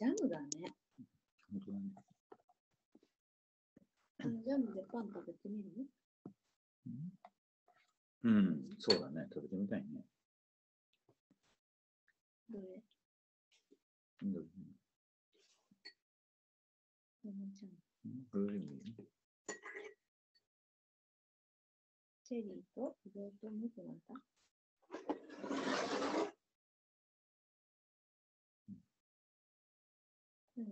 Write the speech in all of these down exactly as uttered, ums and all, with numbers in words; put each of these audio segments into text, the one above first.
ジャムだね。本当だね。あのジャムでパン食べてみる？うん、うん、そうだね。食べてみたいね。どれ？どれ？ブルーベリー。チェリーとブドウとミルクなんだ。な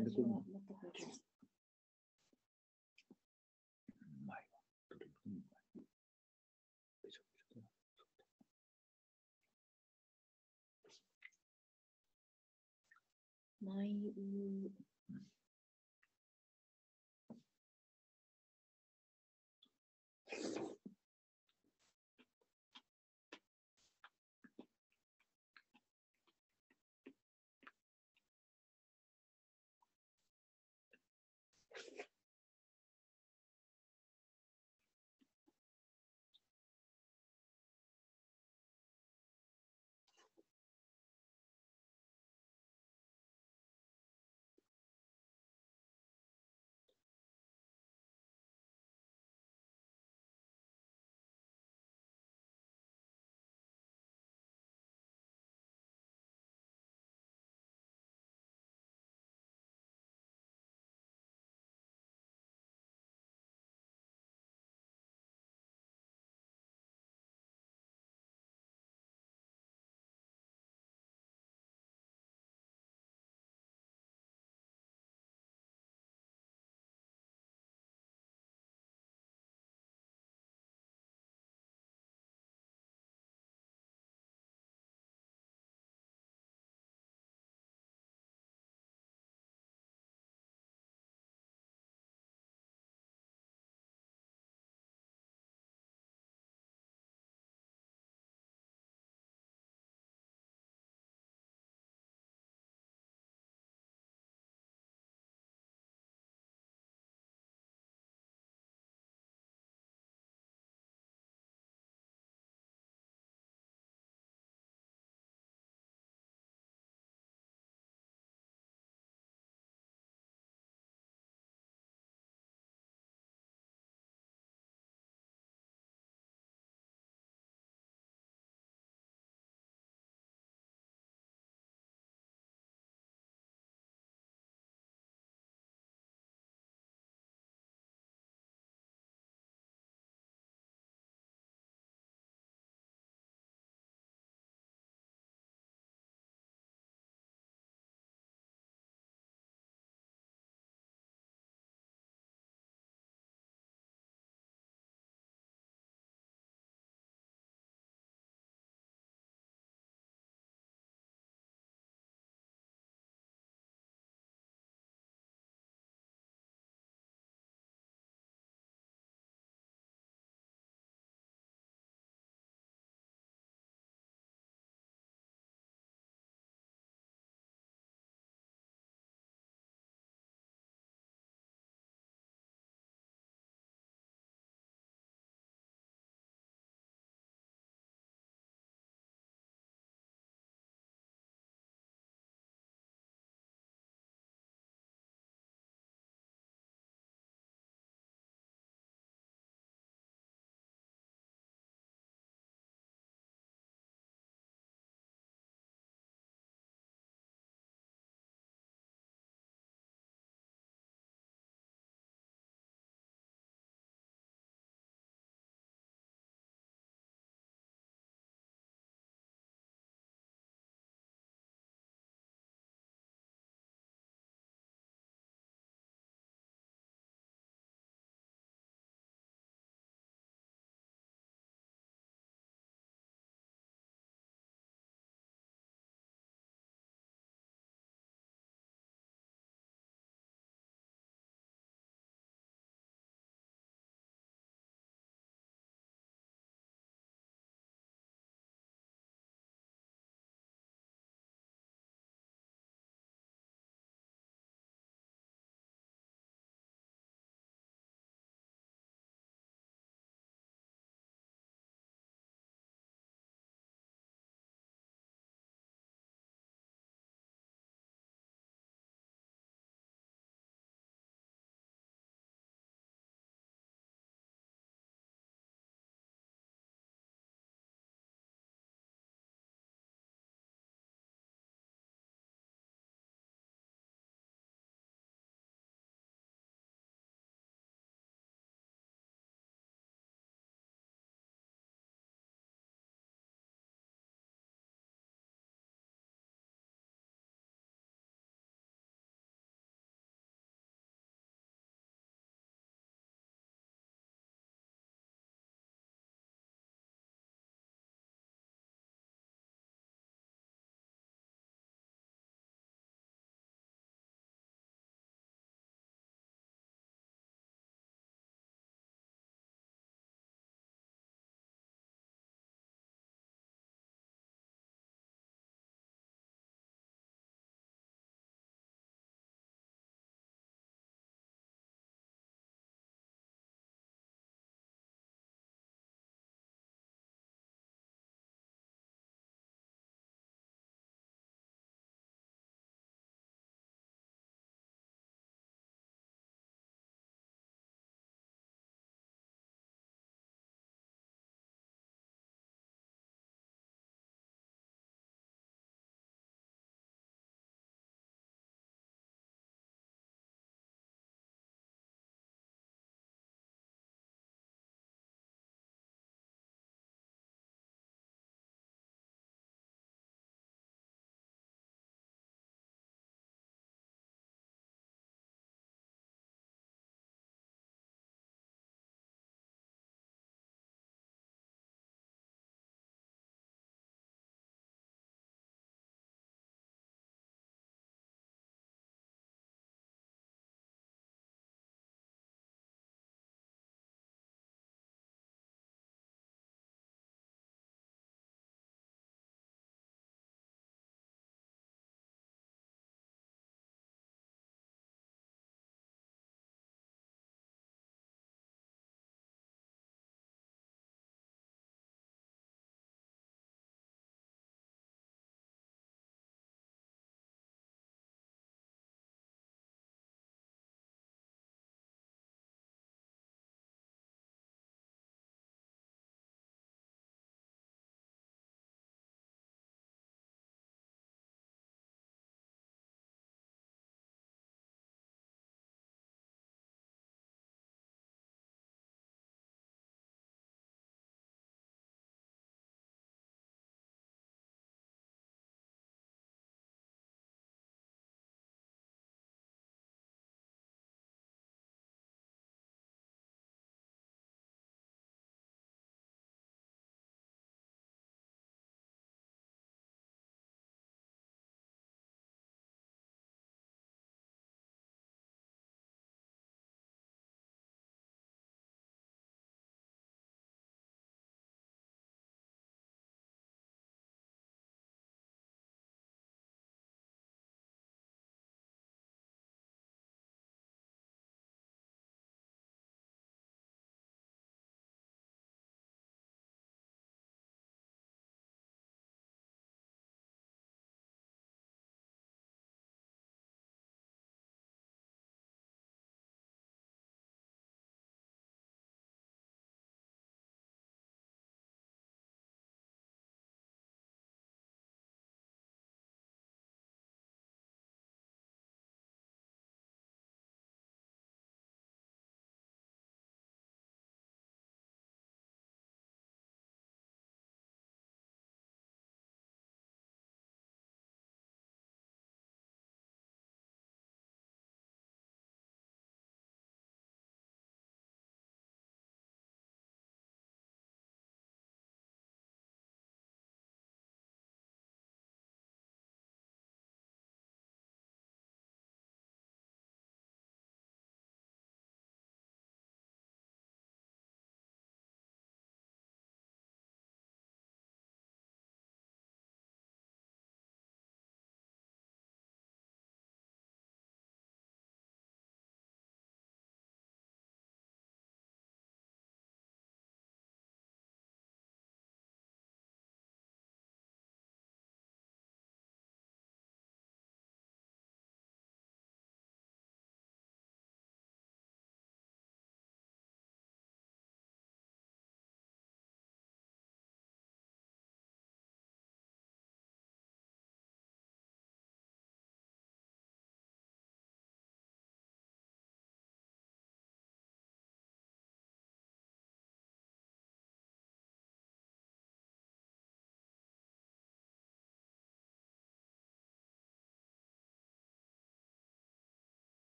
んでこれもうまいわ。マイウー。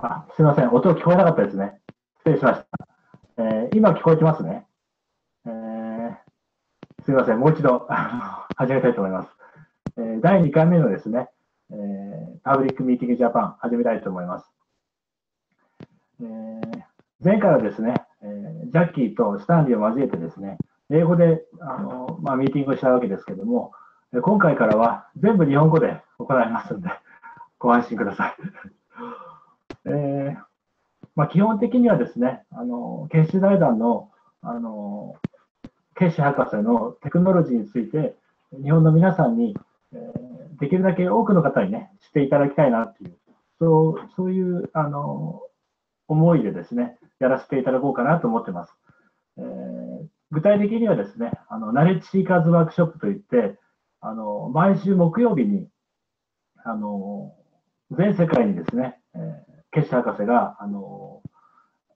あ、すみません、音聞こえなかったですね。失礼しました。えー、今聞こえてますね。えー、すみません、もう一度始めたいと思います。えー、だいにかいめのですね、えー、パブリックミーティングジャパン始めたいと思います。えー、前回はですね、えー、ジャッキーとスタンリーを交えてですね、英語であの、まあ、ミーティングをしたわけですけども、今回からは全部日本語で行いますので、ご安心ください。えーまあ、基本的にはですね、あのケイシー財団のあのケイシー博士のテクノロジーについて、日本の皆さんに、えー、できるだけ多くの方にね、知っていただきたいなっていう、そう、そういうあの思いでですね、やらせていただこうかなと思ってます。えー、具体的にはですね、あのナレッジシーカーズワークショップといって、あの毎週木曜日にあの全世界にですね、えー、ケイシー博士があの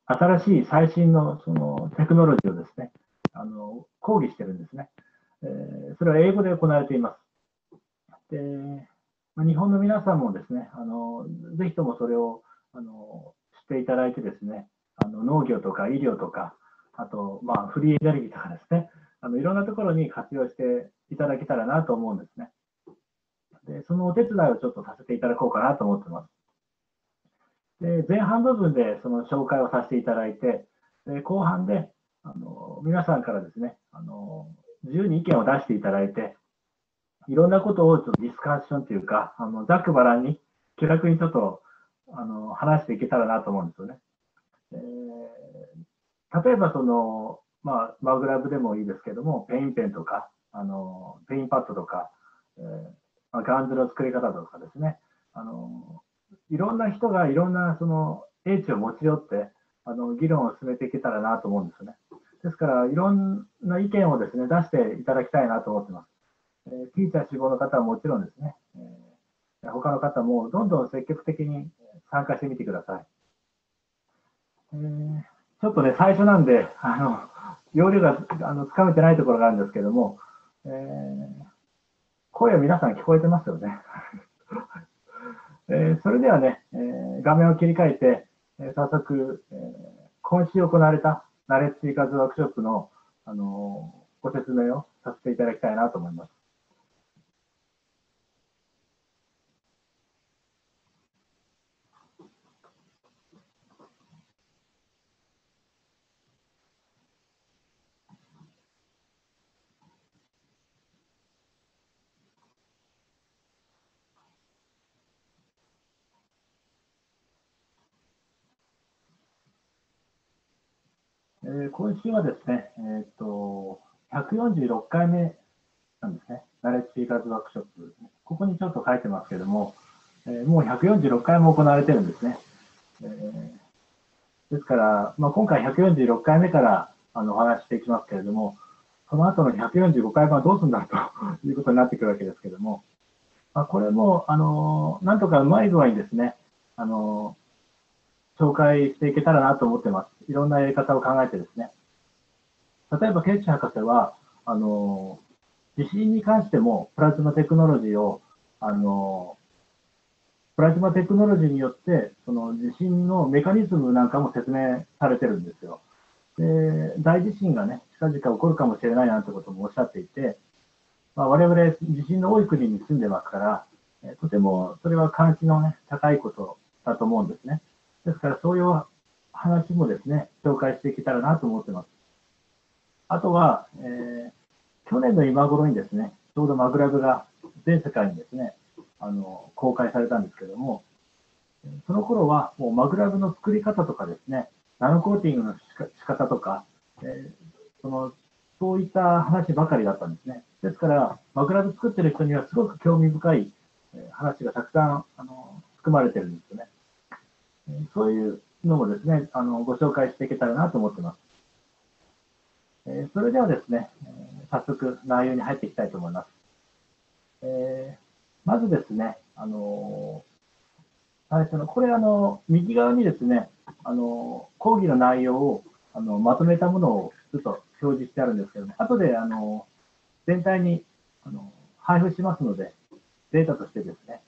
新しい最新のそのテクノロジーをですね、あの講義してるんですね、えー。それは英語で行われています。で、日本の皆さんもですね、あのぜひともそれをあの知っていただいてですね、あの農業とか医療とか、あとまあフリーエネルギーとかですね、あのいろんなところに活用していただけたらなと思うんですね。で、そのお手伝いをちょっとさせていただこうかなと思ってます。で、前半部分でその紹介をさせていただいて、で後半であの皆さんからですね、あの自由に意見を出していただいて、いろんなことをちょっとディスカッションというか、あのざっくばらんに気楽にちょっとあの話していけたらなと思うんですよね。えー、例えばそのまあ、マグラブでもいいですけども、ペインペンとか、あのペインパッドとか、えーまあ、ガンズの作り方とかですね、あのいろんな人がいろんなその英知を持ち寄ってあの議論を進めていけたらなと思うんですよね。ですから、いろんな意見をですね、出していただきたいなと思ってます。えー、ティーチャー志望の方はもちろんですね、えー、他の方もどんどん積極的に参加してみてください。えー、ちょっとね、最初なんで、あの要領があのつかめてないところがあるんですけども、えー、声は皆さん聞こえてますよね。えー、それではね、えー、画面を切り替えて、えー、早速、えー、今週行われたナレッジシーカーズワークショップの、あのー、ご説明をさせていただきたいなと思います。今週はですね、えー、とひゃくよんじゅうろっかいめなんですね、ナレッジシーカーズワークショップ、ここにちょっと書いてますけども、えー、もうひゃくよんじゅうろっかいも行われてるんですね。えー、ですから、まあ、今回ひゃくよんじゅうろっかいめからあのお話していきますけれども、その後のひゃくよんじゅうごかいめはどうするんだということになってくるわけですけども、まあ、これも、あのー、なんとかうまい具合にですね、あのー紹介していけたらなと思ってます。いろんなやり方を考えてですね。例えば、ケイシー博士は、あの、地震に関しても、プラズマテクノロジーを、あの、プラズマテクノロジーによって、その地震のメカニズムなんかも説明されてるんですよ。で、大地震がね、近々起こるかもしれないなんてこともおっしゃっていて、まあ、我々、地震の多い国に住んでますから、とてもそれは関心のね、高いことだと思うんですね。ですから、そういう話もですね、紹介していけたらなと思ってます。あとは、えー、去年の今頃にですね、ちょうどマグラブが全世界にですね、あの、公開されたんですけども、その頃は、もうマグラブの作り方とかですね、ナノコーティングの仕方とか、えー、その、そういった話ばかりだったんですね。ですから、マグラブ作ってる人にはすごく興味深い話がたくさん、あの、含まれてるんですよね。そういうのもですね、あのご紹介していけたらなと思ってます。えー、それではですね、えー、早速内容に入っていきたいと思います。えー、まずですね、あのー、最初の、これあの、右側にですね、あのー、講義の内容をあのまとめたものをちょっと表示してあるんですけども、後であの全体にあの配布しますので、データとしてですね。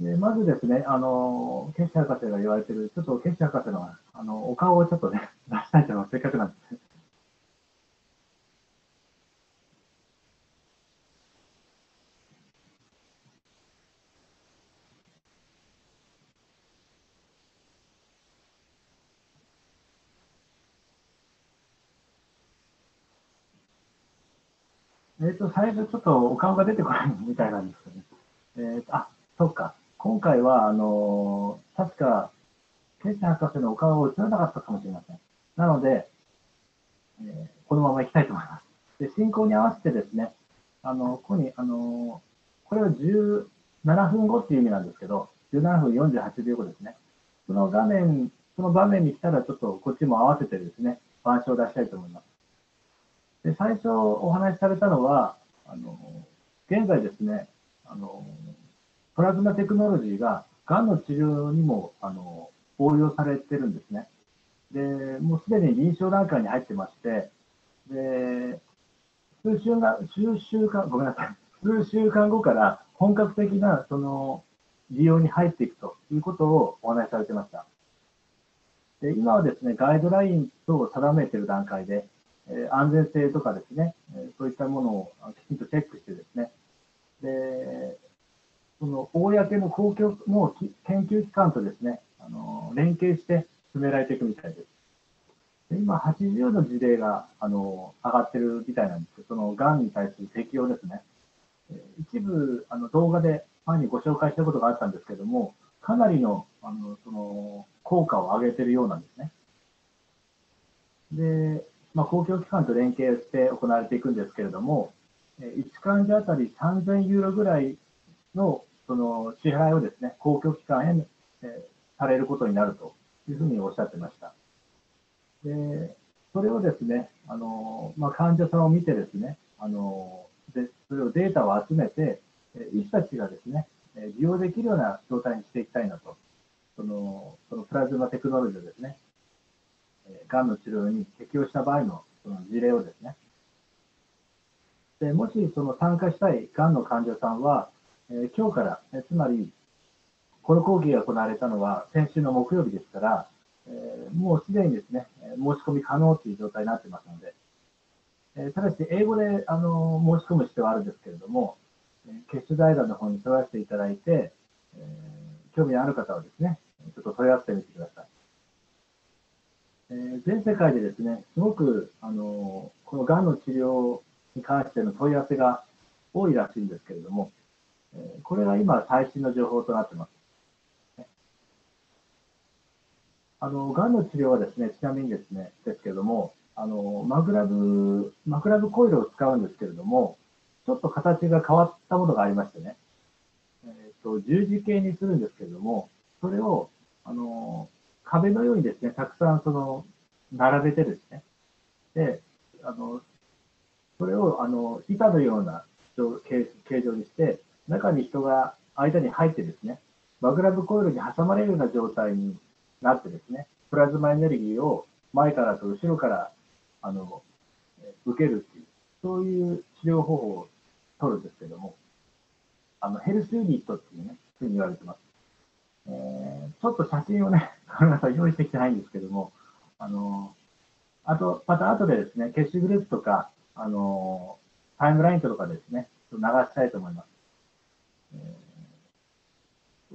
でまずですね、あの、ケッシュ博士が言われてる、ちょっとケッシュ博士の、あの、お顔をちょっとね、出したいというのはせっかくなんです。えっと、最初ちょっとお顔が出てこないみたいなんですけどね。えっと、あ、そうか。今回は、あのー、確か、ケッシュ博士のお顔を映らなかったかもしれません。なので、えー、このままいきたいと思います。で、進行に合わせてですね、あの、ここに、あのー、これはじゅうななふんごっていう意味なんですけど、じゅうななふんよんじゅうはちびょうごですね。その画面、その場面に来たら、ちょっとこっちも合わせてですね、板書を出したいと思います。で最初お話しされたのは、あの現在ですね、あのプラズマテクノロジーががんの治療にもあの応用されてるんですね。でもうすでに臨床段階に入ってまして、で数週間、数週間ごめんなさい数週間後から本格的なその利用に入っていくということをお話しされてました。で今はですね、ガイドラインを定めている段階で、安全性とかですね、そういったものをきちんとチェックしてですね、で、その公も公共も研究機関とですね、あの連携して進められていくみたいです。で今、はちじゅうの事例があの上がってるみたいなんですけど、そのがんに対する適用ですね。一部あの動画で前にご紹介したことがあったんですけども、かなりの、あのその効果を上げてるようなんですね。でまあ、公共機関と連携して行われていくんですけれども、いち患者あたりさんぜんユーロぐらいのその支払いをですね、公共機関へ、えー、されることになるというふうにおっしゃってました。でそれをですね、あのまあ、患者さんを見てですね、あのでそれをデータを集めて、医師たちがですね、利用できるような状態にしていきたいなと、その、そのプラズマテクノロジーをですね、がんの治療に適用した場合のその事例をですね。でもしその参加したいがんの患者さんは、えー、今日から、えー、つまりこの講義が行われたのは先週の木曜日ですから、えー、もうすでにですね、申し込み可能という状態になってますので、えー、ただし英語であのー、申し込む必要はあるんですけれども、結種財団の方に問い合わせていただいて、えー、興味のある方はですね、ちょっと問い合わせてみてください。全世界でですね、すごくあのこのがんの治療に関しての問い合わせが多いらしいんですけれども、これが今最新の情報となっています。あのがんの治療はですね、ちなみにですねですけれども、あのマグラブマグラブコイルを使うんですけれども、ちょっと形が変わったものがありましてね、えーと、十字形にするんですけれども、それをあの壁のようにですね、たくさんその並べてですね、であのそれをあの板のような形状にして、中に人が間に入ってですね、マグラブコイルに挟まれるような状態になってですね、プラズマエネルギーを前からと後ろからあの受けるっていう、そういう治療方法を取るんですけども、あのヘルスユニットっていうね、ふうに言われてます。えー、ちょっと写真をね、ごめんなさい、用意してきてないんですけども、あのー、あと、また後でですね、ケッシュグループとか、あのー、タイムラインとかですね、流したいと思います。え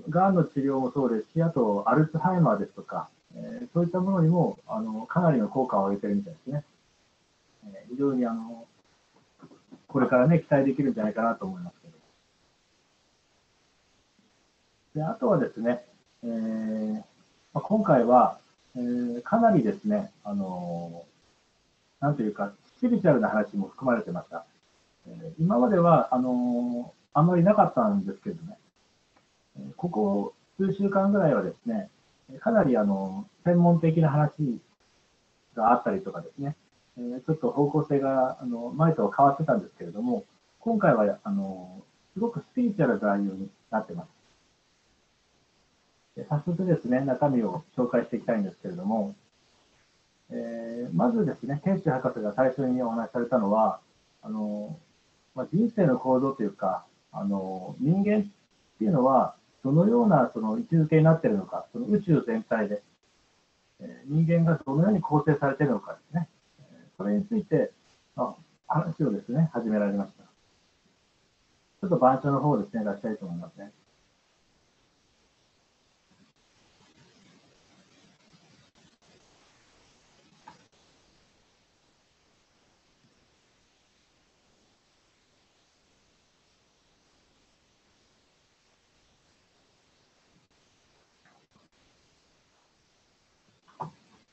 ー、がんの治療もそうですし、あと、アルツハイマーですとか、えー、そういったものにも、あのー、かなりの効果を上げてるみたいですね。えー、非常に、あのー、これからね、期待できるんじゃないかなと思います。であとはですね、えーまあ、今回は、えー、かなりですね、あのー、なんというか、スピリチュアルな話も含まれてました。えー、今まではあのー、あんまりなかったんですけどね、えー、ここ数週間ぐらいはですね、かなり、あのー、専門的な話があったりとかですね、えー、ちょっと方向性が、あのー、前と変わってたんですけれども、今回はあのー、すごくスピリチュアルな内容になってます。早速ですね、中身を紹介していきたいんですけれども、えー、まずですね、ケッシュ博士が最初にお話しされたのは、あのまあ、人生の構造というか、あの人間っていうのは、どのようなその位置づけになっているのか、その宇宙全体で、えー、人間がどのように構成されているのかですね、それについて、まあ、話をですね、始められました。ちょっと板書の方をですね、出したいと思いますね。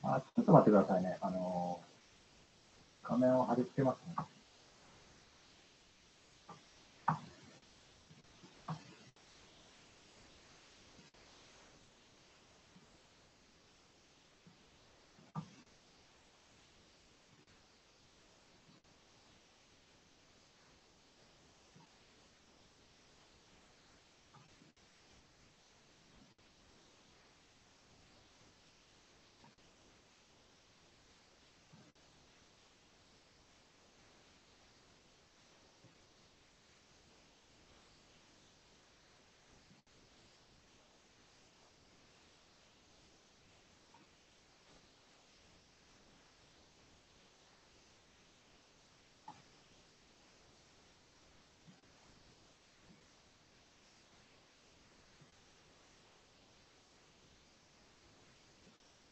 あ、ちょっと待ってくださいね。あのー、画面を貼り付けますね。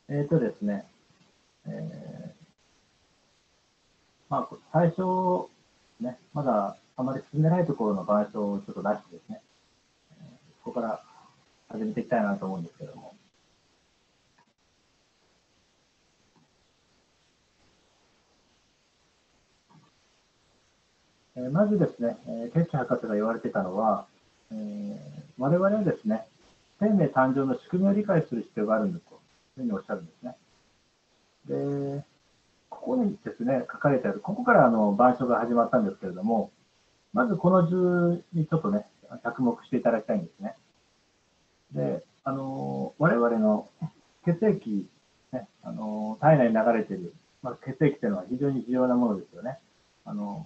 えっとですね、えー、まあ、最初、ね、まだあまり進んでないところの板書をちょっと出してですね、ここから始めていきたいなと思うんですけども。えー、まずですね、ケッシュ博士が言われてたのは、えー、我々はですね、生命誕生の仕組みを理解する必要があるんですと。ふうにおっしゃるんですね。で、ここにですね、書かれてある、ここからあの板書が始まったんですけれども、まずこの図にちょっとね、着目していただきたいんですね。で、あの我々の血液、ね、あの体内に流れている、まあ、血液というのは非常に重要なものですよね。あの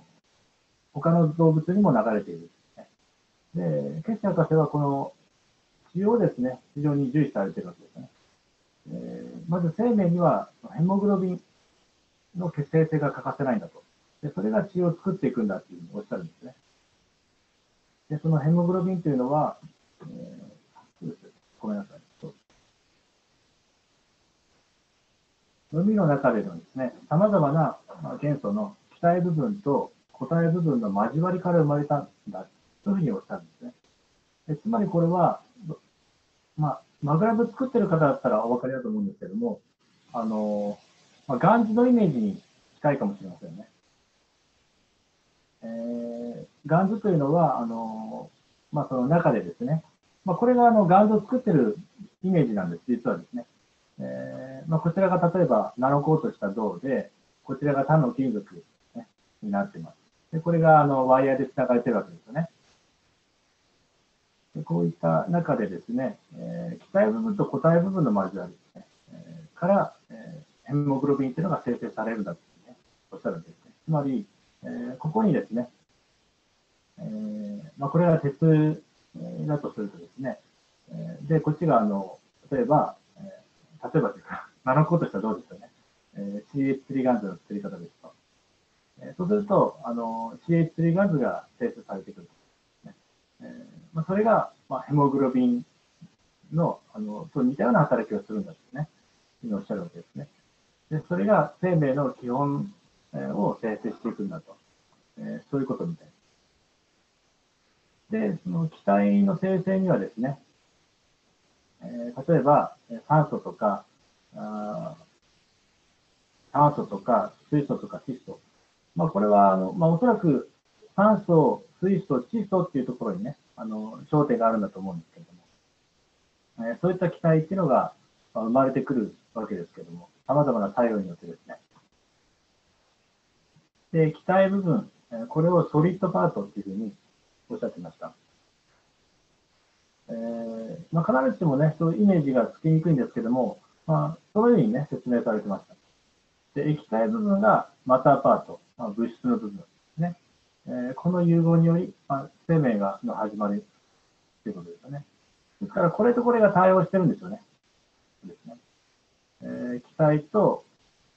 他の動物にも流れているで、ね。で、ケッシュ博士はこの治療をですね、非常に重視されているわけですね。えー、まず生命にはヘモグロビンの血清性が欠かせないんだと。で、それが血を作っていくんだというふうにおっしゃるんですね。で、そのヘモグロビンというのは、えー、ごめんなさい。海の中でのですね、様々な元素の気体部分と固体部分の交わりから生まれたんだというふうにおっしゃるんですね。で、つまりこれは、まあ、マグラブ作ってる方だったらお分かりだと思うんですけども、あの、まあ、ガンジのイメージに近いかもしれませんね。えー、ガンジというのは、あの、まあ、その中でですね、まあ、これがあのガンジを作ってるイメージなんです、実はですね。えー、まあ、こちらが例えばナノコートした銅で、こちらが他の金属、ね、になっています。で、これがあのワイヤーで繋がれてるわけですよね。こういった中でですね、えー、気体部分と固体部分の交わりですね、えー、から、えー、ヘモグロビンというのが生成されるんだと、ね、おっしゃるんですね。つまり、えー、ここにですね、えーまあ、これが鉄だとするとですね、えー、で、こっちがあの例えば、えー、例えばというか、ナノコートしたらどうですかね、えー、シーエイチスリー ガンズの作り方ですと。えー、そうすると、あの シーエイチスリー ガンズが生成されてくる。えーまあ、それが、まあ、ヘモグロビン の, あのと似たような働きをするんだとね、今おっしゃるわけですね。で、それが生命の基本を生成していくんだと、えー、そういうことみたいです。で、その気体の生成にはですね、えー、例えば酸素とかあ炭素とか水素とか窒素、まあ、これはあの、まあ、おそらく酸素、水素、窒素っていうところにね、あの焦点があるんだと思うんですけれども、えー、そういった気体っていうのが、まあ、生まれてくるわけですけれども、さまざまな作用によってですね。で、気体部分、えー、これをソリッドパートっていうふうにおっしゃってました。えーまあ、必ずしもね、そういうイメージがつきにくいんですけれども、まあ、そういうふうにね、説明されてました。で、液体部分がマターパート、まあ、物質の部分ですね。この融合により、まあ、生命がの始まりということですよね。ですから、これとこれが対応してるんですよね。ですねえー、気体と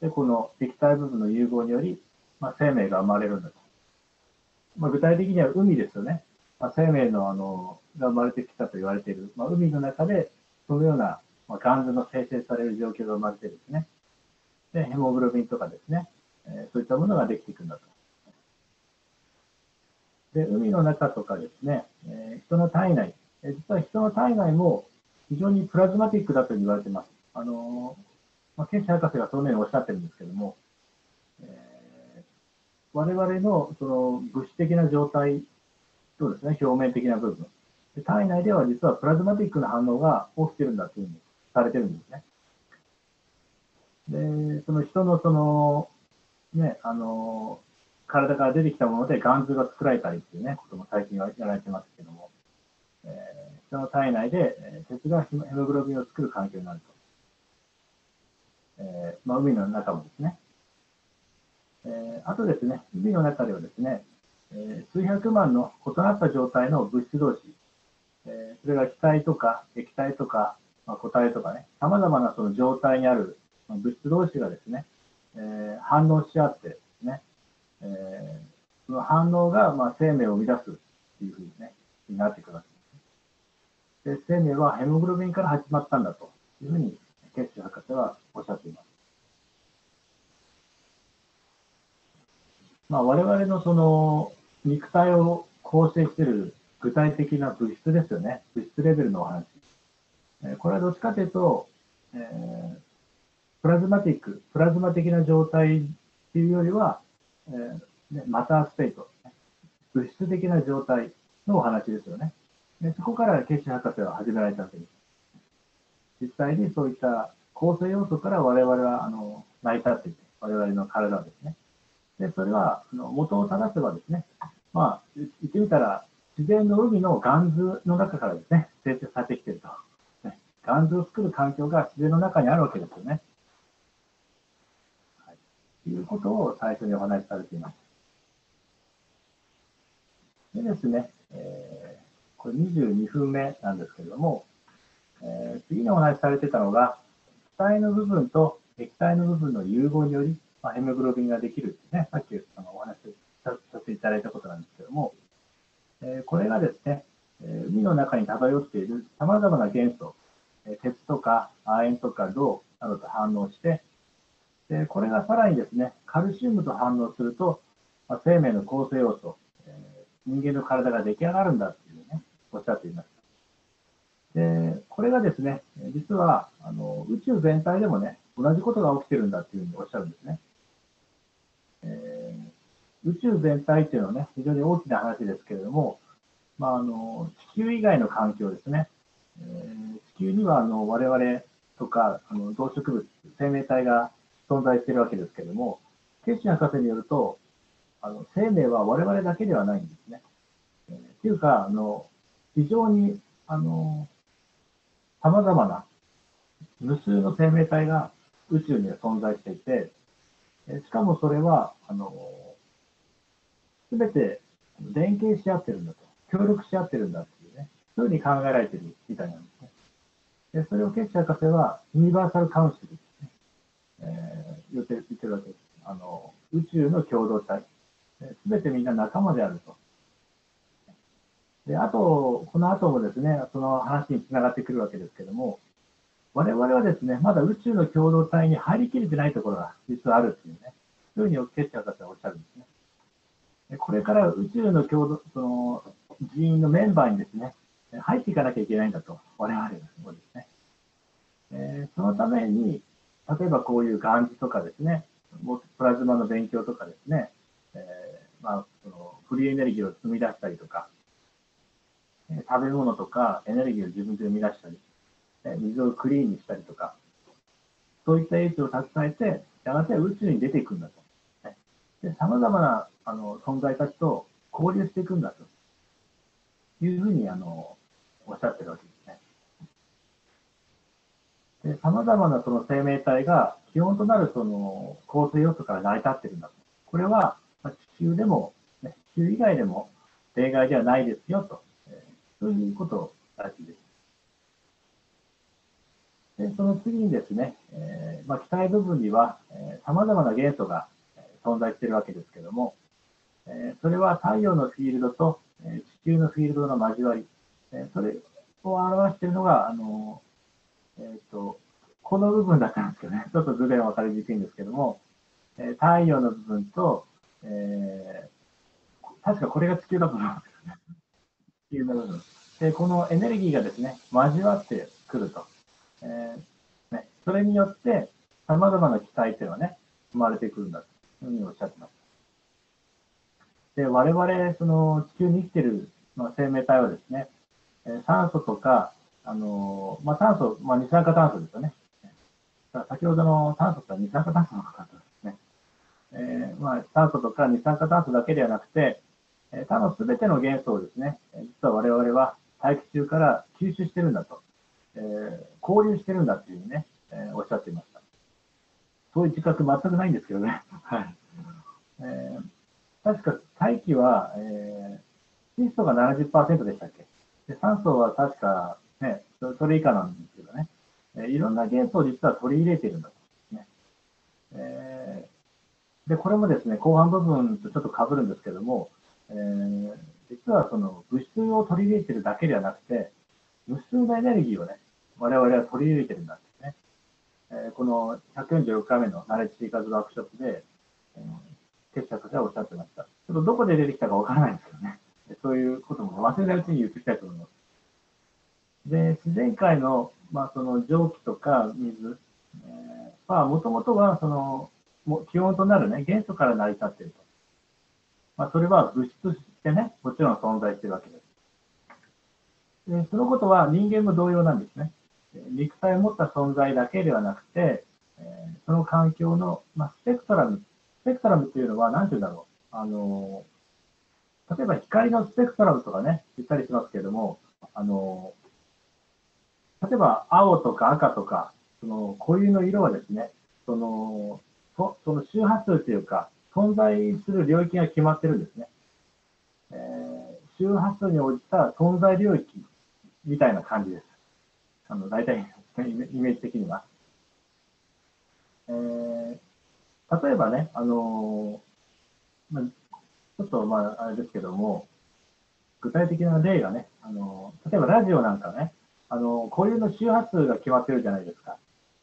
でこの液体部分の融合により、まあ、生命が生まれるんだと。まあ、具体的には海ですよね。まあ、生命のあのが生まれてきたと言われている、まあ、海の中でそのような、まあ、ガンズの生成される状況が生まれているんですね。で、ヘモグロビンとかですね、えー、そういったものができていくんだと。で、海の中とかですね、えー、人の体内、えー、実は人の体内も非常にプラズマティックだと言われています。あのーまあ、ケンシ博士がそのようにおっしゃってるんですけども、えー、我々のその物質的な状態とですね、表面的な部分。で、体内では実はプラズマティックな反応が起きてるんだというふうにされてるんですね。で、その人のその、ね、あの、体から出てきたものでガンズが作られたりっていうね、ことも最近はやられてますけども、えー、人の体内で鉄がヘモグロビンを作る環境になると。えー、まあ、海の中もですね。えー、あとですね、海の中ではですね、えー、数百万の異なった状態の物質同士、えー、それが気体とか液体とか、まあ、固体とかね、様々なその状態にある物質同士がですね、えー、反応し合ってですね、えー、その反応がまあ生命を生み出すっていうふうに、ね、になってくるわけです。で、生命はヘモグロビンから始まったんだというふうにケッシュ博士はおっしゃっています。まあ、我々のその肉体を構成している具体的な物質ですよね。物質レベルのお話。えー、これはどっちかというと、えープラズマティック、プラズマ的な状態っていうよりは、えーね、マターステート、物質的な状態のお話ですよね。で、そこからケッシュ博士は始められたわけです。実際にそういった構成要素から我々はあの成り立っていて、我々の体ですね。で、それはあの元を正せばですね、まあ、言ってみたら自然の海のガンズの中からですね、生成されてきていると、ね。ガンズを作る環境が自然の中にあるわけですよね。いうことを最初にお話しされています。でですね、えー、これにじゅうにふんめなんですけれども、えー、次にお話しされてたのが、気体の部分と液体の部分の融合により、まあ、ヘモグロビンができるってね、さっきあのお話しさせていただいたことなんですけれども、えー、これがですね、えー、海の中に漂っているさまざまな元素、えー、鉄とか亜鉛とか銅などと反応して、でこれがさらにですね、カルシウムと反応すると、まあ、生命の構成要素、えー、人間の体が出来上がるんだっていうね、おっしゃっています。で、これがですね、実はあの宇宙全体でもね、同じことが起きてるんだっていうふうにおっしゃるんですね。えー、宇宙全体っていうのはね、非常に大きな話ですけれども、まあ、あの地球以外の環境ですね、えー、地球にはあの我々とかあの動植物、生命体が存在しているわけですけれども、ケッシュ博士によると、あの生命は我々だけではないんですね。えー、っていうか、あの非常にあの様々な無数の生命体が宇宙には存在していて、えー、しかもそれはあの全て連携し合ってるんだと、協力し合ってるんだっていうね、そういうふうに考えられているみたいなんですね。でそれをケッシュ博士はユニバーサルカウンシル、えー、言ってるわけです。あの宇宙の共同体、すべてみんな仲間であると。で、あと、この後もですね、その話につながってくるわけですけども、我々はですね、まだ宇宙の共同体に入りきれてないところが実はあるっていうね、そういうふうにケッシュ博士はおっしゃるんですね。でこれから宇宙の共同、その人員のメンバーにですね、入っていかなきゃいけないんだと、我々はそうですね。えー、そのために、例えばこういうガンズとかですね、プラズマの勉強とかですね、えーまあ、そのフリーエネルギーを生み出したりとか、えー、食べ物とかエネルギーを自分で生み出したり、えー、水をクリーンにしたりとか、そういった英知を携えて、やがて宇宙に出ていくんだと。ね、で、様々なあの存在たちと交流していくんだというふうにあのおっしゃってるわけです。さまざまなその生命体が基本となるその構成要素から成り立っているんだと。これは地球でも、ね、地球以外でも例外ではないですよと、えー、そういうことを大事です。でその次にですね、えーまあ、機体部分にはさまざまな元素が存在しているわけですけども、えー、それは太陽のフィールドと地球のフィールドの交わり、えー、それを表しているのが、あのーえー、とこの部分だったんですけどね、ちょっと図面は分かりにくいんですけども、えー、太陽の部分と、えー、確かこれが地球だと思うんですね。地球の部分。で、このエネルギーがですね、交わってくると。えーね、それによって、さまざまな機体というのはね、生まれてくるんだというふうにおっしゃってます。で、我々、その地球に生きている、まあ、生命体はですね、酸素とか、あのまあ、炭素、まあ、二酸化炭素ですよね。先ほどの炭素とは二酸化炭素の方々ですね。えーまあ、炭素とか二酸化炭素だけではなくて、他のすべての元素をですね、実は我々は大気中から吸収してるんだと、えー、交流してるんだというふうにね、えー、おっしゃっていました。そういう自覚全くないんですけどね。はいえー、確か大気は、えー、窒素が ななじゅっパーセント でしたっけで、酸素は確か、ね、それ以下なんですけどね。いろんな元素を実は取り入れているんだと、ねえー。で、これもですね、後半部分とちょっと被るんですけども、えー、実はその物質を取り入れているだけではなくて、物質のエネルギーをね、我々は取り入れているんだってね。えー、このひゃくよんじゅうろっかいめのナレッジシーカーズワークショップで、えー、結社としてはおっしゃってました。ちょっとどこで出てきたかわからないんですけどね。そういうことも忘れないうちに言っていきたいと思います。で、自然界のまあその蒸気とか水、えー、まあもともとはその気温となる、ね、元素から成り立っていると。まあ、それは物質としてね、もちろん存在しているわけです。で、そのことは人間も同様なんですね。肉体を持った存在だけではなくて、えー、その環境の、まあ、スペクトラム、スペクトラムというのは何て言うんだろう。あのー、例えば光のスペクトラムとかね、言ったりしますけれども、あのー例えば青とか赤とかその固有の色はですねそのその周波数というか存在する領域が決まってるんですね、えー、周波数に応じた存在領域みたいな感じです。あの大体イメージ的には、えー、例えばねあの、まあ、ちょっとまああれですけども具体的な例がねあの例えばラジオなんかねあの固有の周波数が決まってるじゃないですか、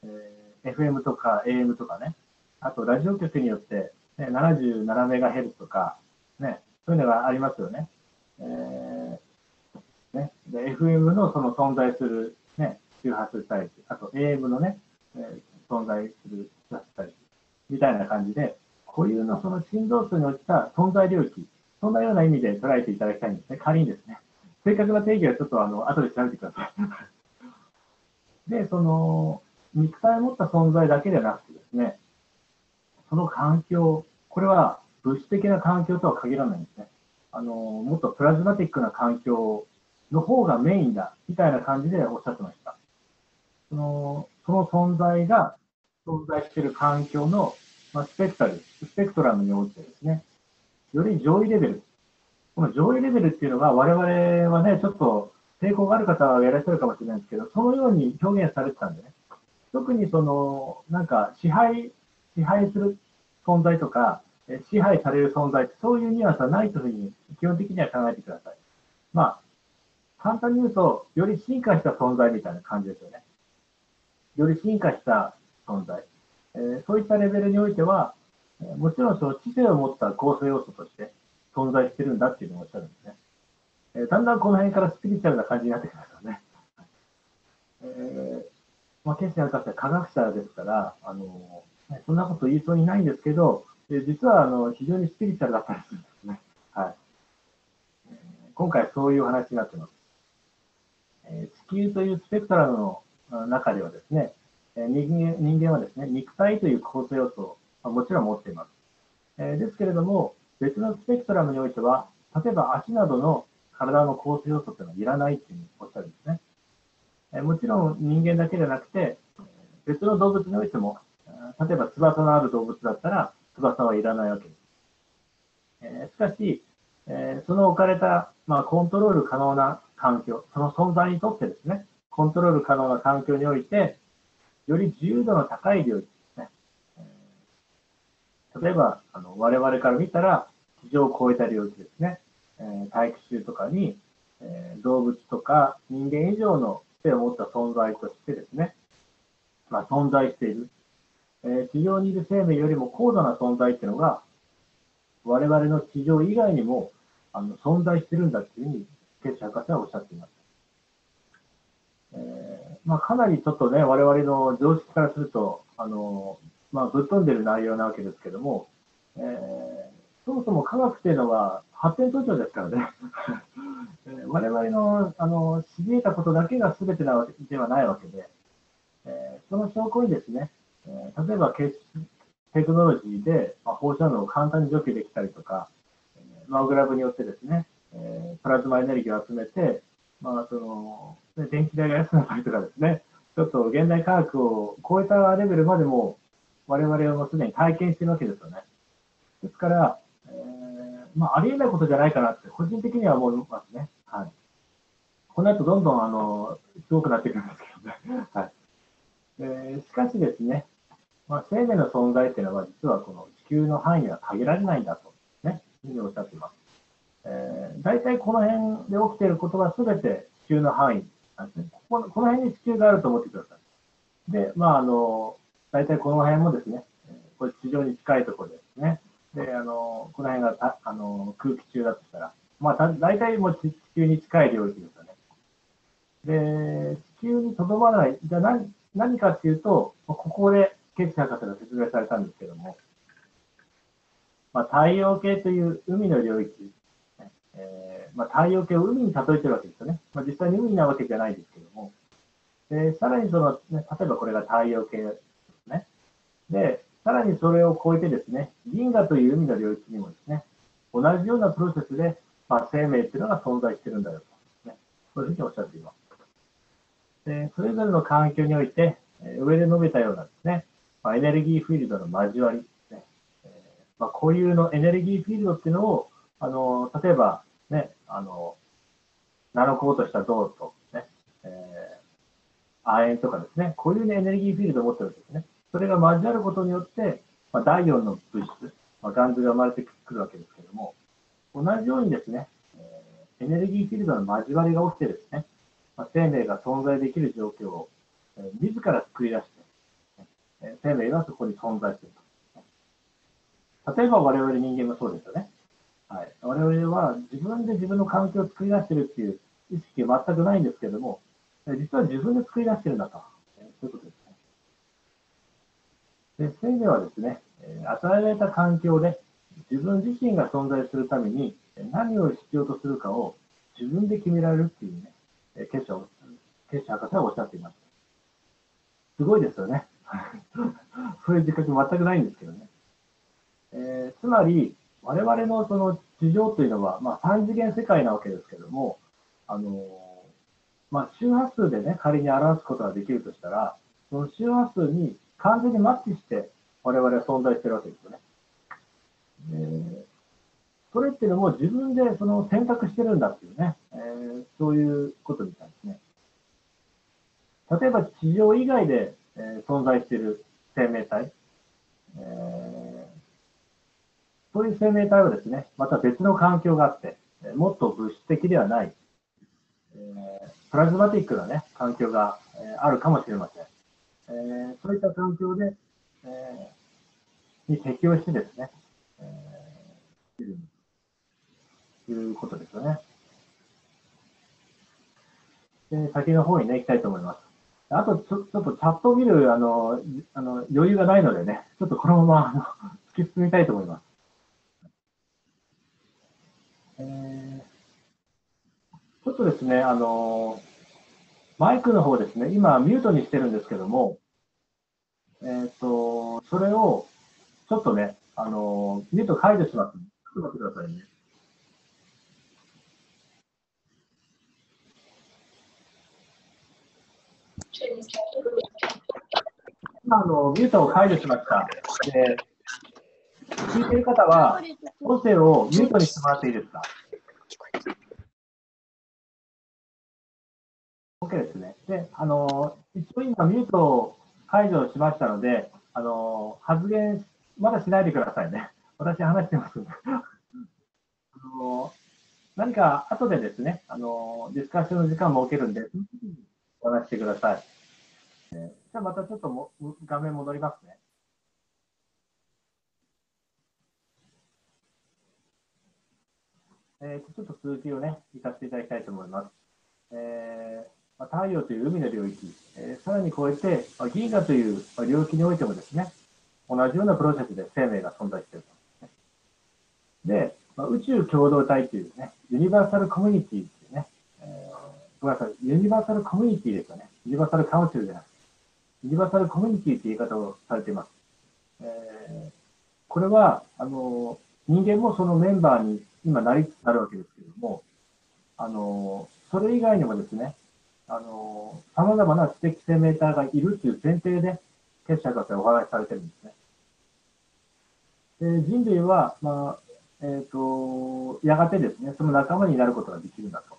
えー、エフエム とか エーエム とかね、あとラジオ局によって、ね、ななじゅうななメガヘルツ とか、ね、そういうのがありますよね。えー、ねで エフエム の, その存在する、ね、周波数帯域、あと エーエム の、ねえー、存在する周波数帯域みたいな感じで、固有のその振動数に応じた存在領域、そんなような意味で捉えていただきたいんですね、仮にですね。正確な定義はちょっとあの後で調べてください。で、その肉体を持った存在だけではなくてですね、その環境、これは物質的な環境とは限らないんですね。あのもっとプラズマティックな環境の方がメインだみたいな感じでおっしゃってました。その、その存在が存在している環境の、まあ、スペクタル、スペクトラムに応じてですね、より上位レベル。この上位レベルっていうのが我々はね、ちょっと抵抗がある方はやられてるかもしれないんですけど、そのように表現されてたんでね、特にその、なんか支配、支配する存在とか、支配される存在って、そういうニュアンスはないというふうに基本的には考えてください。まあ、簡単に言うと、より進化した存在みたいな感じですよね。より進化した存在。えー、そういったレベルにおいては、もちろんその知性を持った構成要素として、存在してるんだっていうのをおっしゃるんですね、えー。だんだんこの辺からスピリチュアルな感じになってきますよね。えー、まあ、ケンシ博士は科学者ですから、あのー、そんなこと言いそうにないんですけど、えー、実はあの非常にスピリチュアルだったりするんですね。はいえー、今回そういう話になってます、えー。地球というスペクトラムの中ではですね、えー、人間、人間はですね、肉体という構成要素を、まあ、もちろん持っています。えー、ですけれども、別のスペクトラムにおいては、例えば足などの体の構成要素というのはいらないというふうにおっしゃるんですね。えもちろん人間だけじゃなくて、別の動物においても、例えば翼のある動物だったら翼はいらないわけです。えー、しかし、えー、その置かれた、まあ、コントロール可能な環境、その存在にとってですね、コントロール可能な環境において、より自由度の高い領域ですね。例えば、あの我々から見たら、地上を超えた領域ですね。大気中とかに、動物とか人間以上の性を持った存在としてですね、まあ、存在している。地上にいる生命よりも高度な存在っていうのが、我々の地上以外にもあの存在してるんだっていうふうに、ケシ博士はおっしゃっています。えーまあ、かなりちょっとね、我々の常識からすると、あのまあ、ぶっ飛んでる内容なわけですけども、えー、そもそも科学っていうのは発展途上ですからね、我々の、あの知り得たことだけが全てなわけではないわけで、えー、その証拠にですね、えー、例えばケテクノロジーで、まあ、放射能を簡単に除去できたりとか、マグラブによってですね、えー、プラズマエネルギーを集めて、まあその電気代が安くなるとかですね、ちょっと現代科学を超えたレベルまでも我々はもうすでに体験しているわけですよね。ですから、えーまあ、ありえないことじゃないかなって個人的には思いますね。はい、この後どんどんあのすごくなってくるんですけどね。はいえー、しかしですね、まあ、生命の存在っていうのは実はこの地球の範囲は限られないんだと、ね、いうふうにおっしゃっています。えー、大体この辺で起きていることがすべて地球の範囲なんですね。ここの、この辺に地球があると思ってください。で、まあ、あの、大体この辺もですね、これ地上に近いところですね。で、あの、この辺がたあの空気中だとしたら、まあ、た大体もう地球に近い領域ですよね。で、地球にとどまらない、じゃあ何、何かっていうと、ここでケシ博士が説明されたんですけども、まあ、太陽系という海の領域、えーまあ、太陽系を海に例えてるわけですよね。まあ、実際に海なわけじゃないですけども。で、さらにその、ね、例えばこれが太陽系ですね。で、さらにそれを超えてですね、銀河という海の領域にもですね、同じようなプロセスで、まあ、生命っていうのが存在してるんだよと、ね。そういうふうにおっしゃっています。で、それぞれの環境において、上で述べたようなですね、まあ、エネルギーフィールドの交わりですね。えー、まあ、固有のエネルギーフィールドっていうのを、あの例えば、ね、あのナノコートした銅と、ねえー、亜鉛とかですね、こういう、ね、エネルギーフィールドを持っているんですね。それが交わることによって、まあ、第四の物質、まあ、ガンズが生まれてくるわけですけれども、同じようにですね、えー、エネルギーフィールドの交わりが起きてですね、まあ、生命が存在できる状況を、えー、自ら作り出して、えー、生命がそこに存在すると。例えば我々人間もそうですよね。はい、我々は自分で自分の環境を作り出しているっていう意識は全くないんですけれども、実は自分で作り出しているんだと、そういうことですね。で、生命はですね、与えられた環境で自分自身が存在するために何を必要とするかを自分で決められるっていうね、ケシ博士はおっしゃっています。すごいですよね。そういう自覚全くないんですけどね。えー、つまり、我々のその地上というのは、まあ、三次元世界なわけですけども、あの、まあ、周波数でね、仮に表すことができるとしたら、その周波数に完全にマッチして我々は存在してるわけですよね。えー、それっていうのも自分でその選択してるんだっていうね、えー、そういうことみたいですね。例えば地上以外で、えー、存在している生命体、えーそういう生命体はですね、また別の環境があって、もっと物質的ではない、えー、プラズマティックなね、環境が、えー、あるかもしれません。えー、そういった環境で、えー、に適応してですね、えー、ということですよね。で、先の方にね、行きたいと思います。あとちょ、ちょっとチャットを見る、あの、あの余裕がないのでね、ちょっとこのままあの突き進みたいと思います。ちょっとですね、あのマイクの方ですね、今ミュートにしてるんですけども、えーと、それをちょっとね、あのミュート解除します。ちょっと待ってくださいね。今あのミュートを解除しました。で、聞いてる方は音声をミュートにしてもらっていいですか？ OK ですね。で、あの一応今ミュートを解除しましたので、あの発言まだしないでくださいね。私話してますあの何か後でですね、あのディスカッションの時間を設けるんで、お話してください。じゃあまたちょっとも画面戻りますね。えー、ちょっと続きをね、いかせていただきたいと思います。えー太陽という海の領域、えー、さらに超えて銀河という領域においてもですね、同じようなプロジェクトで生命が存在しているとで、ねでまあ、宇宙共同体というね、ユニバーサルコミュニティですね、えー、ごめんなさい、ユニバーサルコミュニティですよね、ユニバーサルカウンセルじゃない、ユニバーサルコミュニティという言い方をされています。えー、これはあの人間もそのメンバーに今なりつつあるわけですけれども、あのそれ以外にもですね、あのさまざまな知的生命体がいるという前提で、結社としてお話しされてるんですね。で人類は、まあえー、とやがてですね、その仲間になることができるんだと。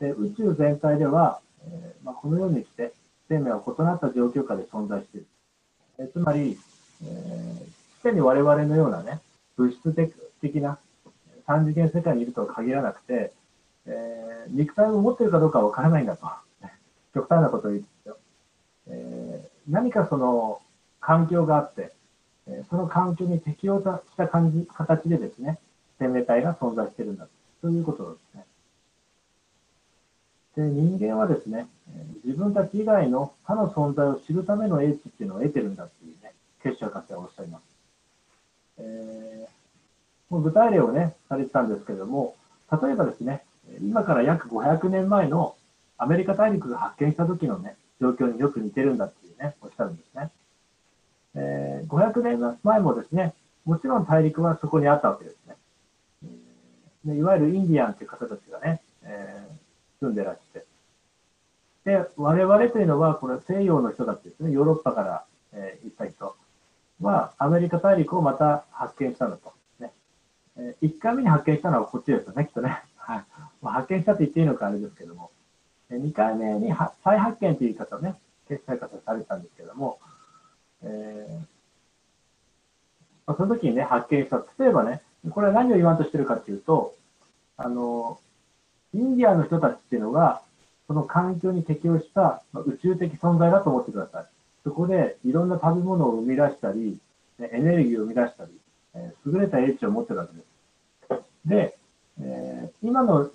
で宇宙全体では、えーまあ、このようにして生命は異なった状況下で存在している。えつまり、えー、既に我々のようなね、物質的な三次元世界にいるとは限らなくて、えー、肉体を持っているかどうかは分からないんだと極端なことを言うんですよ、えー、何かその環境があって、えー、その環境に適応した感じ形でですね、生命体が存在しているんだということですね。で人間はですね、自分たち以外の他の存在を知るための英知っていうのを得てるんだっていうね、結社活動をおっしゃいます。えー、もう具体例をねされてたんですけれども、例えばですね、今から約ごひゃくねんまえのアメリカ大陸が発見した時のね、状況によく似てるんだっていうね、おっしゃるんですね。えー、ごひゃくねんまえもですね、もちろん大陸はそこにあったわけですね。でいわゆるインディアンという方たちがね、えー、住んでらして。で、我々というのは、これ西洋の人たちですね、ヨーロッパから、えー、行った人は、アメリカ大陸をまた発見したのと、ね。えー、いっかいめに発見したのはこっちですよね、きっとね。はい、発見したと言っていいのかあれですけども、にかいめに再発見という言い方をね、決済方されたんですけども、えー、その時にね、発見した、例えばね、これは何を言わんとしてるかというと、あのインディアンの人たちっていうのが、その環境に適応した宇宙的存在だと思ってください。そこでいろんな食べ物を生み出したり、エネルギーを生み出したり、優れた英知を持ってるわけです。でえー、今の地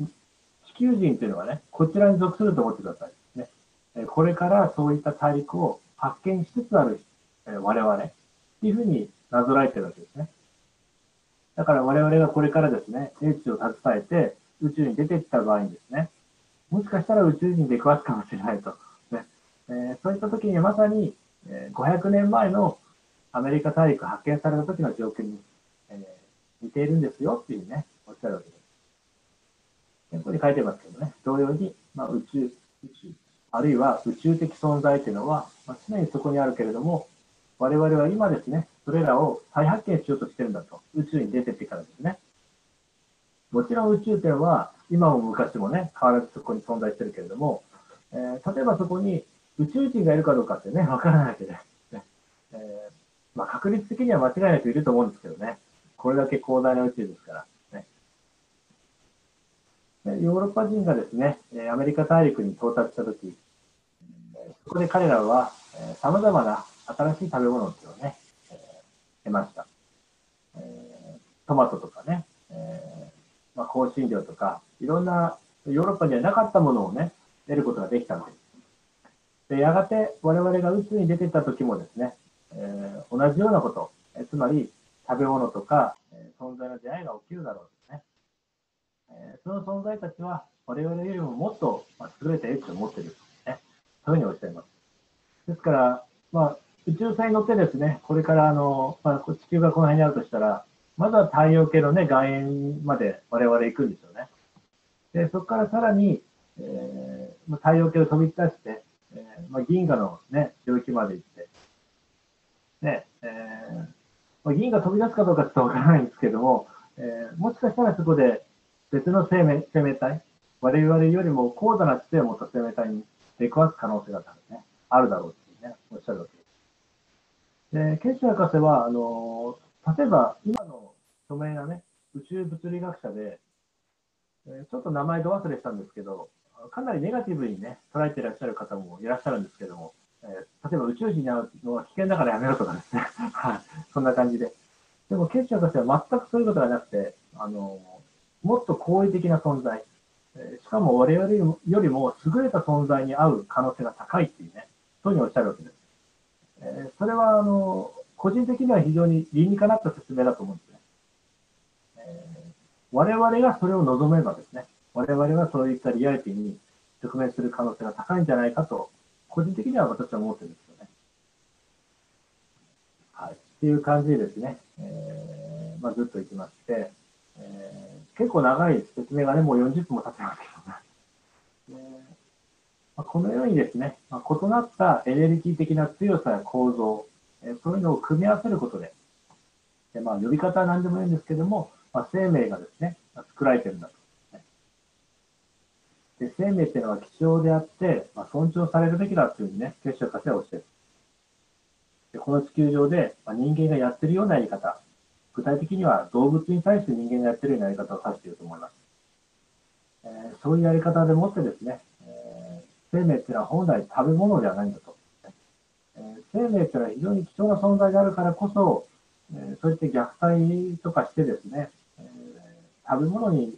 球人というのはね、こちらに属すると思ってください、ねえー、これからそういった大陸を発見しつつある、えー、我々というふうになぞらえているわけですね。だから我々がこれからですね、英知を携えて宇宙に出てきた場合にですね、もしかしたら宇宙人で食わすかもしれないと、ねえー、そういった時にまさにごひゃくねんまえのアメリカ大陸が発見された時の状況に、えー、似ているんですよっていうね、おっしゃるわけです。ここに書いてますけどね、同様に、まあ、宇宙、宇宙、あるいは宇宙的存在というのは、まあ、常にそこにあるけれども、我々は今ですね、それらを再発見しようとしてるんだと、宇宙に出てってからですね。もちろん宇宙というのは、今も昔もね、変わらずそこに存在してるけれども、えー、例えばそこに宇宙人がいるかどうかってね、わからないわけで、ねえーまあ、確率的には間違いなくいると思うんですけどね、これだけ広大な宇宙ですから。ヨーロッパ人がですね、アメリカ大陸に到達したとき、そこで彼らはさまざまな新しい食べ物っていうのをね、得ました。トマトとかね、香辛料とか、いろんなヨーロッパにはなかったものをね、得ることができたんです。でやがて我々が宇宙に出ていったときもですね、同じようなこと、つまり食べ物とか存在の出会いが起きるだろう。その存在たちは我々よりももっと優れた英知を持っていると、ね、そういうふうにおっしゃいます。ですから、まあ、宇宙船に乗ってですね、これからあの、まあ、地球がこの辺にあるとしたら、まずは太陽系の、ね、外縁まで我々行くんですよね。でそこからさらに、えー、太陽系を飛び出して、えーまあ、銀河の、ね、領域まで行って、ねえーまあ、銀河飛び出すかどうかちょっとわからないんですけども、えー、もしかしたらそこで別の生命、生命体、我々よりも高度な知性を持った生命体に出くわす可能性が ある、ね、あるだろうっていうね、おっしゃるわけです。で、ケッシュ博士は、あの例えば今の著名なね、宇宙物理学者で、ちょっと名前ど忘れしたんですけど、かなりネガティブにね、捉えていらっしゃる方もいらっしゃるんですけども、えー、例えば宇宙人に会うのは危険だからやめろとかですね、はい、そんな感じで。でも、ケッシュ博士は全くそういうことがなくて、あのもっと好意的な存在、しかも我々よりも優れた存在に会う可能性が高いっていうね、そういうふうにおっしゃるわけです。えー、それはあの個人的には非常に理にかなった説明だと思うんですね。えー、我々がそれを望めばですね、我々はそういったリアリティに直面する可能性が高いんじゃないかと、個人的には私は思ってるんですよね。はい。っていう感じでですね、えーまあ、ずっといきまして、えー、結構長い説明がね、もうよんじゅっぷんも経ってますけどね。えーまあ、このようにですね、まあ、異なったエネルギー的な強さや構造、えー、そういうのを組み合わせることで、でまあ、呼び方は何でもいいんですけども、まあ、生命がですね、作られてるんだと。で生命っていうのは貴重であって、まあ、尊重されるべきだというふうにね、ケッシュ博士は教える。でこの地球上で、まあ、人間がやってるようなやり方、具体的には動物に対して人間がやってるようなやり方を指していると思います。えー、そういうやり方でもってですね、えー、生命っていうのは本来食べ物ではないんだと。えー、生命っていうのは非常に貴重な存在であるからこそ、えー、そうやって虐待とかしてですね、えー、食べ物に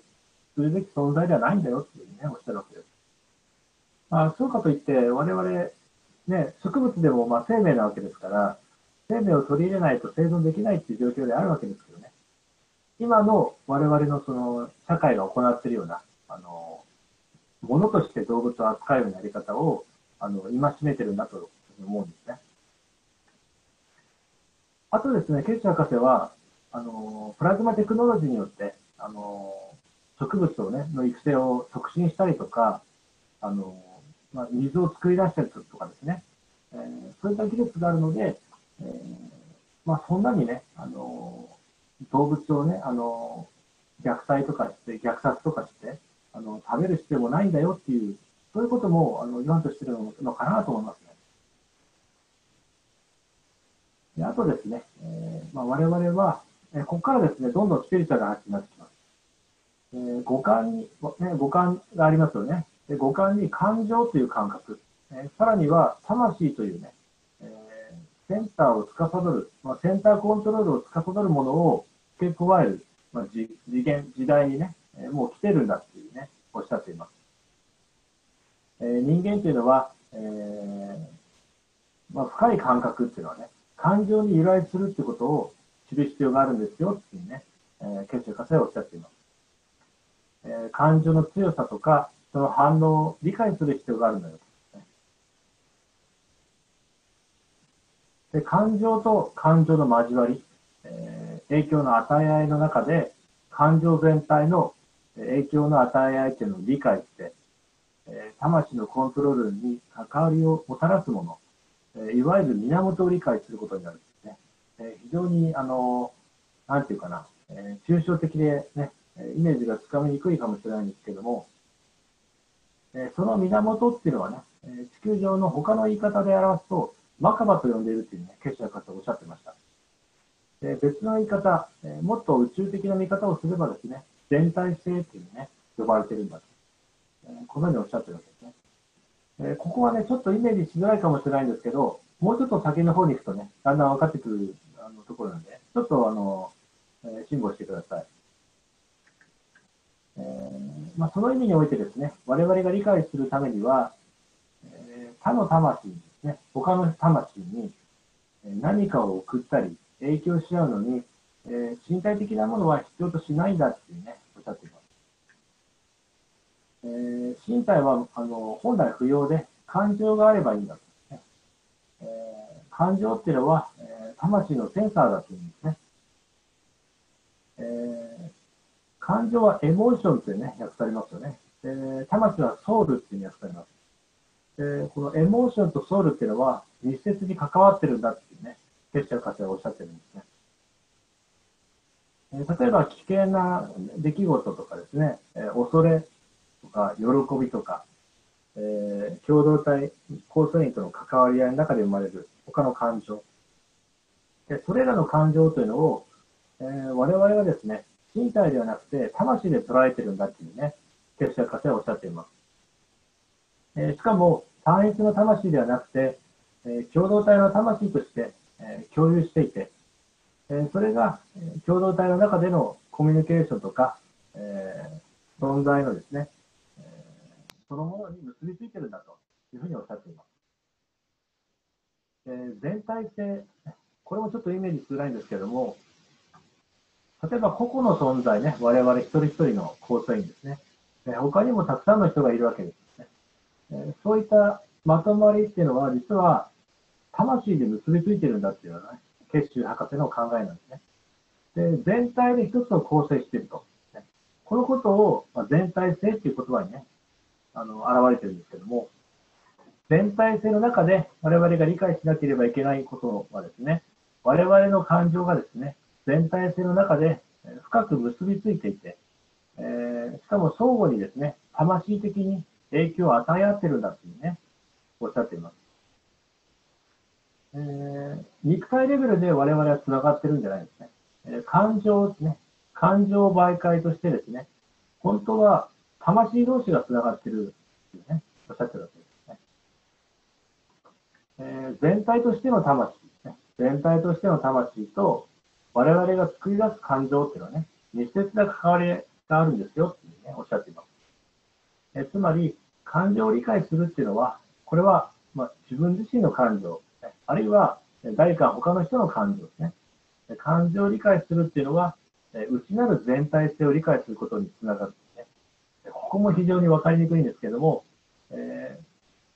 するべき存在ではないんだよっていうね、おっしゃるわけです。まあ、そうかといって、我々、ね、植物でもまあ生命なわけですから、生命を取り入れないと生存できないっていう状況であるわけですけどね。今の我々のその社会が行っているような、あの、ものとして動物を扱うようなやり方を、あの、戒めてるんだと思うんですね。あとですね、ケッシュ博士は、あの、プラズマテクノロジーによって、あの、植物をね、の育成を促進したりとか、あの、まあ、水を作り出したりとかですね、えー、そういった技術があるので、えー、まあ、そんなにね、あの、動物をね、あの、虐待とかして、虐殺とかして、あの、食べる必要もないんだよっていう、そういうことも、あの、言わんとしてるのかなと思いますね。で、あとですね、えー、まあ、我々は、え、ここからですね、どんどんスピリチュアルな話になってきます。えー、五感に、ね、五感がありますよね。で五感に感情という感覚、えー、さらには魂というね、えー、センターを司る、まあ、センターコントロールを司るものを付け加える、まあ、次元、時代にね、えー、もう来てるんだっていうね、おっしゃっています。えー、人間というのは、えーまあ、深い感覚っていうのはね、感情に由来するってことを知る必要があるんですよっていうね、えー、ケッシュ博士はおっしゃっています。感情の強さとか、その反応を理解する必要があるのよ。で、感情と感情の交わり、えー、影響の与え合いの中で、感情全体の影響の与え合いというのを理解して、えー、魂のコントロールに関わりをもたらすもの、えー、いわゆる源を理解することになるんですね。えー、非常に、あの、なんていうかな、えー、抽象的でね、イメージがつかみにくいかもしれないんですけども、その源っていうのはね、地球上の他の言い方で表すと、マカバと呼んでいるっていうね、ケッシュ博士はおっしゃってました。で、別の言い方、もっと宇宙的な見方をすればですね、全体性っていうね、呼ばれてるんだと。このようにおっしゃってるわけですね。ここはね、ちょっとイメージしづらいかもしれないんですけど、もうちょっと先の方に行くとね、だんだん分かってくるところなんで、ちょっとあの、辛抱してください。えーまあ、その意味においてですね、我々が理解するためには、えー、他の魂にですね、他の魂に何かを送ったり、影響し合うのに、えー、身体的なものは必要としないんだっていうね、おっしゃっています。えー、身体はあの本来不要で、感情があればいいんだと、ねえー。感情っていうのは、えー、魂のセンサーだというんですね。えー感情はエモーションってね、訳されますよね。で、魂はソウルっていう訳されます。で、このエモーションとソウルっていうのは密接に関わってるんだっていうね、ケッシュ博士はおっしゃってるんですね。例えば危険な出来事とかですね、恐れとか喜びとか、えー、共同体、構成員との関わり合いの中で生まれる他の感情、でそれらの感情というのを、えー、我々はですね、身体ではなくて魂で捉えてるんだっていうね、哲学家はおっしゃっています。えー、しかも単一の魂ではなくて、えー、共同体の魂として、えー、共有していて、えー、それが共同体の中でのコミュニケーションとか、えー、存在のですね、えー、そのものに結びついてるんだというふうにおっしゃっています。えー、全体性、これもちょっとイメージしづらいんですけれども、例えば個々の存在ね、我々一人一人の構成員ですね、えー、他にもたくさんの人がいるわけです。そういったまとまりっていうのは、実は魂で結びついてるんだっていうのが、ね、ケッシュ博士の考えなんですね。で、全体で一つを構成していると。このことを全体性っていう言葉にね、あの、表れてるんですけども、全体性の中で我々が理解しなければいけないことはですね、我々の感情がですね、全体性の中で深く結びついていて、えー、しかも相互にですね、魂的に影響を与え合ってるんだっていうね、おっしゃっています。えー、肉体レベルで我々は繋がってるんじゃないですね。えー、感情ですね。感情媒介としてですね、本当は魂同士が繋がってるっていうね、おっしゃってるわけですね。えー、全体としての魂ですね。全体としての魂と我々が作り出す感情っていうのはね、密接な関わりがあるんですよっていうね、おっしゃっています。えつまり、感情を理解するっていうのは、これは、まあ、自分自身の感情、あるいは誰か他の人の感情ですね。感情を理解するっていうのは、内なる全体性を理解することにつながるんですね。ここも非常に分かりにくいんですけども、え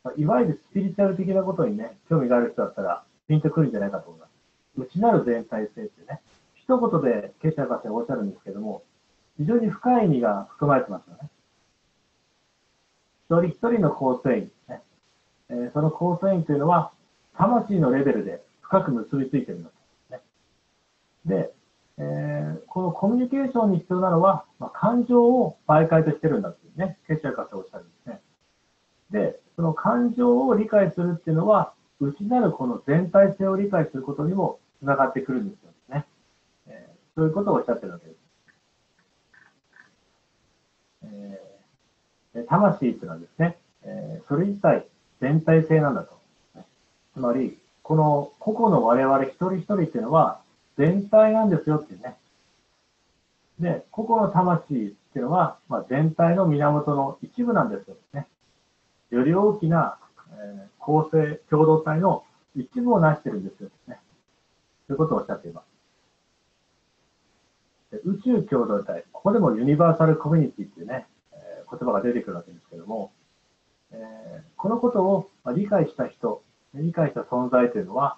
ー、いわゆるスピリチュアル的なことにね、興味がある人だったら、ピンとくるんじゃないかと思います。内なる全体性ってね、一言でケシャ博士がおっしゃるんですけども、非常に深い意味が含まれてますよね。一人一人の構成員ですね、えー。その構成員というのは、魂のレベルで深く結びついているんですね。で、えー、このコミュニケーションに必要なのは、まあ、感情を媒介としてるんだっていうね、ケッシャー博士がおっしゃるんですね。で、その感情を理解するっていうのは、内なるこの全体性を理解することにもつながってくるんですよね。えー、そういうことをおっしゃってるわけです。えー魂というのはですね、それ自体全体性なんだと。つまり、この個々の我々一人一人っていうのは全体なんですよっていうね。で、個々の魂っていうのは全体の源の一部なんですよね。より大きな構成、共同体の一部を成してるんですよね。ということをおっしゃっています。宇宙共同体、ここでもユニバーサルコミュニティっていうね、言葉が出てくるわけですけども、えー、このことを理解した人、理解した存在というのは、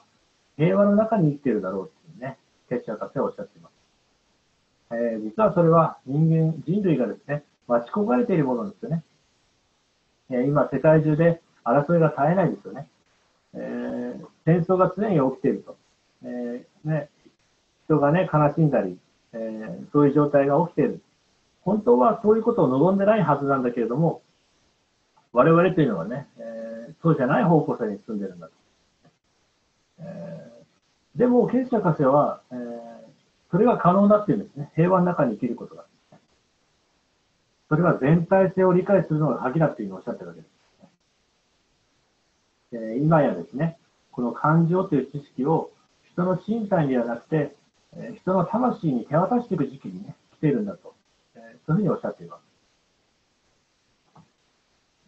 平和の中に生きているだろうというね、ケッシャ博士はおっしゃっています。えー、実はそれは人間、人類がですね、待ち焦がれているものですよね。えー、今、世界中で争いが絶えないですよね。えー、戦争が常に起きていると。えーね、人がね、悲しんだり、えー、そういう状態が起きている。本当はそういうことを望んでないはずなんだけれども、我々というのはね、えー、そうじゃない方向性に進んでるんだと。えー、でも、ケッシャ博士は、えー、それが可能だっていうんですね。平和の中に生きることが。それは全体性を理解するのが鍵だっていうのをおっしゃってるわけです。えー、今やですね、この感情という知識を人の身体にはなくて、えー、人の魂に手渡していく時期にね、来ているんだと。そういうふうにおっしゃっています。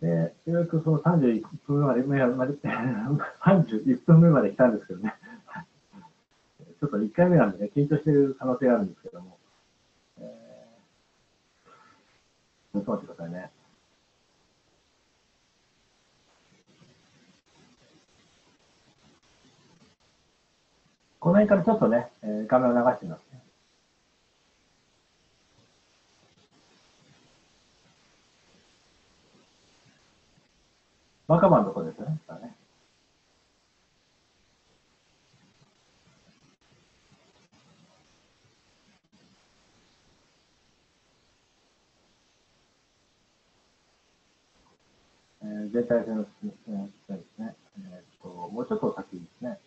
で、ようやくそのさんじゅういっぷんまで、さんじゅういっぷんめまで来たんですけどね。ちょっといっかいめなんでね、緊張してる可能性があるんですけども。えー、ちょっと待ってくださいね。この辺からちょっとね、画面を流してみます。若葉のところですね。えー、自衛隊の進めしたいですね。えー、ともうちょっと先ですね。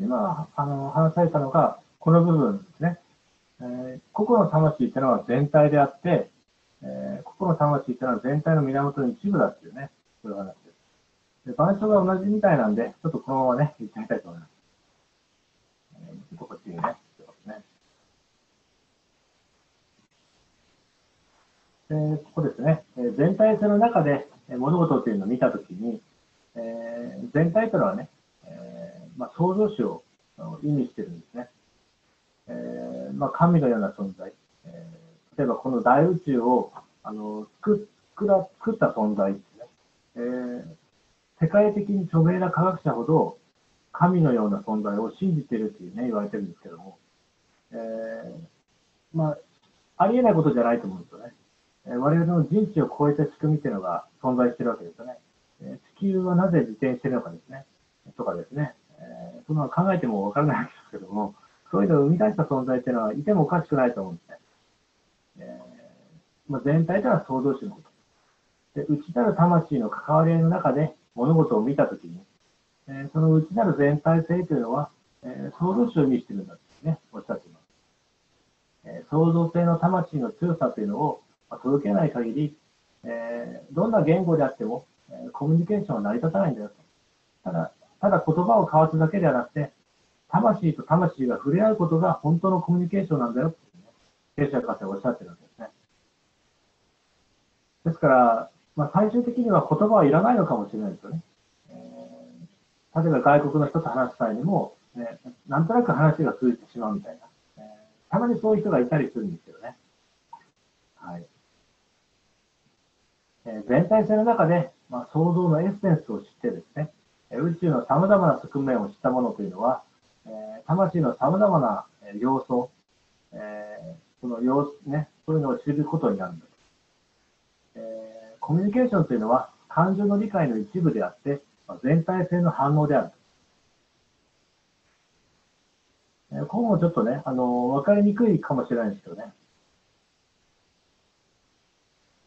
今あの話されたのが、この部分ですね。えー、個々の魂というのは全体であって、えー、個々の魂というのは全体の源の一部だっていうね、そういう話です。で、板書が同じみたいなんで、ちょっとこのままね、いってみたいと思います。えー、ちょっとこっちにね、ねえー、ここですね、えー、全体性の中で物事というのを見たときに、えー、全体というのはね、まあ、創造主を意味してるんですね。えーまあ、神のような存在、えー、例えばこの大宇宙をあの 作, 作, ら作った存在ですね、えー。世界的に著名な科学者ほど神のような存在を信じているというね、言われてるんですけども、えーまあ、ありえないことじゃないと思うんですよね。えー、我々の人知を超えた仕組みというのが存在してるわけですよね。えー、地球はなぜ自転しているのかですね、とかですね。えー、そんなの考えても分からないですけども、そういうのを生み出した存在というのはいてもおかしくないと思うんですね。えーまあ、全体では創造主のことで、内なる魂の関わりの中で物事を見たときに、えー、その内なる全体性というのは、えー、創造主を意味しているんだとね、おっしゃっています。えー、創造性の魂の強さというのを届けない限り、えー、どんな言語であっても、えー、コミュニケーションは成り立たないんだよと。ただただ言葉を交わすだけではなくて、魂と魂が触れ合うことが本当のコミュニケーションなんだよって、ね、聖書博士はおっしゃってるわけですね。ですから、まあ、最終的には言葉はいらないのかもしれないですよね。えー、例えば外国の人と話す際にも、ね、なんとなく話が通じてしまうみたいな、えー、たまにそういう人がいたりするんですよね。はいえー、全体性の中で、まあ、創造のエッセンスを知ってですね、宇宙のさまざまな側面を知ったものというのは、えー、魂のさまざまな要素、えー、その要素、ね、そういうのを知ることになるんです、えー。コミュニケーションというのは感情の理解の一部であって、まあ、全体性の反応である。えー、ここもちょっとね、あのー、分かりにくいかもしれないですけどね。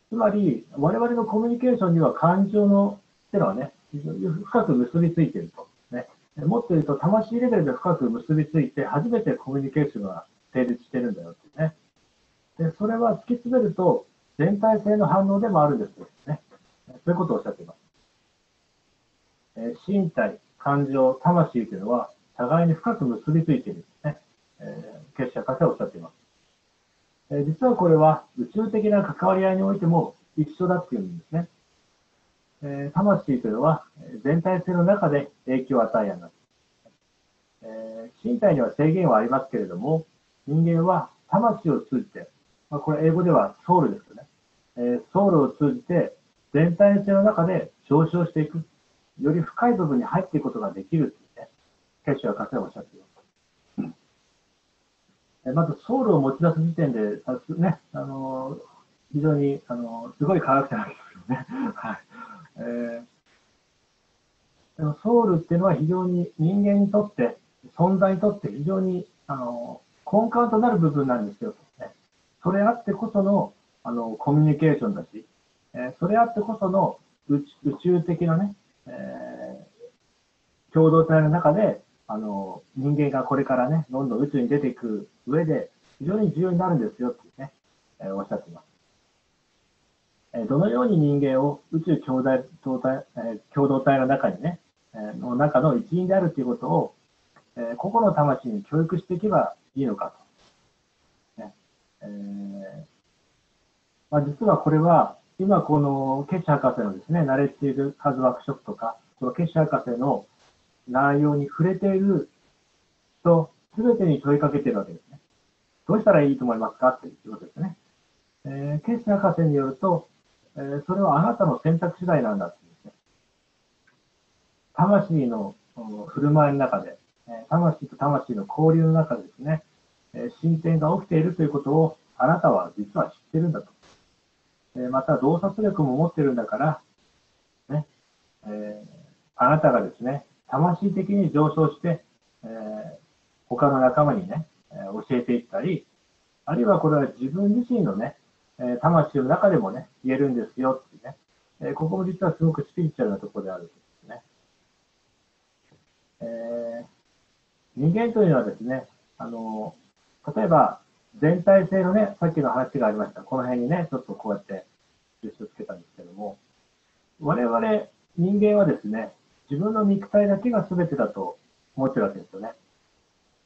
つまり、我々のコミュニケーションには感情のっていうのはね、非常に深く結びついていると、ね。もっと言うと、魂レベルで深く結びついて、初めてコミュニケーションが成立してるんだよってね。で、それは突き詰めると、全体性の反応でもあるんですよね。そういうことをおっしゃっています。えー、身体、感情、魂というのは、互いに深く結びついているんですね。結社博士はおっしゃっています。えー、実はこれは、宇宙的な関わり合いにおいても一緒だっていうんですね。えー、魂というのは全体性の中で影響を与えやな、えー、身体には制限はありますけれども、人間は魂を通じて、まあ、これ英語ではソウルですよね、えー、ソウルを通じて全体性の中で上昇していく、より深い部分に入っていくことができるってね、結社博士はおっしゃっています。まずソウルを持ち出す時点で、ね、あのー、非常に、あのー、すごい科学者なんですよね。はいえー、でもソウルっていうのは非常に人間にとって、存在にとって非常にあの根幹となる部分なんですよ、ね。それあってこそのあのコミュニケーションだし、えー、それあってこその宇宙的なね、えー、共同体の中であの人間がこれからね、どんどん宇宙に出ていく上で非常に重要になるんですよってね、えー、おっしゃっています。どのように人間を宇宙共同体、共同体の中にね、の中の一員であるということを、個々の魂に教育していけばいいのかと。ねえーまあ、実はこれは、今このケッシュ博士のですね、ナレッジワークショップとか、そのケッシュ博士の内容に触れている人、すべてに問いかけているわけですね。どうしたらいいと思いますかっていうことですね。えー、ケッシュ博士によると、それはあなたの選択次第なんだってですね。魂の振る舞いの中で、魂と魂の交流の中でですね、進展が起きているということをあなたは実は知ってるんだと。えー、また、洞察力も持ってるんだから、ね、えー、あなたがですね、魂的に上昇して、えー、他の仲間にね、えー、教えていったり、あるいはこれは自分自身のね、えー、魂の中でもね、言えるんですよってね、えー、ここも実はすごくスピリチュアルなところであるんですね。えー、人間というのはですね、あのー、例えば、全体性のね、さっきの話がありました。この辺にね、ちょっとこうやって印をつけたんですけども、我々人間はですね、自分の肉体だけが全てだと思ってるわけですよね。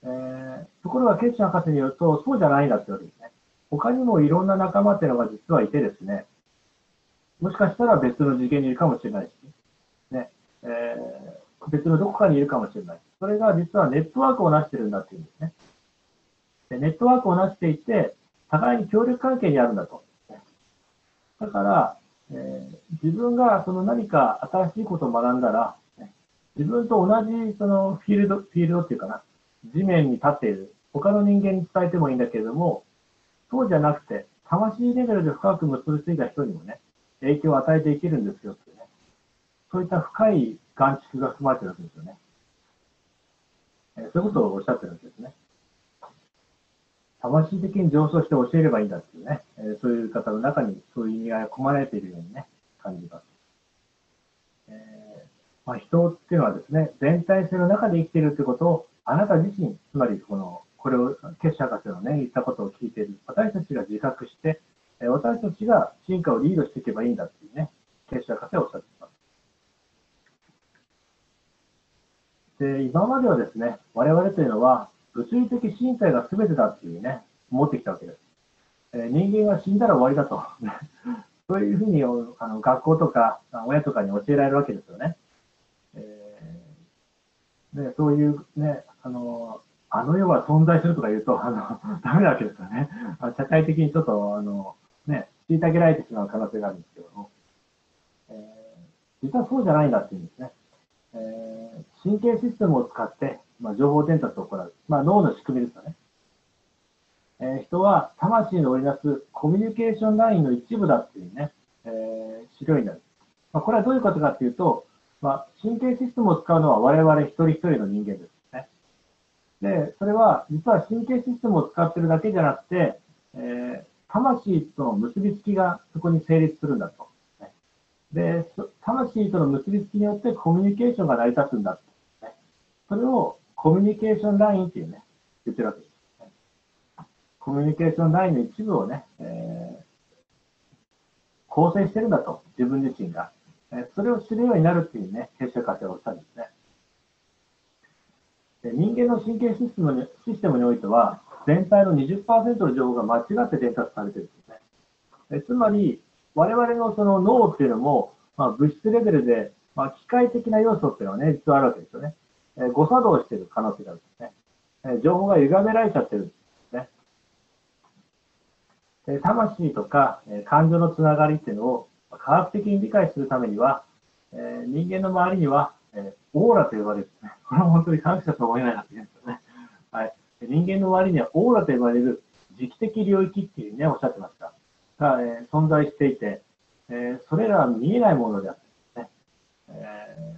えー、ところがケッシュ博士によると、そうじゃないんだってわけですね。他にもいろんな仲間っていうのが実はいてですね、もしかしたら別の次元にいるかもしれないし、ね、えー、別のどこかにいるかもしれない。それが実はネットワークを成してるんだっていうんですね。ネットワークをなしていて、互いに協力関係にあるんだと。だから、えー、自分がその何か新しいことを学んだら、自分と同じそのフィールド、フィールドっていうかな、地面に立っている、他の人間に伝えてもいいんだけれども、そうじゃなくて、魂レベルで深く結びついた人にもね、影響を与えていけるんですよってね。そういった深い眼蓄が含まれてるわけですよね。えー、そういうことをおっしゃってるわけですね。魂的に上昇して教えればいいんだっていうね、えー、そういう方の中にそういう意味が込まれているようにね、感じます。えーまあ、人っていうのはですね、全体性の中で生きているということを、あなた自身、つまりこの、これを、ケッシュ博士のね、言ったことを聞いている、私たちが自覚して、えー、私たちが進化をリードしていけばいいんだっていうね、ケッシュ博士はおっしゃっています。で、今まではですね、我々というのは、物理的身体が全てだっていうね、思ってきたわけです。えー、人間が死んだら終わりだと。そういうふうにあの学校とか親とかに教えられるわけですよね。えー、でそういうね、あの、あの世は存在するとか言うと、あのダメなわけですよね。社会的にちょっと、あの、ね、虐げられてしまう可能性があるんですけども、えー、実はそうじゃないんだっていうんですね。えー、神経システムを使って、まあ、情報伝達を行う。まあ、脳の仕組みですよね。えー、人は魂の織りなすコミュニケーションラインの一部だっていうね、えー、資料になる。まあ、これはどういうことかっていうと、まあ、神経システムを使うのは我々一人一人の人間ですね。で、それは実は神経システムを使ってるだけじゃなくて、えー、魂との結びつきがそこに成立するんだと。で、魂との結びつきによってコミュニケーションが成り立つんだって、ね。それをコミュニケーションラインっていうね、言ってるわけです、ね。コミュニケーションラインの一部をね、えー、構成してるんだと、自分自身が。えー、それを知るようになるっていうね、ケッシュ博士がおっしゃるんですね。で、人間の神経システムに、システムにおいては、全体の にじゅっパーセント の情報が間違って伝達されてるんですね。えー、つまり、我々のその脳っていうのも、まあ、物質レベルで、まあ、機械的な要素っていうのはね、実はあるわけですよね。えー、誤作動している可能性があるんですね。えー、情報が歪められちゃってるんですね。えー、魂とか、えー、感情のつながりっていうのを科学的に理解するためには、えー、人間の周りには、えー、オーラと呼ばれる、ね。これは本当に科学者と思えないわけですよね。はい。人間の周りにはオーラと呼ばれる磁気的領域っていうね、おっしゃってました。が、えー、存在していて、えー、それらは見えないものであって、ねえ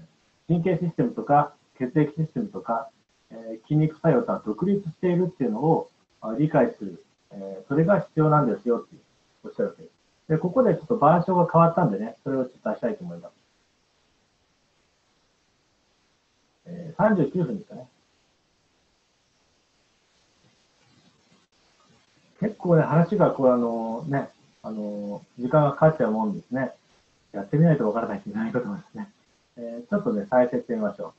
ー、神経システムとか血液システムとか、えー、筋肉作用とは独立しているっていうのを理解する、えー、それが必要なんですよっておっしゃるわけです。で、ここでちょっと板書が変わったんでね、それをちょっと出したいと思います。えー、さんじゅうきゅうふんですかね。結構ね、話がこうあのね、あの、時間がかかっちゃうもんですね。やってみないとわからないといけないことですね。えー、ちょっとね、再生してみましょう。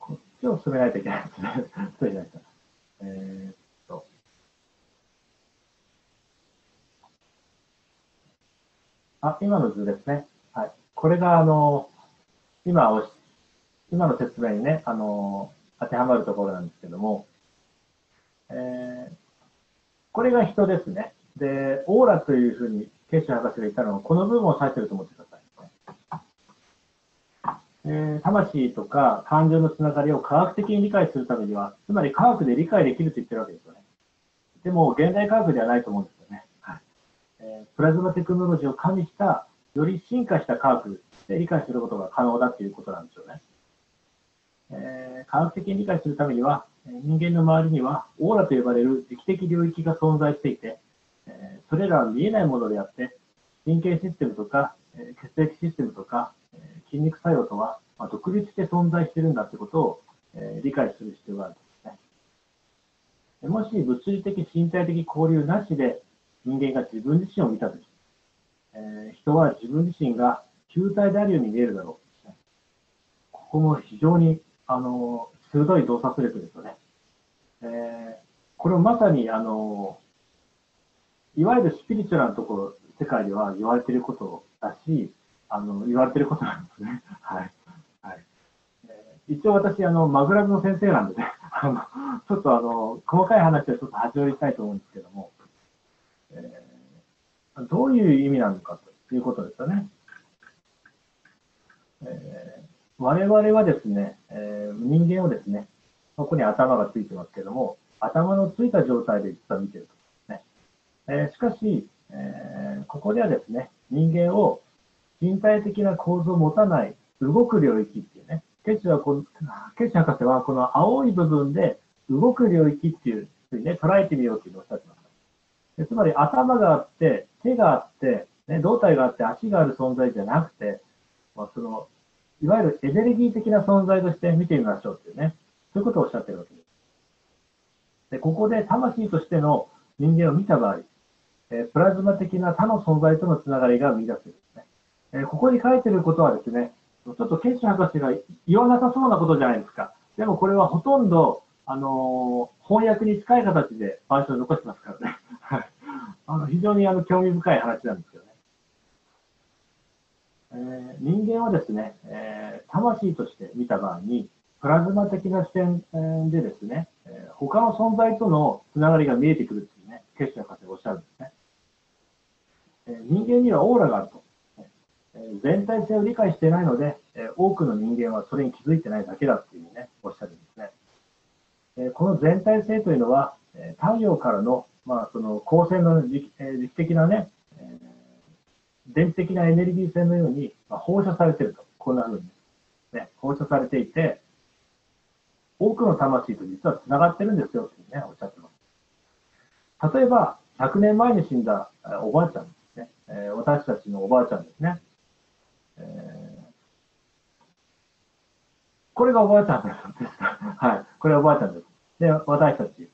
こっちを進めないといけないですね。失礼しました。えーあ、今の図ですね。はい。これが、あの、今を、今の説明にね、あの、当てはまるところなんですけども、えー、これが人ですね。で、オーラというふうにケイシ博士が言ったのは、この部分を指していると思ってください、ね。魂とか感情のつながりを科学的に理解するためには、つまり科学で理解できると言ってるわけですよね。でも、現代科学ではないと思うんですよね。はい、えー、プラズマテクノロジーを加味した、より進化した科学で理解することが可能だということなんでしょうね。えー、科学的に理解するためには、人間の周りにはオーラと呼ばれる磁気的領域が存在していて、えー、それらは見えないものであって、神経システムとか、えー、血液システムとか、えー、筋肉作用とは、まあ、独立して存在しているんだということを、えー、理解する必要があるんですね。もし物理的身体的交流なしで人間が自分自身を見たとき、えー、人は自分自身が球体であるように見えるだろう。ここも非常にあの鋭い洞察力ですよね。えー、これをまさにあのいわゆるスピリチュアルなところ、世界では言われていることだし、あの言われていることなんですね。はいはいえー、一応私あの、マグラブの先生なんでね、あのちょっとあの細かい話をちょっと始めりたいと思うんですけども、えー、どういう意味なのかということですよね。えー、我々はですね、えー、人間をですね、ここに頭がついてますけども、頭のついた状態で実は見てると、ねえー、しかし、えー、ここではですね、人間を身体的な構造を持たない動く領域っていうね、ケシはこの、ケシ博士はこの青い部分で動く領域っていうふうにね、捉えてみようっていうのをおっしゃってました。つまり頭があって、手があって、ね、胴体があって、足がある存在じゃなくて、まあ、そのいわゆるエネルギー的な存在として見てみましょうっていうね、そういうことをおっしゃってるわけです。で、ここで魂としての人間を見た場合、えプラズマ的な他の存在とのつながりが見出せるんですね。えここに書いてることはですね、ちょっとケッシュ博士が言わなさそうなことじゃないですか。でもこれはほとんど、あのー、翻訳に近い形で版書を残してますからね。あの非常にあの興味深い話なんですけどね。えー、人間はですね、えー、魂として見た場合に、プラズマ的な視点でですね、えー、他の存在とのつながりが見えてくるっていうね、ケッシュ博士がおっしゃるんですね。えー、人間にはオーラがあると。えー、全体性を理解していないので、えー、多くの人間はそれに気づいてないだけだっていうふうにね、おっしゃるんですね。えー、この全体性というのは、えー、太陽からの、まあ、その光線の時期、えー、時期的なね、えー電気的なエネルギー線のように放射されていると、こんなふうに、ね、放射されていて、多くの魂と実はつながってるんですよって、ね、おっしゃってます。例えば、ひゃくねんまえに死んだおばあちゃんですね、えー、私たちのおばあちゃんですね、えー。これがおばあちゃんです。はい、これはおばあちゃんです。で、私たち。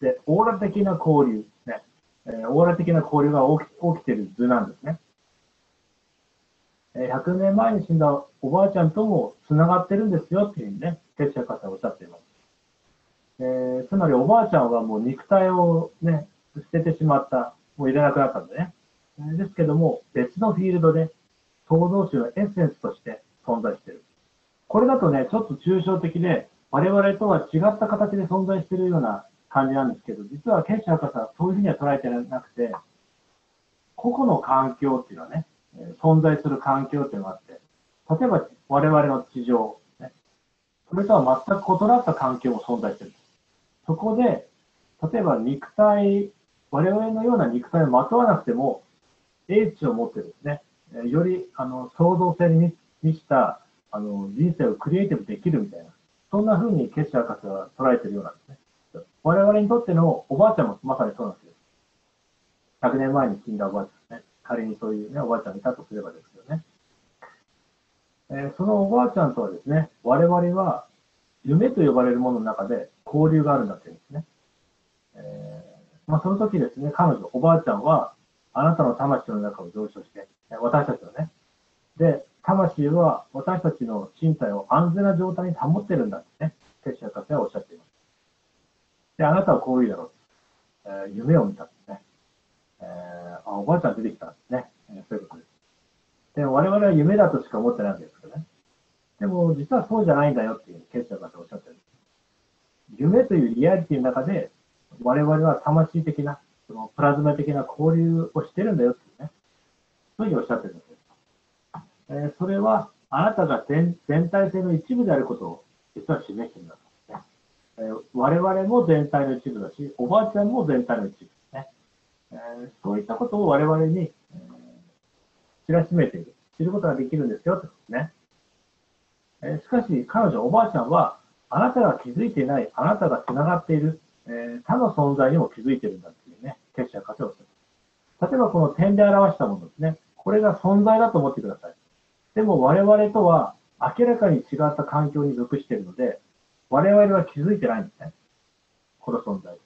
で、オーラ的な交流、ねえー、オーラ的な交流が起き、起きている図なんですね。ひゃくねんまえに死んだおばあちゃんともつながってるんですよっていうふうにね、ケッシュ博士はおっしゃっています。えー、つまりおばあちゃんはもう肉体をね、捨ててしまった、もういらなくなったんでね。ですけども、別のフィールドで創造主のエッセンスとして存在している。これだとね、ちょっと抽象的で、我々とは違った形で存在しているような感じなんですけど、実はケッシュ博士はそういうふうには捉えてなくて、個々の環境っていうのはね、存在する環境というのがあって、例えば我々の地上、ね、それとは全く異なった環境も存在している。そこで、例えば肉体、我々のような肉体をまとわなくても、英知を持ってですね、よりあの創造性に満ちたあの人生をクリエイティブできるみたいな、そんな風にケッシュ博士は捉えているようなんですね。我々にとってのおばあちゃんもまさにそうなんですよ。ひゃくねんまえに死んだおばあちゃんですね。仮にそういう、ね、おばあちゃんがいたとすればですよね、えー。そのおばあちゃんとはですね、我々は夢と呼ばれるものの中で交流があるんだっていうんですね。えーまあ、その時ですね、彼女、おばあちゃんは、あなたの魂の中を上昇して、私たちのね、で、魂は私たちの身体を安全な状態に保ってるんだってね、ケッシュ博士はおっしゃっています。で、あなたはこういうだろう、えー、夢を見たんですね。えー、あおばあちゃん出てきたんですね。えー、そういうことです。でも我々は夢だとしか思ってないわけですけどね。でも実はそうじゃないんだよっていうケッシュ博士がおっしゃってるんです。夢というリアリティの中で我々は魂的なそのプラズマ的な交流をしてるんだよっていうね、そういうふうにおっしゃってるんですよ。えー、それはあなたが 全, 全体性の一部であることを実は示しているんだと、ねえー。我々も全体の一部だし、おばあちゃんも全体の一部ですね。えー、そういったことを我々に、えー、知らしめている、知ることができるんですよってことですね。えー、しかし彼女、おばあちゃんは、あなたが気づいていない、あなたがつながっている、えー、他の存在にも気づいているんだっていうね、結社活用する。例えばこの点で表したものですね。これが存在だと思ってください。でも我々とは明らかに違った環境に属しているので、我々は気づいてないんですね。この存在。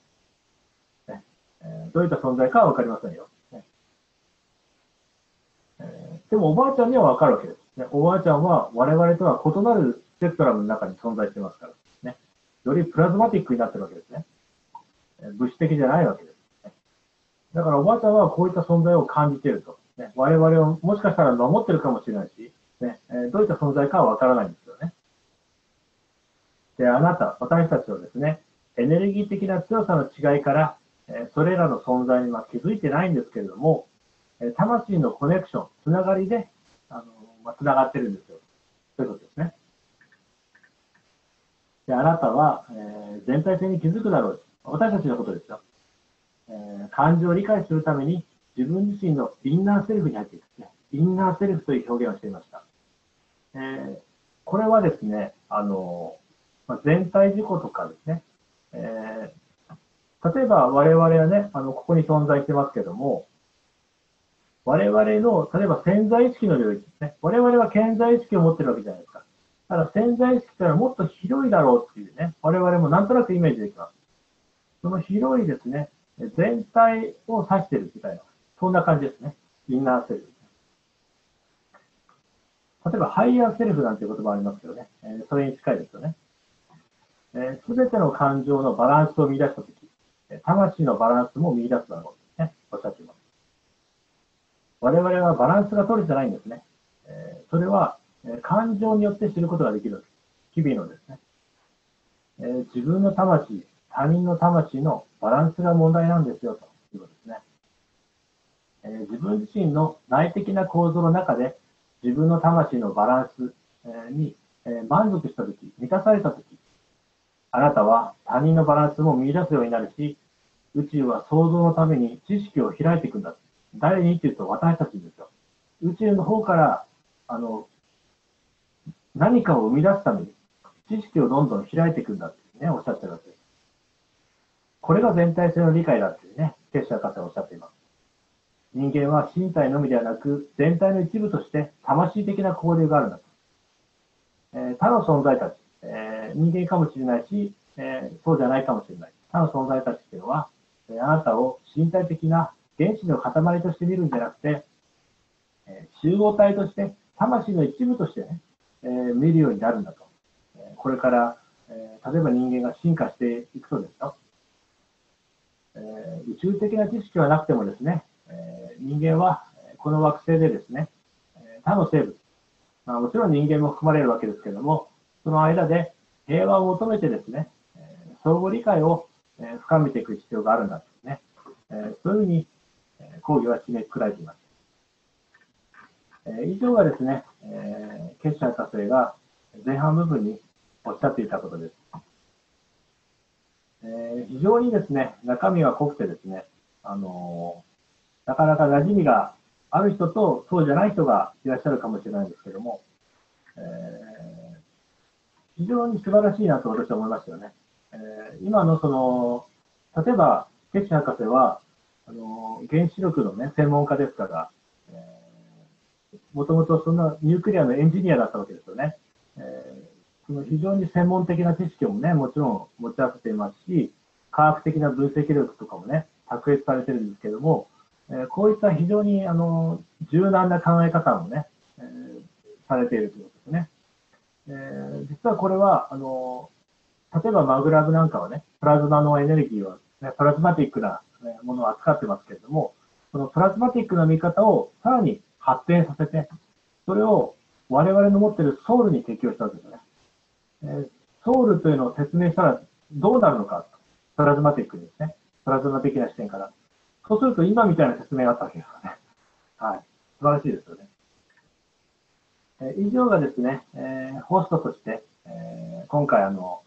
ねえー、どういった存在かはわかりませんよ、ねえー。でもおばあちゃんにはわかるわけです、ね。おばあちゃんは我々とは異なるスペクトラムの中に存在してますから、ね、よりプラズマティックになってるわけですね。物質的じゃないわけです、ね。だからおばあちゃんはこういった存在を感じていると、ね。我々をもしかしたら守ってるかもしれないし、ね、どういった存在かはわからないんですよね。で、あなた、私たちはですね、エネルギー的な強さの違いから、それらの存在には気づいてないんですけれども、魂のコネクション、つながりで、あの、つながってるんですよ。ということですね。で、あなたは、えー、全体性に気づくだろう。私たちのことですよ、えー。感情を理解するために自分自身のインナーセルフに入っていくですね。インナーセルフという表現をしていました。えー、これはですね、あのー、全体自己とかですね、えー、例えば我々はね、あの、ここに存在してますけども、我々の、例えば潜在意識の領域ですね。我々は潜在意識を持ってるわけじゃないですか。ただ潜在意識というのはもっと広いだろうっていうね、我々もなんとなくイメージできます。その広いですね、全体を指しているみたいな、そんな感じですね。インナーセルフ。例えば、ハイヤーセルフなんていう言葉ありますけどね、それに近いですよね。すべての感情のバランスを見出したとき、魂のバランスも見出すだろうと、ね、おっしゃっています。我々はバランスが取れてないんですね。それは、感情によって知ることができる。日々のですね。えー、自分の魂、他人の魂のバランスが問題なんですよ、ということですね、えー。自分自身の内的な構造の中で、自分の魂のバランス、えー、に、えー、満足したとき、満たされたとき、あなたは他人のバランスも見出すようになるし、宇宙は創造のために知識を開いていくんだ。誰にっていうと私たちですよ。宇宙の方から、あの、何かを生み出すために、知識をどんどん開いていくんだってね、おっしゃってるわけです。これが全体性の理解だっていうね、結社博士はおっしゃっています。人間は身体のみではなく、全体の一部として魂的な交流があるんだと。えー、他の存在たち、えー、人間かもしれないし、えー、そうじゃないかもしれない。他の存在たちっていうのは、えー、あなたを身体的な原子の塊として見るんじゃなくて、えー、集合体として、魂の一部としてね、えー、見るようになるんだと。えー、これから、えー、例えば人間が進化していくとですよ、えー、宇宙的な知識はなくてもですね、えー、人間はこの惑星でですね、他の生物、まあ、もちろん人間も含まれるわけですけれども、その間で平和を求めてですね、えー、相互理解を深めていく必要があるんだとね、えー、そういうふうに講義は締めくくられています。以上がですね、えー、結社博士が前半部分におっしゃっていたことです。えー、非常にですね、中身は濃くてですね、あのー、なかなか馴染みがある人とそうじゃない人がいらっしゃるかもしれないんですけども、えー、非常に素晴らしいなと私は思いましたよね。えー、今のその、例えば結社博士は、あのー、原子力のね、専門家ですから、えーもともとそんなニュークリアのエンジニアだったわけですよね。えー、その非常に専門的な知識もね、もちろん持ち合わせていますし、科学的な分析力とかもね、卓越されてるんですけども、えー、こういった非常にあの柔軟な考え方もね、えー、されているということですね。えー、実はこれはあの、例えばマグラブなんかはね、プラズマのエネルギーは、ね、プラズマティックなものを扱ってますけれども、このプラズマティックな見方をさらに発展させて、それを我々の持っているソウルに適用したわけですね。えー、ソウルというのを説明したらどうなるのか、プラズマティックにですね、プラズマ的な視点から。そうすると今みたいな説明があったわけですよね。はい。素晴らしいですよね。えー、以上がですね、えー、ホストとして、えー、今回あの、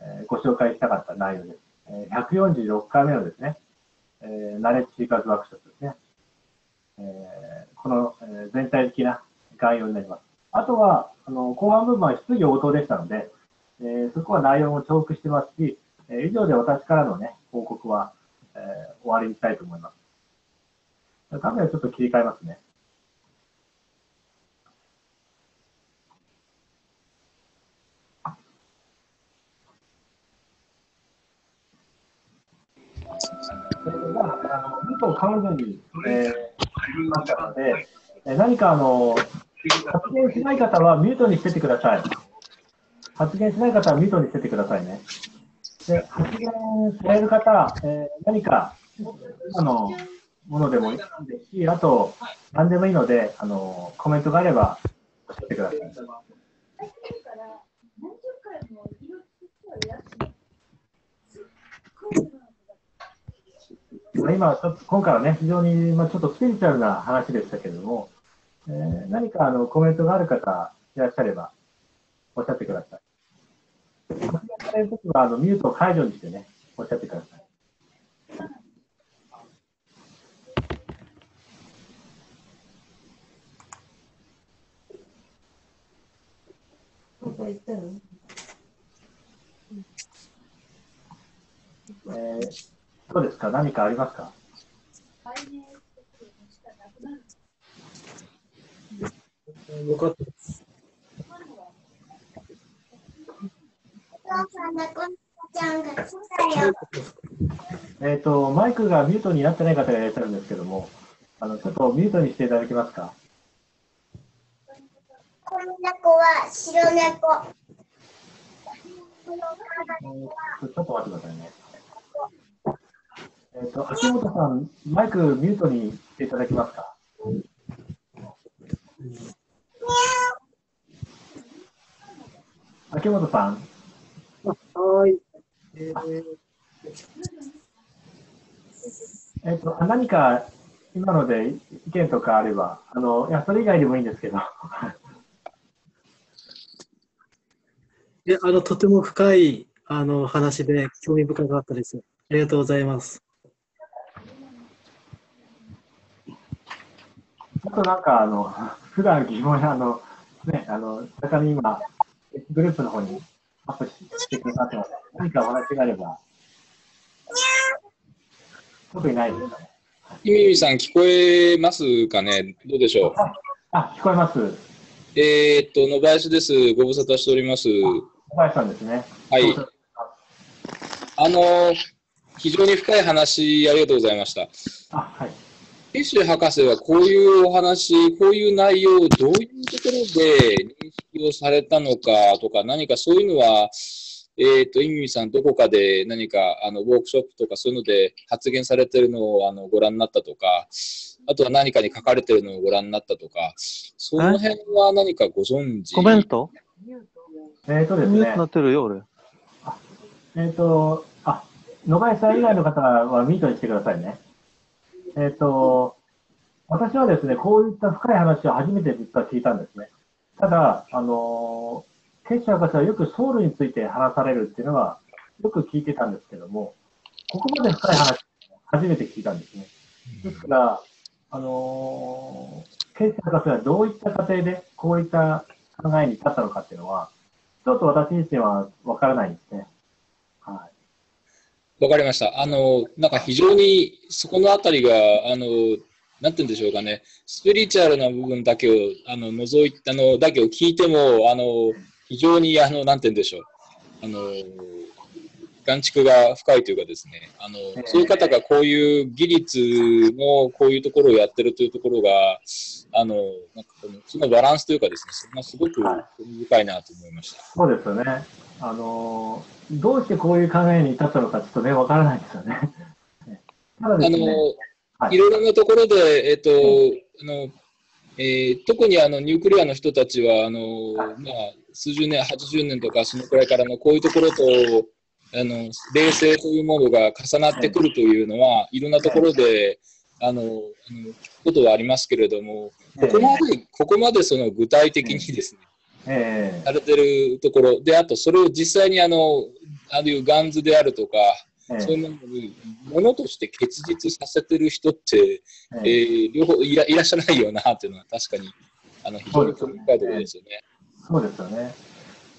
えー、ご紹介したかった内容です。えー、ひゃくよんじゅうろっかいめのですね、えー、ナレッジシーカーズワークショップですね。えー、この、えー、全体的な概要になります。あとは、あの後半部分は質疑応答でしたので、えー、そこは内容も重複してますし、えー、以上で私からのね、報告は、えー、終わりにしたいと思います。カメラちょっと切り替えますね。それでは、あの、元彼女に、えー、言いましたので、何かあの、発言しない方はミュートにしててください。発言しない方はミュートにしててくださいね。で、発言される方、えー、何かあのものでもいいですし、あと何でもいいので、あのコメントがあれば教えてください。今ちょっと今回はね、非常に、まあ、ちょっとスピリチュアルな話でしたけれども、えー、何かあのコメントがある方いらっしゃればおっしゃってください。発言されるときはあのミュートを解除にしてね、おっしゃってください。えー、どうですか、何かありますか。よかったです。お父さんだ、こんちゃんが来たよ。えっと、マイクがミュートになってない方がいらっしゃるんですけども、あの、ちょっとミュートにしていただけますか。この猫は白猫。えー、ちょっと待ってくださいね。えっと、秋元さん、マイクミュートにしていただけますか。秋元さん。はい。えー、えーと、何か今ので意見とかあれば、あの、いや、それ以外でもいいんですけど。え、あの、とても深い、あの、話で興味深かったです。ありがとうございます。あとなんか、あの、普段疑問な、あの、ね、あの、再び今、グループの方にアップしてくださってます。何かお話があれば。特にないですかね。ゆみゆみさん、聞こえますかね、どうでしょう。あ、あ、聞こえます。えーっと、野林です。ご無沙汰しております。野林さんですね。はい。あの、非常に深い話、ありがとうございました。あ、はい。ケシュ博士はこういうお話、こういう内容をどういうところで認識をされたのかとか、何かそういうのは、えっと、イミミさん、どこかで何かあのウォークショップとかそういうので発言されてるのをあのご覧になったとか、あとは何かに書かれてるのをご覧になったとか、その辺は何かご存知。コメントえっとですね。ミュートなってるよ、俺。えっと、あ、野林さん以外の方はミートにしてくださいね。えっと、私はですね、こういった深い話を初めて実は聞いたんですね。ただ、あの、ケシュ博士はよくソウルについて話されるっていうのは、よく聞いてたんですけども、ここまで深い話、初めて聞いたんですね。ですから、あの、ケシュ博士はどういった過程で、こういった考えに至ったのかっていうのは、ちょっと私自身はわからないんですね。はい。わかりました。あの、なんか非常にそこのあたりが、あの、なんて言うんでしょうかね、スピリチュアルな部分だけを、あの、覗い、あの、だけを聞いても、あの、非常に、あの、なんて言うんでしょう、あの、眼蓄が深いというかですね、あの、そういう方がこういう技術のこういうところをやってるというところが、あの、なんかこの、そのバランスというかですね、それがすごく深いなと思いました。はい、そうですよね。あのどうしてこういう考えに至ったのか、ちょっとね、わからないですよね。ただですね、あの、はい、いろいろなところで、えっと、あのえー、特にあのニュークリアの人たちは、あのまあ、数十年、はちじゅうねんとか、そのくらいからのこういうところと、あの冷静というものが重なってくるというのは、はい、いろんなところで、はい、あのあの聞くことはありますけれども、ここまで、ここまでその具体的にですね、えー、されてるところで、あとそれを実際にあのあるいうガンズであるとか、えー、そういうものにものとして結実させてる人って、えーえー、両方いら、いらっしゃらないよなっていうのは確かにあの非常に興味深いところですよね。そうですよね。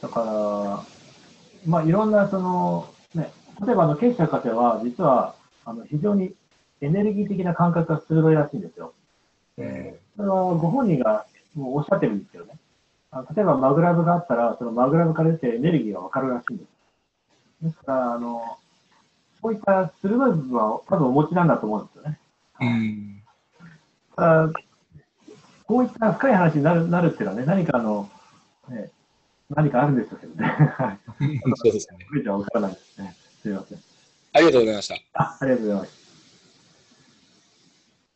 だからまあ、いろんなその、ね、例えばあの経営者方は実はあの非常にエネルギー的な感覚が鋭いらしいんですよ。えー、それはご本人がもうおっしゃってるんですけどね。あの例えばマグラブがあったら、そのマグラブから出てエネルギーが分かるらしいんです。ですからあの、こういった鋭い部分は多分お持ちなんだと思うんですよね。うん、だからこういった深い話になる、なるっていうのはね、何かあの、ね何かあるんでしょうけどね。そうですね。無理じゃ分からないですね。すみません。ありがとうございました。あ、ありがとうございます。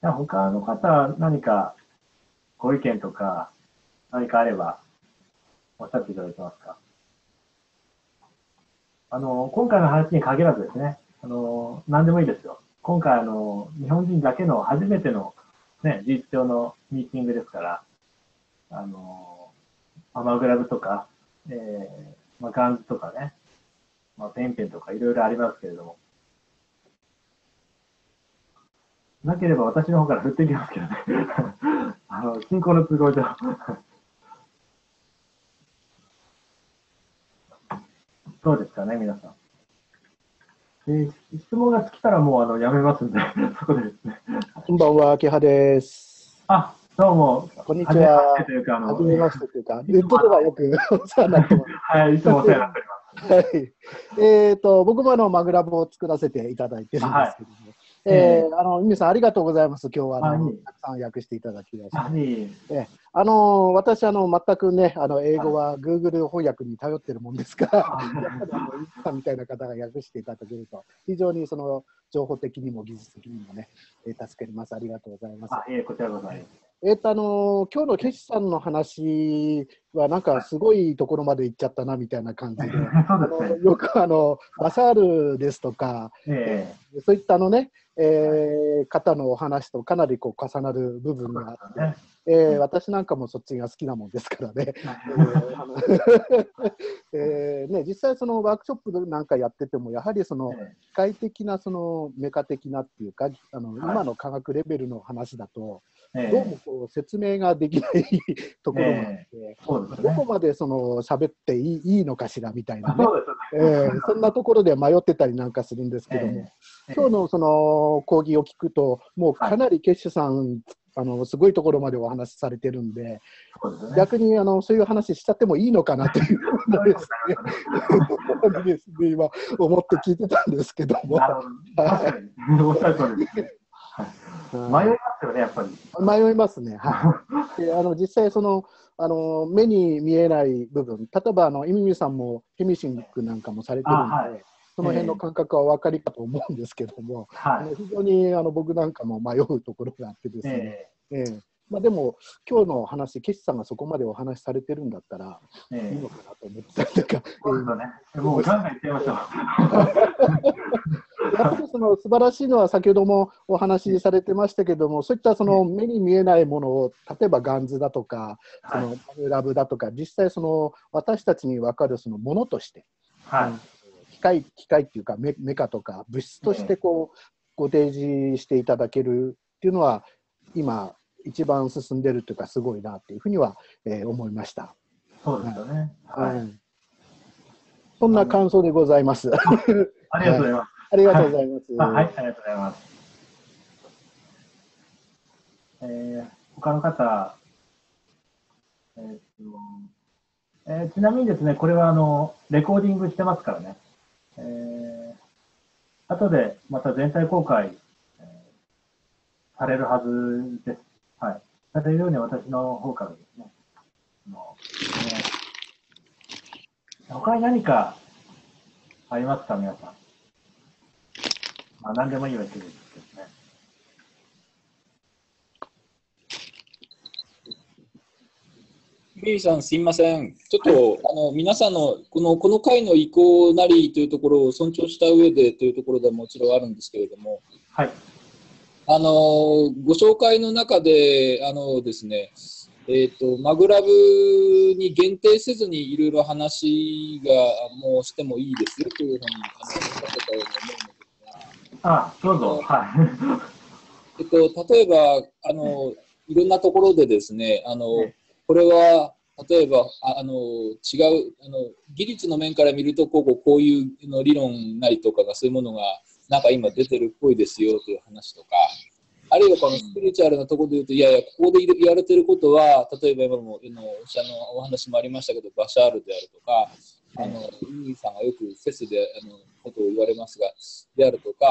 じゃあ他の方何かご意見とか何かあればおっしゃっていただけますか。あの今回の話に限らずですね。あの何でもいいですよ。今回あの日本人だけの初めてのね事実上のミーティングですから、あのマグラブとか。えーまあ、ガンズとかね、まあ、ペンペンとかいろいろありますけれども、なければ私の方から振っていきますけどね、あの進行の都合上。どうですかね、皆さん。えー、質問が尽きたらもうあのやめますんで、そこでですね。こんばんは、キハです。あどうも、こんにちは。初めましてというか、ネットではよくお世話になってます。はい、いつもお世話になっております。はい。えっと、僕もあのマグラブを作らせていただいてるんですけども、えー、あの、皆さんありがとうございます。今日はあのたくさん訳していただきました。え、あの私あの全くね、あの英語は Google 翻訳に頼ってるもんですから、さんみたいな方が訳していただけると非常にその情報的にも技術的にもね、助かります。ありがとうございます。ええ、こちらこそ。えっとあの今日のケシさんの話はなんかすごいところまで行っちゃったなみたいな感じで、あのよくあのバサールですとか、えー、そういったあのね、えー、方のお話とかなりこう重なる部分があって。えー、私なんかもそっちが好きなもんですからね。実際そのワークショップなんかやっててもやはりその機械的なそのメカ的なっていうかあの今の科学レベルの話だとどうもこう説明ができないところもあってどこまでその喋っていい、いいのかしらみたいなね、えー、そんなところで迷ってたりなんかするんですけども今日のその講義を聞くともうかなりケッシュさんあのすごいところまでお話しされてるんで、逆にあのそういう話しちゃってもいいのかなというのですね、今思って聞いてたんですけども。迷いますよね、やっぱり。迷いますね。はい、であの実際そのあの、目に見えない部分、例えばあのイミミさんもヘミシンクなんかもされてるんで。はいその辺の感覚はお分かりかと思うんですけども、はい、非常にあの僕なんかも迷うところがあってですね、えーえーまあ、でも今日の話、ケシさんがそこまでお話しされてるんだったら、いいのかなと思ってたりとか、もうガンガンいっちゃいましょう。やっぱりその素晴らしいのは、先ほどもお話しされてましたけども、そういったその目に見えないものを、例えばガンズだとか、そのラブだとか、実際、その私たちに分かるそのものとして。はい機械、機械っていうかメ、メカとか物質としてこう、ご提示していただけるっていうのは今一番進んでるというかすごいなっていうふうには、えー、思いました。そうですよね。はい。はい、そんな感想でございます。ありがとうございます。ありがとうございます。はい、ありがとうございます。えー、他の方、えーっと、えー、ちなみにですね、これはあのレコーディングしてますからね。えー、後でまた全体公開、えー、されるはずです。はい。されるように私の方からですね。もう、えー、他に何かありますか、皆さん。まあ、何でもいいわけですけどね。メイさん、すいません。ちょっと、はい、あの皆さんのこの、この回の意向なりというところを尊重した上でというところではもちろんあるんですけれども、はい、あのご紹介の中で、あのですね、えーと、マグラブに限定せずにいろいろ話がもうしてもいいですよというふうにおっしゃってたように思うんですが、あ、どうぞ。えっと、例えばあのいろんなところでですね、あの、ね、これは例えばあの違うあの技術の面から見るとこう、こういうの理論なりとかがそういうものがなんか今出てるっぽいですよという話とか、あるいはこのスピリチュアルなところで言うと、いやいや、ここで言われてることは、例えば今もあのお話もありましたけど、バシャールであるとか、あのイーさんがよくセスであのことを言われますが、であるとか、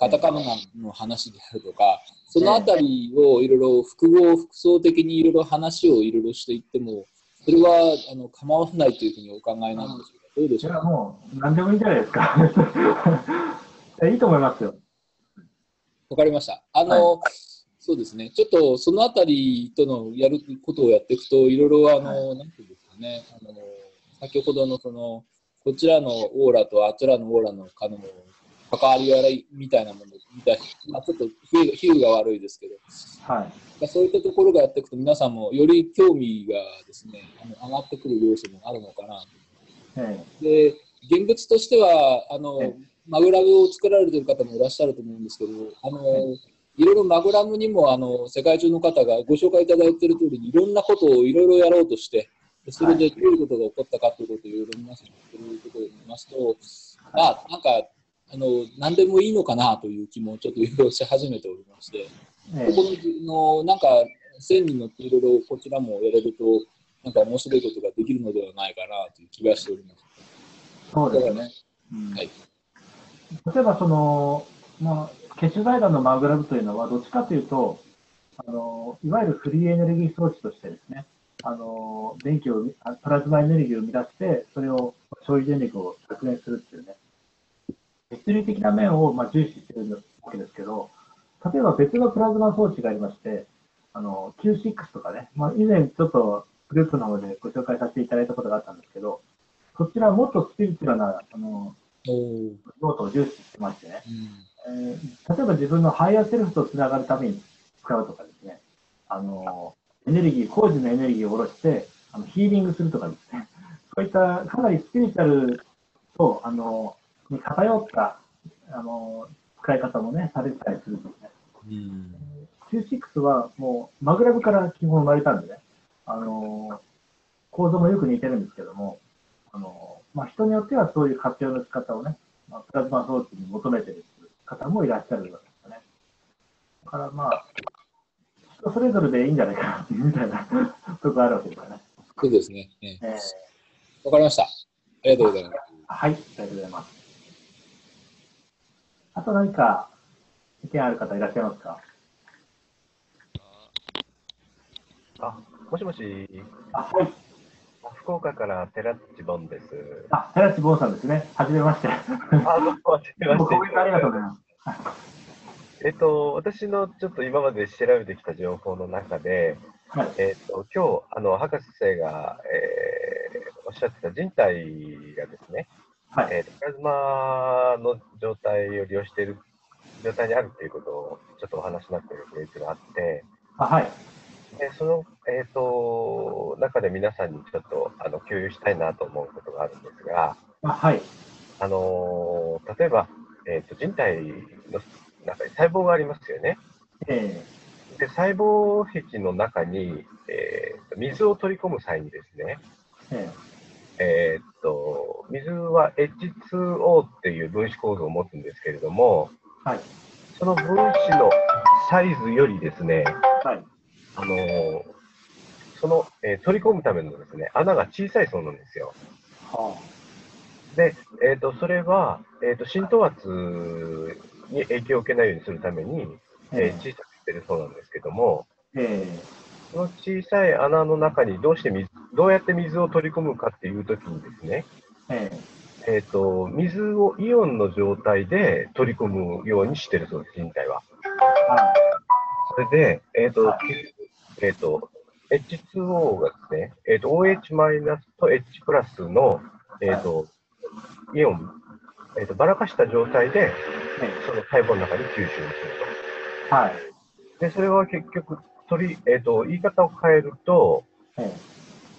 カタカナの話であるとか、そのあたりをいろいろ複合、複層的にいろいろ話をいろいろしていっても、それはあの構わないというふうにお考えなんでしょうか。どうでしょうか。いや、もう何でもいいんじゃないですか。いいと思いますよ。わかりました。あの、はい、そうですね。ちょっとそのあたりとのやることをやっていくと、いろいろあの、はい、なんていうんですかね。あの先ほどのそのこちらのオーラとあちらのオーラの可能関わり笑いみたいなものみたいな、ちょっと比喩が悪いですけど、はい、そういったところがやっていくと皆さんもより興味がですね、あの上がってくる要素もあるのかな。はい、で現物としてはあの。はい、マグラムを作られている方もいらっしゃると思うんですけど、あの、はい、いろいろマグラムにもあの世界中の方がご紹介いただいている通りにいろんなことをいろいろやろうとして、それでどういうことが起こったかということをいろいろ皆さんに言っているところを見ますと、はい、あ、なんかあの何でもいいのかなという気もちょっといろいろし始めておりまして、はい、ここのなんか線に乗っていろいろこちらもやれるとなんか面白いことができるのではないかなという気がしております。そうですね。はい、例えばその、まあ、結集財団のマグラブというのはどっちかというとあのいわゆるフリーエネルギー装置としてですね、あの電気をプラズマエネルギーを生み出してそれを消費電力を削減するっていうね、物理的な面をまあ重視しているわけですけど、例えば別のプラズマ装置がありまして、あの キューシックス とかね、まあ、以前ちょっとグループの方でご紹介させていただいたことがあったんですけど、こちらはもっとスピリチュアルなあのノートを重視してましてね、うん、えー、例えば自分のハイヤーセルフとつながるために使うとかですね、あのエネルギー、工事のエネルギーを下ろしてあのヒーリングするとかですね、そういったかなりスピリチュアルとあのに偏ったあの使い方もね、されたりするんですね。うん、キューシックス はもうマグラブから基本生まれたんでね、あの構造もよく似てるんですけども、あのまあ、人によってはそういう活用の仕方をね、まあ、プラズマ装置に求めている方もいらっしゃるわけですよね。だからまあ、人それぞれでいいんじゃないかなみたいなとこあるわけですよね。そうですね。わ、えー、かりました。ありがとうございます。はい、ありがとうございます。あと何か意見ある方いらっしゃいますか？あ、もしもし。あ、はい、福岡から寺地ボンです。あ、寺地ボンさんですね。はじめまして。あ、どうもはじめまして。コメントありがとうございます。えっと私のちょっと今まで調べてきた情報の中で、はい、えっと今日あの博士先生が、えー、おっしゃってた人体がですね、はい、えー、プラズマの状態を利用している状態にあるということをちょっとお話になっているケースがあって、あ、はい。でその、えー、と中で皆さんにちょっとあの共有したいなと思うことがあるんですが、あ、はい、あの例えば、えー、と人体の中に細胞がありますよね。えー、で細胞壁の中に、えー、と水を取り込む際にですね、えーえー、と水は エイチツーオー っていう分子構造を持つんですけれども、はい、その分子のサイズよりですね、はい、あのー、その、えー、取り込むためのですね、穴が小さいそうなんですよ。はあ、で、えーと、それは、えーと、浸透圧に影響を受けないようにするために、えー、小さくしてるそうなんですけども、えー、その小さい穴の中にどうして水、どうやって水を取り込むかっていうときにですね、えーえーと、水をイオンの状態で取り込むようにしてるそうです、人体は。はあ、それで、えーと、はい、えーとエイチツーオー がですね、えー、と オーエイチマイナス と H プラスの、えー、とイオン、えー、とばらかした状態で、はい、その細胞の中に吸収をすると。はい、でそれは結局取り、えー、と言い方を変えると、はい、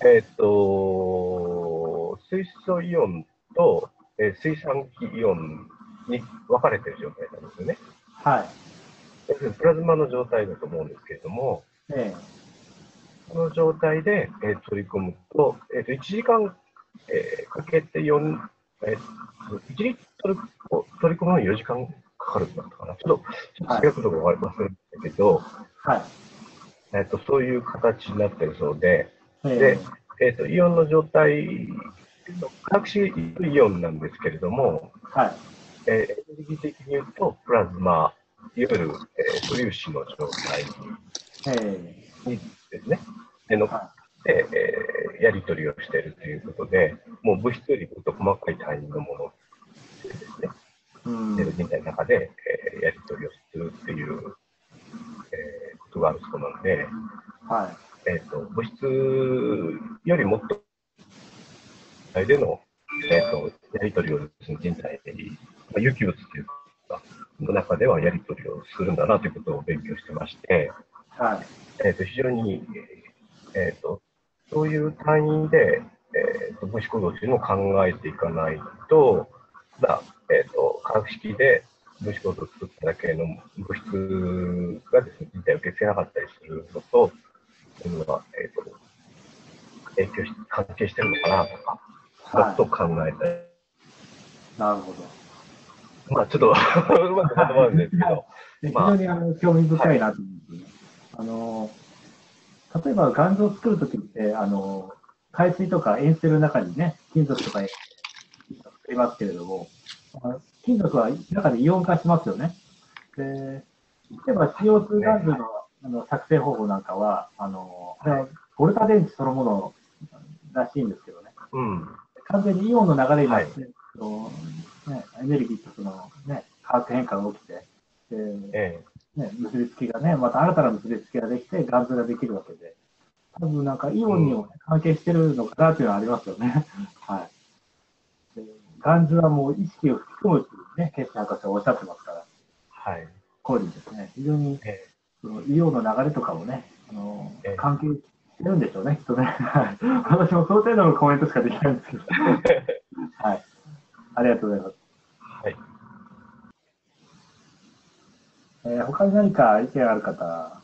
えっと水素イオンと、えー、水酸基イオンに分かれている状態なんですよね。はい、プラズマの状態だと思うんですけれども、えーこの状態で、えー、取り込むと、えー、といちじかん、えー、かけてよん、えー、いちリットルを取り込むのによじかんかかるんだったかな、ちょっと違うことが分かりませんけど、はいえー、とそういう形になっているそうで、はい、でえー、とイオンの状態、化学式イオンなんですけれども、はいえー、エネルギー的に言うと、プラズマ、いわゆる、えー、素粒子の状態に。はいですね、で乗って、えー、やり取りをしているということで、もう物質よりもっと細かい単位のものですね、エネルギーの中で、えー、やり取りをするっていう、えー、ことがあるそうなので、はいえーと、物質よりもっと単位での、えー、とやり取りをですね、人体で、まあ、有機物というか、の中ではやり取りをするんだなということを勉強してまして。はいえと非常に、えー、とそういう単位で、えー、と分子構造というのを考えていかないと、だえー、と化学式で分子構造を作っただけの物質がですね、人体を受け付けなかったりするのと、そういうのが、えー、と影響し関係してるのかなとか、はい、ちょっと考えたり。なるほど。まあちょっとうまくまとまるんですけど、非常にあの興味深いなと思ってます。はいあの例えば、頑丈を作るときってあの、海水とか塩水の中にね、金属とか作りますけれども、金属は中でイオン化しますよね。で例えば シーオーツー 含有の、ね、あの作成方法なんかは、あのボルタ電池そのものらしいんですけどね、うん、完全にイオンの流れになって、はいね、エネルギーとその、ね、化学変化が起きて。でええね、結びつきがね、また新たな結びつきができて、頑丈ができるわけで、多分なんかイオンにも、ね、関係してるのかなというのはありますよね。はい、で頑丈はもう意識を吹き込むというね、ケシ博士はおっしゃってますから、はい、こういうですね、非常に、えー、そのイオンの流れとかもね、あのーえー、関係してるんでしょうね、きっとね。私もその程度のコメントしかできないんですけど、はい、ありがとうございます。はいえー、他に何か意見がある方、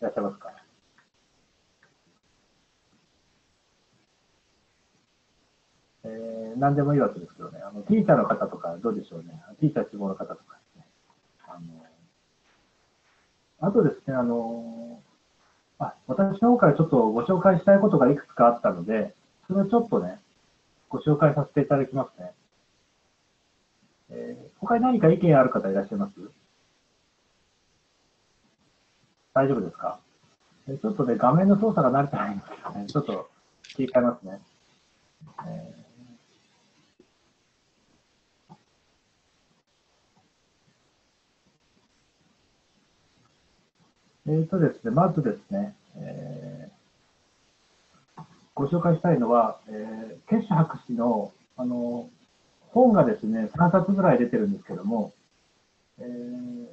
いらっしゃいますか？えー、何でもいいわけですけどね、あのティーチャーの方とか、どうでしょうね、ティーチャー希望の方とかですね。あのあとですね、あのあ、私の方からちょっとご紹介したいことがいくつかあったので、それをちょっとね、ご紹介させていただきますね。えー、他に何か意見ある方いらっしゃいます？大丈夫ですか？ちょっとね、画面の操作が慣れてないんですけどね、ちょっと切り替えますね。えー、えーとですね、まずですね、えー、ご紹介したいのは、えー、ケッシュ博士の、あの本がですね、さんさつぐらい出てるんですけども、えー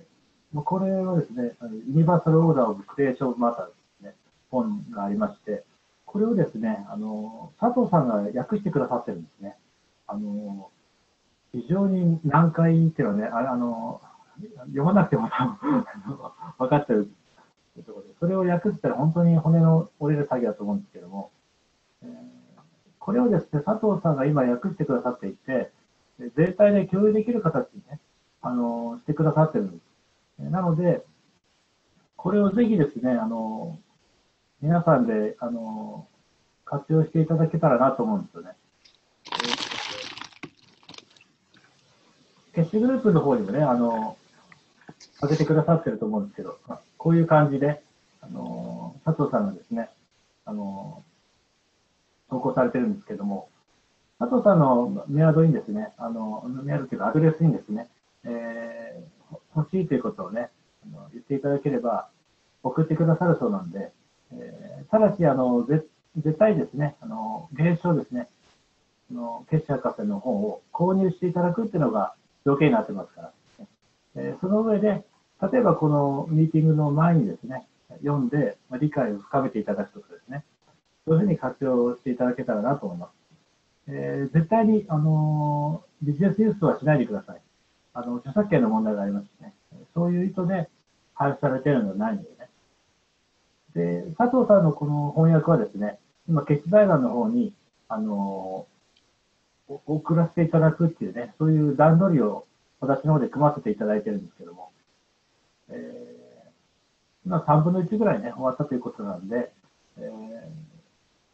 これはですね、ユニバーサル・オーダー・オブ・クリエーション・マターですね、本がありまして、これをですね、あの佐藤さんが訳してくださってるんですね。あの非常に難解っていうのはね、あの読まなくても分かってるってところで、それを訳したら本当に骨の折れる作業だと思うんですけども、えー、これをですね、佐藤さんが今訳してくださっていて、全体で共有できる形にね、あのしてくださってるんです。なので、これをぜひですね、あの皆さんであの活用していただけたらなと思うんですよね。ケッシュグループの方にもね、あの上げてくださってると思うんですけど、こういう感じで、あの佐藤さんがですねあの、投稿されてるんですけども、佐藤さんのメアドにですね、あのメアドというか、アドレスにですね、えー欲しいということをね、言っていただければ送ってくださるそうなんで、えー、ただしあの絶、絶対ですね、あの原書ですね、あのケッシュ博士の本を購入していただくっていうのが条件になってますから、ねえー、その上で、例えばこのミーティングの前にですね、読んで理解を深めていただくとかですね、そういうふうに活用していただけたらなと思います。えー、絶対に、あのー、ビジネスユースはしないでください。あの、著作権の問題がありますしね。そういう意図で配布されているのではないのでね。で、佐藤さんのこの翻訳はですね、今、ケッシュ財団の方に、あのー、送らせていただくっていうね、そういう段取りを私の方で組ませていただいてるんですけども、えー、今、さんぶんのいちぐらいね、終わったということなんで、えー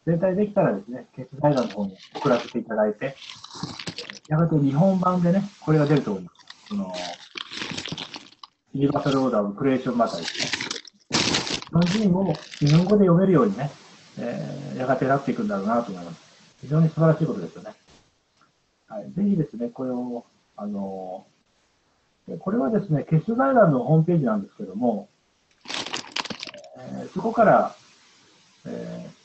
全体できたらですね、ケッシュ財団の方に送らせていただいて、やがて日本版でね、これが出ると思います。その、ユニバーサルオーダーのクリエーションマターですね。日本人も日本語で読めるようにね、えー、やがてなっていくんだろうなと思います。非常に素晴らしいことですよね。はい、ぜひですね、これを、あの、これはですね、ケッシュ財団のホームページなんですけども、えー、そこから、えー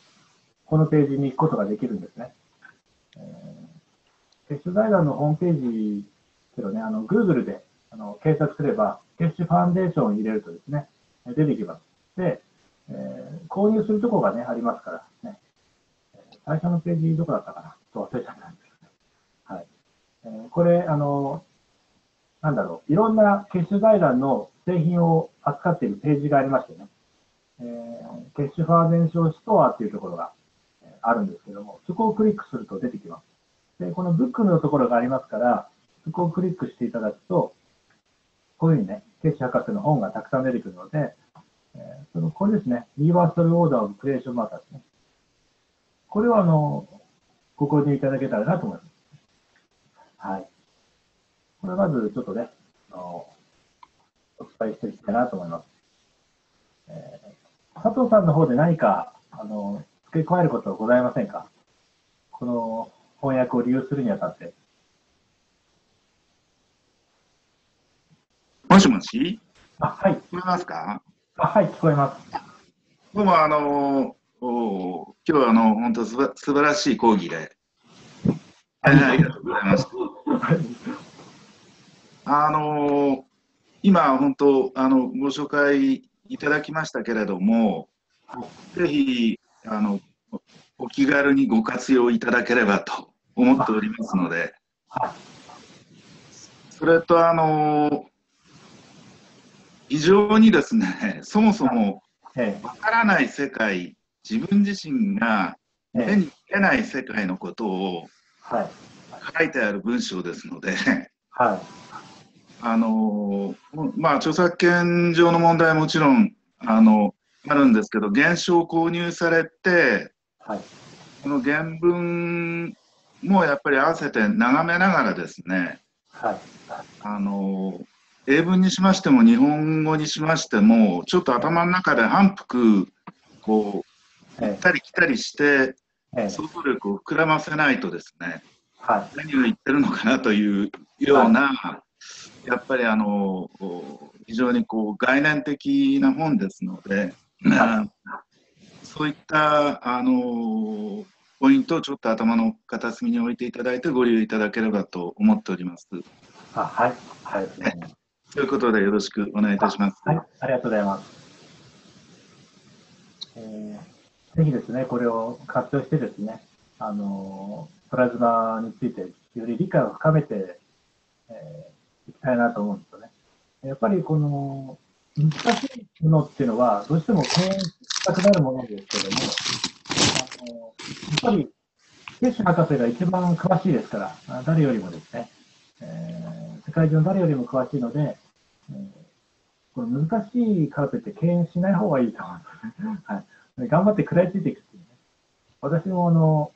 このページに行くことができるんですね。えー、ケッシュ財団のホームページけどね、あの、Google であの検索すれば、ケッシュファンデーションを入れるとですね、出てきます。で、えー、購入するところがね、ありますからね。最初のページどこだったかなちょっと忘れちゃったんですけど、はい。えー、これ、あの、なんだろう、いろんなケッシュ財団の製品を扱っているページがありましてね、えー、ケッシュファンデーションストアっていうところが、あるんですけども、そこをクリックすると出てきます。で、このブックのところがありますから、そこをクリックしていただくと、こういうふうにね、ケッシュ博士の本がたくさん出てくるので、えー、そのこれですね、ユニバーサルオーダーオブクリエーションマターですね。これはあの、ご購入いただけたらなと思います。はい。これはまずちょっとね、あのお伝えしていきたいなと思います。えー、佐藤さんの方で何か、あの、付け加えることはございませんか？この翻訳を利用するにあたって。もしもし？あ、はい。聞こえますか？あ、はい、聞こえます。どうも、あのー、お今日はあの本当すば素晴らしい講義で、ありがとうございました。あのー、今、本当あの、ご紹介いただきましたけれども、ぜひ、あのお気軽にご活用いただければと思っておりますので、それとあの非常にですね、そもそもわからない世界、自分自身が手に入れない世界のことを書いてある文章ですので、あのまあ著作権上の問題はもちろんあのあるんですけど、原書を購入されて、はい、この原文もやっぱり合わせて眺めながらですね、はい、あの英文にしましても日本語にしましてもちょっと頭の中で反復こう行ったり来たりして、ええ、想像力を膨らませないとですね、はい、何を言ってるのかなというような、はい、やっぱりあの非常にこう概念的な本ですので。そういった、あのー、ポイントをちょっと頭の片隅に置いていただいてご利用いただければと思っております。あ、はい、はい、ということでよろしくお願いいたします。はい、ありがとうございます。えー、ぜひですね、これを活用してですね、あのー、プラズマについてより理解を深めて、えー、いきたいなと思うんですよね。やっぱりこの難しいものっていうのは、どうしても敬遠したくなるものですけども、あのやっぱり、ケッシュ博士が一番詳しいですから、誰よりもですね、えー、世界中の誰よりも詳しいので、えー、この難しいカーペットって敬遠しない方がいいと思うんです、はい、頑張って食らいついていくっていうね。私も、あの、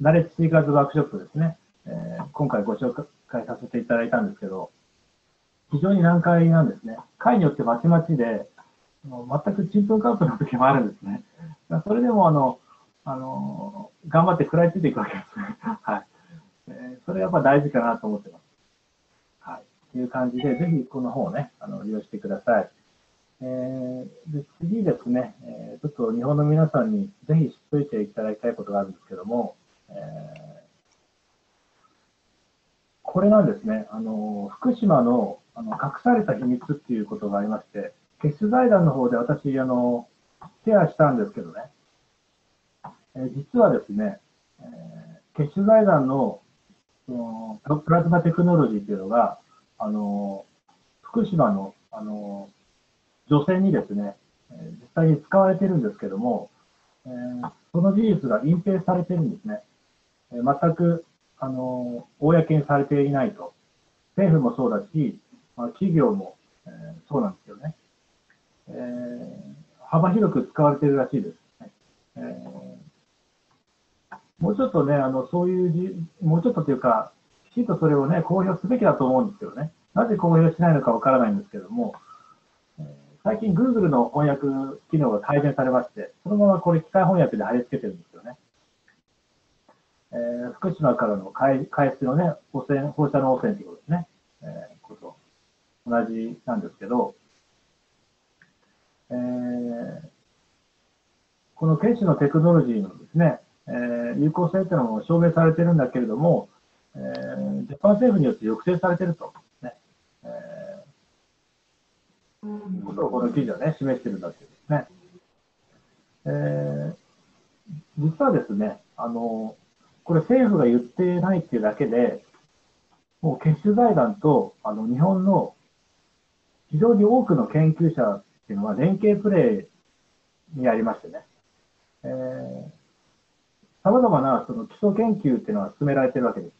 ナレッジシーカーズワークショップですね、えー、今回ご紹介させていただいたんですけど、非常に難解なんですね。回によってまちまちで、もう全くちんぷんかんぷんの時もあるんですね。それでもあの、あの、頑張って食らいついていくわけですね。はい。えー、それやっぱ大事かなと思ってます。はい。という感じで、ぜひこの本をね、あの利用してください。えー、で次ですね、えー、ちょっと日本の皆さんにぜひ知っておいていただきたいことがあるんですけども、えー、これなんですね、あの福島の、あの隠された秘密っていうことがありまして、結出財団の方で私、あのシェアしたんですけどね、えー、実はですね、えー、結出財団の、そのプラズマテクノロジーっていうのが、あの福島の、あの女性にですね、実際に使われているんですけども、えー、その事実が隠蔽されているんですね。えー、全く、あのー、公にされていないと。政府もそうだし、まあ、企業も、えー、そうなんですよね、えー。幅広く使われているらしいです、ねえー。もうちょっとね、あのそういうじ、もうちょっとというか、きちんとそれをね、公表すべきだと思うんですけどね。なぜ公表しないのかわからないんですけども、最近 Google の翻訳機能が改善されまして、そのままこれ機械翻訳で貼り付けてるんですよね。えー、福島からの海水のね、汚染、放射能汚染ということですね。えー、こと同じなんですけど、えー、この結出のテクノロジーのですね、えー、有効性というのも証明されてるんだけれども、えー、ジャパン政府によって抑制されてると。ことをこの記事はね、示しているんだけですね、えー。実はですね、あの、これ政府が言っていないっていうだけで、もう結出財団とあの日本の非常に多くの研究者っていうのは連携プレイにありましてね、さまざまなその基礎研究っていうのは進められてるわけです。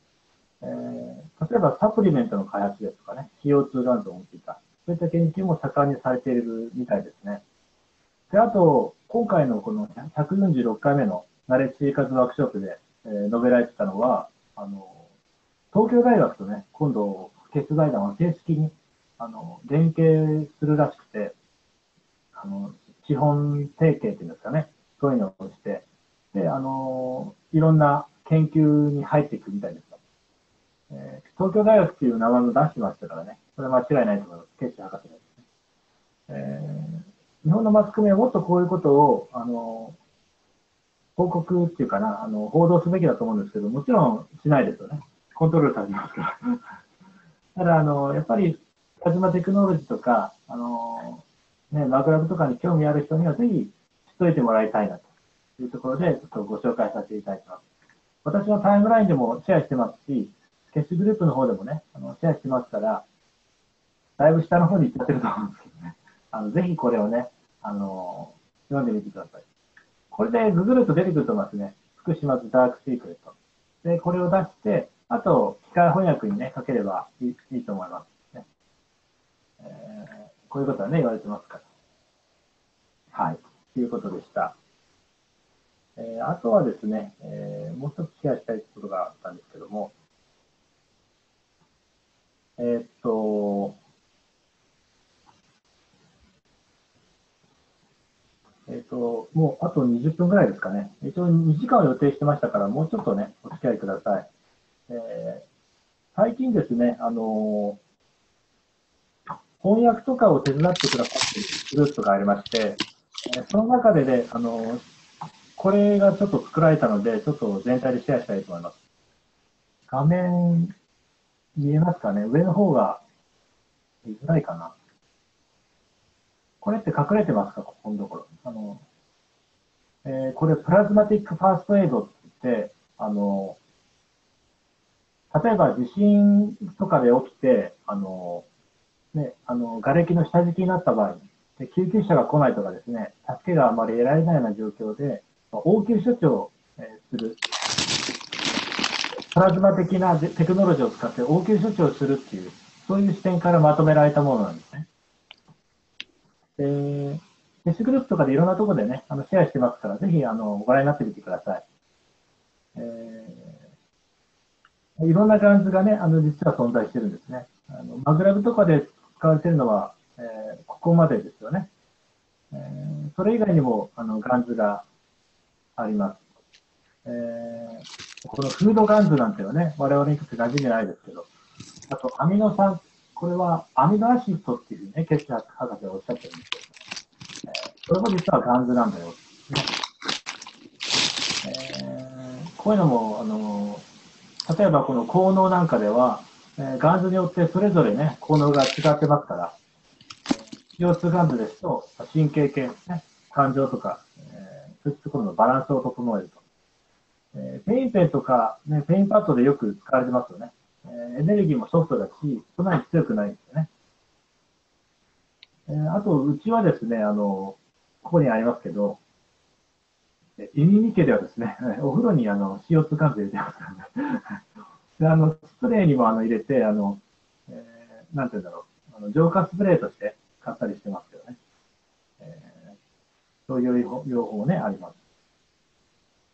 えー、例えばサプリメントの開発ですとかね、シーオーツー 含度を見ていた。そういった研究も盛んにされているみたいですね。で、あと、今回のこのひゃくよんじゅうろっかいめのナレッジ生活ワークショップで、えー、述べられてたのは、あの、東京大学とね、今度、結出財団は正式に、あの、連携するらしくて、あの、資本提携っていうんですかね、そういうのをして、で、あの、いろんな研究に入っていくみたいです。えー、東京大学っていう名前も出してましたからね。それは間違いないと思います。結出博士です、ねえー、日本のマスコミはもっとこういうことを、あの、報告っていうかな、あの、報道すべきだと思うんですけど、もちろんしないですよね。コントロールされますから。ただ、あの、やっぱり、プラズマテクノロジーとか、あの、ね、マグラブとかに興味ある人にはぜひ知っといてもらいたいなというところで、ちょっとご紹介させていただきます。私のタイムラインでもシェアしてますし、結出グループの方でもね、あのシェアしてますから、だいぶ下の方に行っちゃってると思うんですけどね。あのぜひこれをね、あのー、読んでみてください。これでググると出てくると思いますね。福島ズダークシークレット。で、これを出して、あと、機械翻訳にね、かければい い, い, いと思います、ねえー。こういうことはね、言われてますから。はい。ということでした。えー、あとはですね、えー、もう一つシェアしたいことがあったんですけども、えーっと、えーっと、もうあとにじゅっぷんぐらいですかね。一応にじかんを予定してましたから、もうちょっとね、お付き合いください。えー、最近ですね、あのー、翻訳とかを手伝ってくださっているグループがありまして、えー、その中でね、あのー、これがちょっと作られたので、ちょっと全体でシェアしたいと思います。画面、見えますかね。上の方が見づらいかな。これって隠れてますか、ここのところ。あのえー、これ、プラズマティックファーストエイドって言って、あの例えば地震とかで起きて、あのね、あの瓦礫の下敷きになった場合で、救急車が来ないとかですね、助けがあまり得られないような状況で、応急処置をする。プラズマ的なテクノロジーを使って応急処置をするっていう、そういう視点からまとめられたものなんですね。で、結出グループとかでいろんなところでね、あのシェアしてますから、ぜひあのご覧になってみてください。えー、いろんなガンズがね、あの実は存在してるんですね。あのマグラブとかで使われてるのは、えー、ここまでですよね。えー、それ以外にもあのガンズがあります。えー、このフードガンズなんていうのはね、我々にとって馴染みないですけど、あとアミノ酸、ここれはアミノアシストっていうね、血液博士がおっしゃってるんですけど、えー、それも実はガンズなんだよ、ねえー、こういうのも、あのー、例えばこの効能なんかでは、えー、ガンズによってそれぞれね、効能が違ってますから、腰痛ガンズですと、神経系ですね、感情とか、えー、そういったところのバランスを整えると。えー、ペインペンとか、ね、ペインパッドでよく使われてますよね。エネルギーもソフトだし、そんなに強くないんですよね。えー、あと、うちはですね、あの、ここにありますけど、イミミ家ではですね、お風呂にあの シーオーツー 関係入れてますからね。あの、スプレーにもあの入れて、あの、えー、なんて言うんだろう、あの浄化スプレーとして買ったりしてますけどね。えー、そういう用法もね、あります。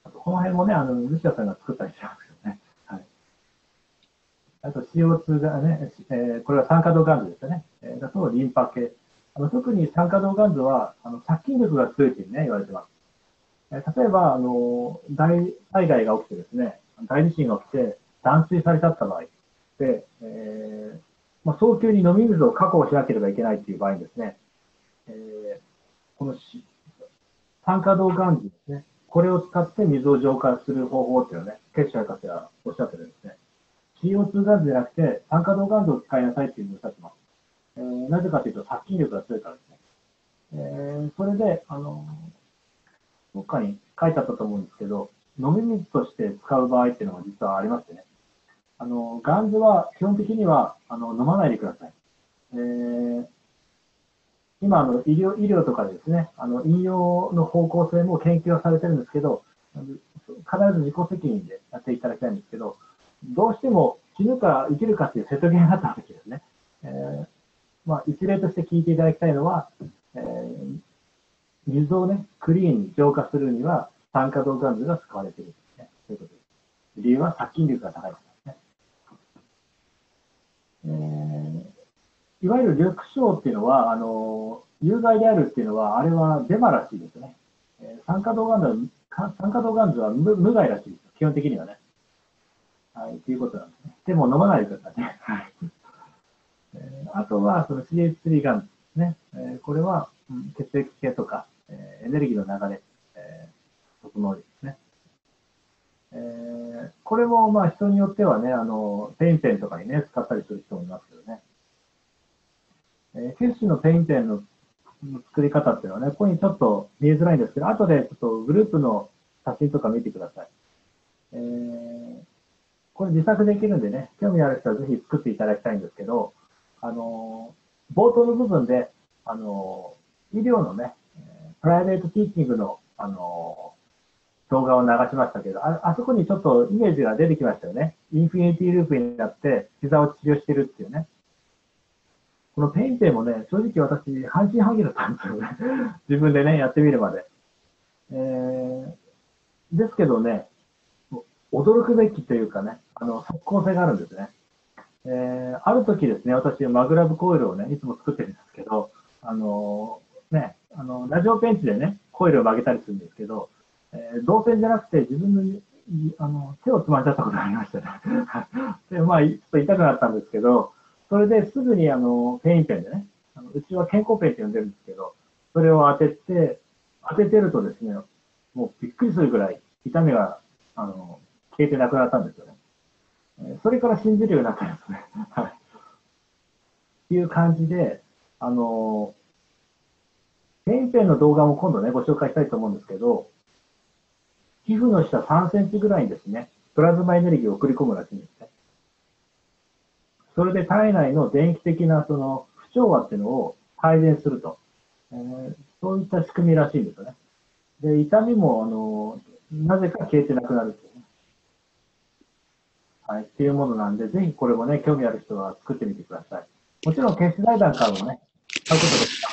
あとこの辺もね、あの、ルシアさんが作ったりしてます。あと シーオーツー がね、えー、これは酸化銅ガンズですよね。えー、だとリンパ系。あの特に酸化銅ガンズはあの殺菌力が強いというね、言われてます。えー、例えばあの、大災害が起きてですね、大地震が起きて断水されちゃった場合で、えーまあ、早急に飲み水を確保しなければいけないという場合にですね、えー、この酸化銅ガンズですね、これを使って水を浄化する方法っていうのをね、ケッシャー博士はおっしゃってるんですね。シーオーツー ガンズじゃなくて、酸化銅ガンズを使いなさいっていうのをおっしゃってます。えー、なぜかというと、殺菌力が強いからですね。えー、それで、あの、どっかに書いてあったと思うんですけど、飲み水として使う場合っていうのが実はありましてね。あの、ガンズは基本的にはあの飲まないでください。えー、今あの医療、医療とかでですね、あの飲用の方向性も研究はされてるんですけど、必ず自己責任でやっていただきたいんですけど、どうしても死ぬか生きるかっていう瀬戸際になったわけですね。えー、まあ、一例として聞いていただきたいのは、えー、水をね、クリーンに浄化するには酸化銅ガンズが使われているんですね。そういうことです。理由は殺菌力が高いからですね。えー、いわゆる緑青っていうのは、あの、有害であるっていうのは、あれはデマらしいですね。えー、酸化銅ガンズは、酸化銅ガンズは 無, 無害らしいです。基本的にはね。はい、ということなんですね。でも飲まないでくださいね。はい。えー、あとは、その シーエイチスリー ガンズですね。えー、これは、うん、血液系とか、えー、エネルギーの流れ、えー、整いですね。えー、これも、まあ、人によってはね、あの、ペインペンとかにね、使ったりする人もいますけどね。えー、ケッシュのペインペンの作り方っていうのはね、ここにちょっと見えづらいんですけど、後でちょっとグループの写真とか見てください。えーこれ自作できるんでね、興味ある人はぜひ作っていただきたいんですけど、あの、冒頭の部分で、あの、医療のね、プライベートティーチングの、あの、動画を流しましたけど、あ、あそこにちょっとイメージが出てきましたよね。インフィニティループになって、膝を治療してるっていうね。このペインペイもね、正直私、半信半疑だったんですよね。自分でね、やってみるまで。えー、ですけどね、驚くべきというかね、あの、即効性があるんですね。えー、ある時ですね、私、マグラブコイルをね、いつも作ってるんですけど、あのー、ね、あの、ラジオペンチでね、コイルを曲げたりするんですけど、えー、導線じゃなくて自分の、あの、手をつまんじゃったことがありましたね。で、まあ、ちょっと痛くなったんですけど、それですぐにあの、ペインペンでね、あのうちは健康ペンって呼んでるんですけど、それを当てて、当ててるとですね、もうびっくりするぐらい痛みが、あの、消えてなくなったんですよね。それから信じるようになったんですね。はい。っていう感じで、あの、ペインペンの動画も今度ね、ご紹介したいと思うんですけど、皮膚の下さんセンチぐらいにですね、プラズマエネルギーを送り込むらしいんですね。それで体内の電気的なその不調和っていうのを改善すると、えー。そういった仕組みらしいんですよね。で、痛みも、あの、なぜか消えてなくなる。はい、っていうものなんで、ぜひこれもね、興味ある人は作ってみてください。もちろん、決済団からもね、買うことができま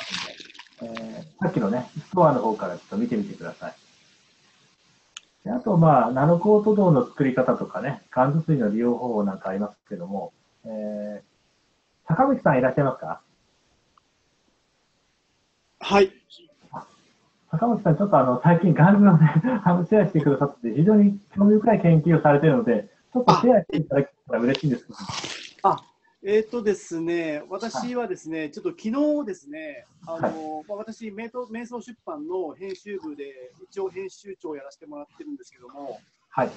すので、えー、さっきのね、ストアの方からちょっと見てみてください。であと、まあ、ナノコート銅の作り方とかね、ガンズ水の利用方法なんかありますけども、えー、坂口さんいらっしゃいますか？はい。坂口さん、ちょっとあの、最近ガンズのね、シェアしてくださって、非常に興味深い研究をされているので、ちょっとシェアしていただけたら嬉しいんですけど。あ、ええっとですね、私はですね、はい、ちょっと昨日ですね、あの、まあ、私、瞑想出版の編集部で一応編集長をやらせてもらってるんですけども、はい、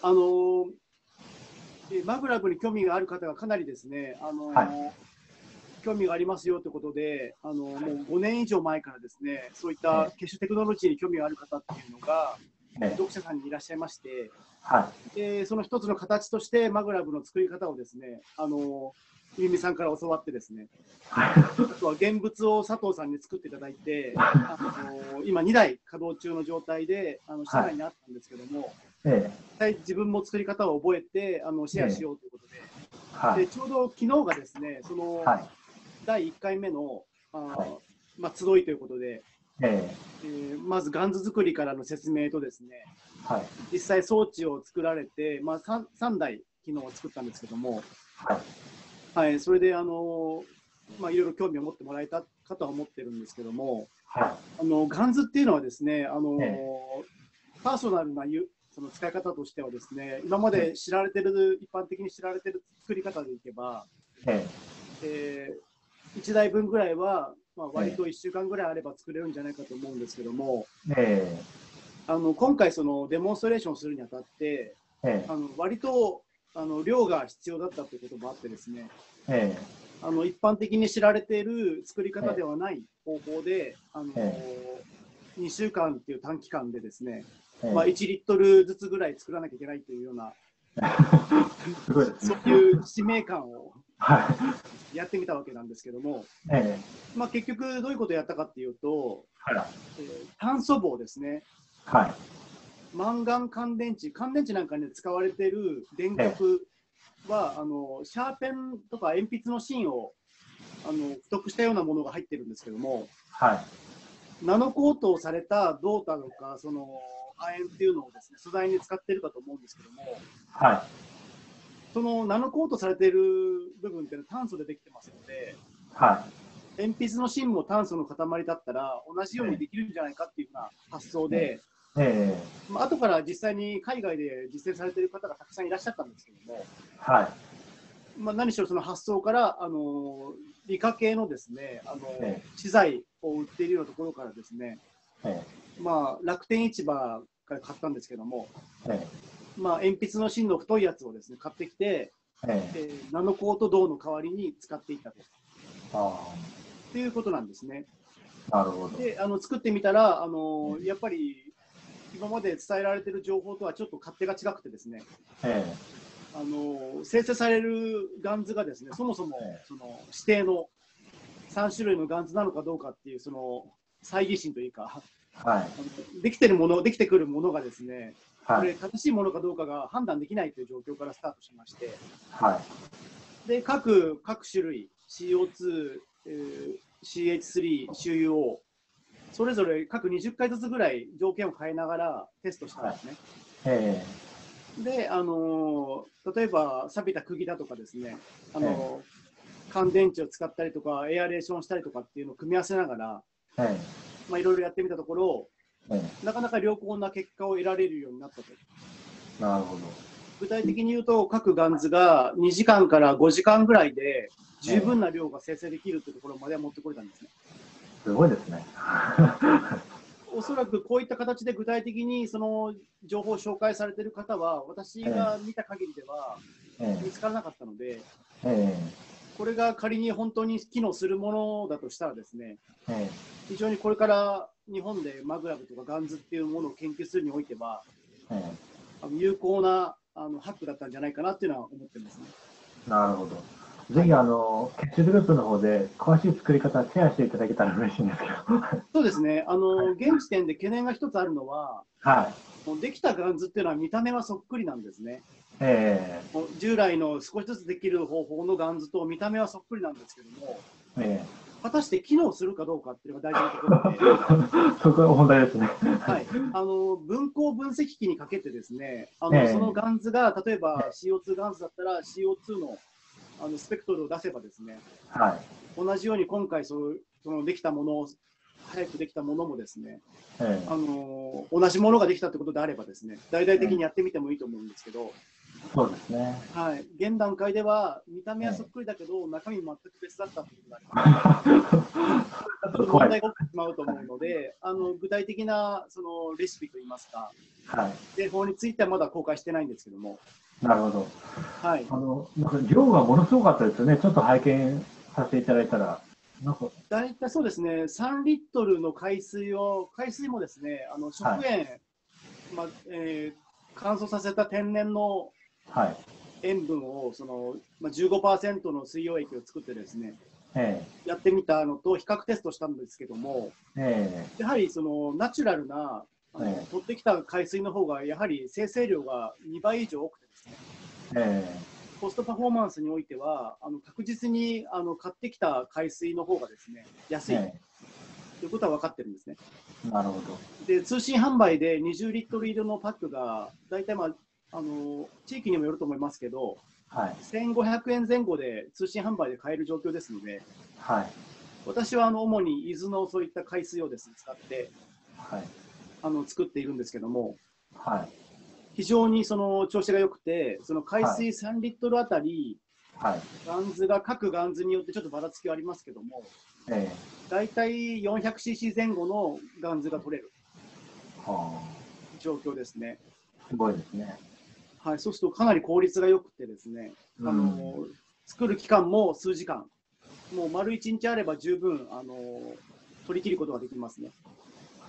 あのマグラブに興味がある方がかなりですね、あの、はい、興味がありますよということで、あの、はい、もうごねん以上前からですね、そういった結集テクノロジーに興味がある方っていうのが、はい、読者さんにいらっしゃいまして、はい、でその一つの形としてマグラブの作り方をですね、あのゆうみさんから教わってですね、あとは現物を佐藤さんに作っていただいて、あの今にだい稼働中の状態であの社内にあったんですけども、はい、自分も作り方を覚えてあのシェアしようということで、はい、でちょうど昨日がですね、その、はい、だいいっかいめのあ、はいまあ、集いということで、えーえー、まずガンズ作りからの説明とですね、はい、実際装置を作られて、まあ、さんだい昨日は作ったんですけども、はいはい、それであの、まあ、いろいろ興味を持ってもらえたかとは思ってるんですけども、はい、あのガンズっていうのはですね、あの、えー、パーソナルなその使い方としてはですね、今まで知られてる、えー、一般的に知られてる作り方でいけば、えーえー、いちだいぶんぐらいは、まあ、割といっしゅうかんぐらいあれば作れるんじゃないかと思うんですけども、えー、あの今回そのデモンストレーションするにあたって、えー、あの割とあの量が必要だったということもあってですね、えー、あの一般的に知られている作り方ではない方法で、あのえー、にしゅうかんっていう短期間でですね、えーまあ、いちリットルずつぐらい作らなきゃいけないというようなすごいですね、そういう使命感をやってみたわけなんですけども、えーまあ、結局どういうことをやったかっていうと、はいえー、炭素棒ですね、はいマンガン乾電池、乾電池なんかに、ね、使われている電極は、ええ、あのシャーペンとか鉛筆の芯をあの付属したようなものが入ってるんですけども、はい、ナノコートをされた銅だとかその亜鉛っていうのをですね、素材に使っているかと思うんですけども、はい、そのナノコートされている部分っていうのは炭素でできてますので、はい、鉛筆の芯も炭素の塊だったら同じようにできるんじゃないかっていうような発想で、えええーまあ後から実際に海外で実践されている方がたくさんいらっしゃったんですけども、はいまあ、何しろその発想から、あのー、理科系のですね、あのーえー、資材を売っているようなところからですね、えーまあ、楽天市場から買ったんですけども、えーまあ、鉛筆の芯の太いやつをですね買ってきて、えーえー、ナノコート銅の代わりに使っていたとあっていうことなんですね。なるほど。であの作ってみたら、あのー、やっぱり今まで伝えられている情報とはちょっと勝手が違くてですね、えー、あの生成されるガンズがですね、そもそもその指定のさんしゅるいのガンズなのかどうかっていうその猜疑心というか、はい、できてるもの、できてくるものがですね、はい、これ正しいものかどうかが判断できないという状況からスタートしまして、はい、で 各, 各種類 シーオーツー、えー、シーエイチスリー、シーユーオーそれぞれ各にじゅっかいずつぐらい条件を変えながらテストしたんですね。はいえー、で、あのー、例えば錆びた釘だとかですね、あのー、乾電池を使ったりとかエアレーションしたりとかっていうのを組み合わせながら、はいまあ、いろいろやってみたところ、はい、なかなか良好な結果を得られるようになったと。なるほど。具体的に言うと各ガンズがにじかんからごじかんぐらいで十分な量が生成できるというところまでは持ってこれたんですね。すごいですね。おそらくこういった形で具体的にその情報を紹介されている方は私が見た限りでは見つからなかったので、えーえー、これが仮に本当に機能するものだとしたらですね、えー、非常にこれから日本でマグラブとかガンズっていうものを研究するにおいては、えー、有効なあのハックだったんじゃないかなっていうのは思ってますね。なるほど。ぜひあの結集グループの方で詳しい作り方シェアしていただけたら嬉しいんですけど。そうですね。あの、はい、現時点で懸念が一つあるのは、はい、できたガンズっていうのは見た目はそっくりなんですね。えー、従来の少しずつできる方法のガンズと見た目はそっくりなんですけども、えー、果たして機能するかどうかっていうのが大事なところで、そこが問題ですね。はい。あの分光分析機にかけてですね、あの、えー、そのガンズが例えば シーオーツー ガンズだったら シーオーツー のあのスペクトルを出せばですね、はい、同じように今回そうそのできたものを早くできたものもですね、えーあのー、同じものができたということであればですね大々的にやってみてもいいと思うんですけど、そうですね。はい。現段階では見た目はそっくりだけど、はい、中身全く別だったということに問題が起きてしまうと思うので、あの具体的なそのレシピといいますか、はい、製法についてはまだ公開してないんですけども。なるほど。はい。あのなんか量がものすごかったですよね。ちょっと拝見させていただいたら。だいたいそうですね、さんリットルの海水を、海水もですね、あの食塩、はいまえー、乾燥させた天然の塩分をその、ま、じゅうごパーセント の水溶液を作ってですね、えー、やってみたのと比較テストしたんですけども、えー、やはりそのナチュラルなあの、えー、取ってきた海水の方がやはり生成量がにばい以上多くてですね。えーコストパフォーマンスにおいては、あの確実にあの買ってきた海水の方がですね、安い、ええということは分かってるんですね。なるほど。で、通信販売でにじゅうリットル入りのパックが、大体、まあ、あの地域にもよると思いますけど、はい、せんごひゃくえんぜん後で通信販売で買える状況ですので、はい、私はあの主に伊豆のそういった海水をですね、使って、はい、あの作っているんですけども。はい非常にその調子が良くて、その海水さんリットルあたり、はい、ガンズが各ガンズによってちょっとばらつきはありますけども、えー、だいたい よんひゃくシーシー 前後のガンズが取れる状況ですね。すごいですね。はい、そうするとかなり効率が良くてですね、あの作る期間も数時間、もう丸いちにちあれば十分あの取り切ることができますね。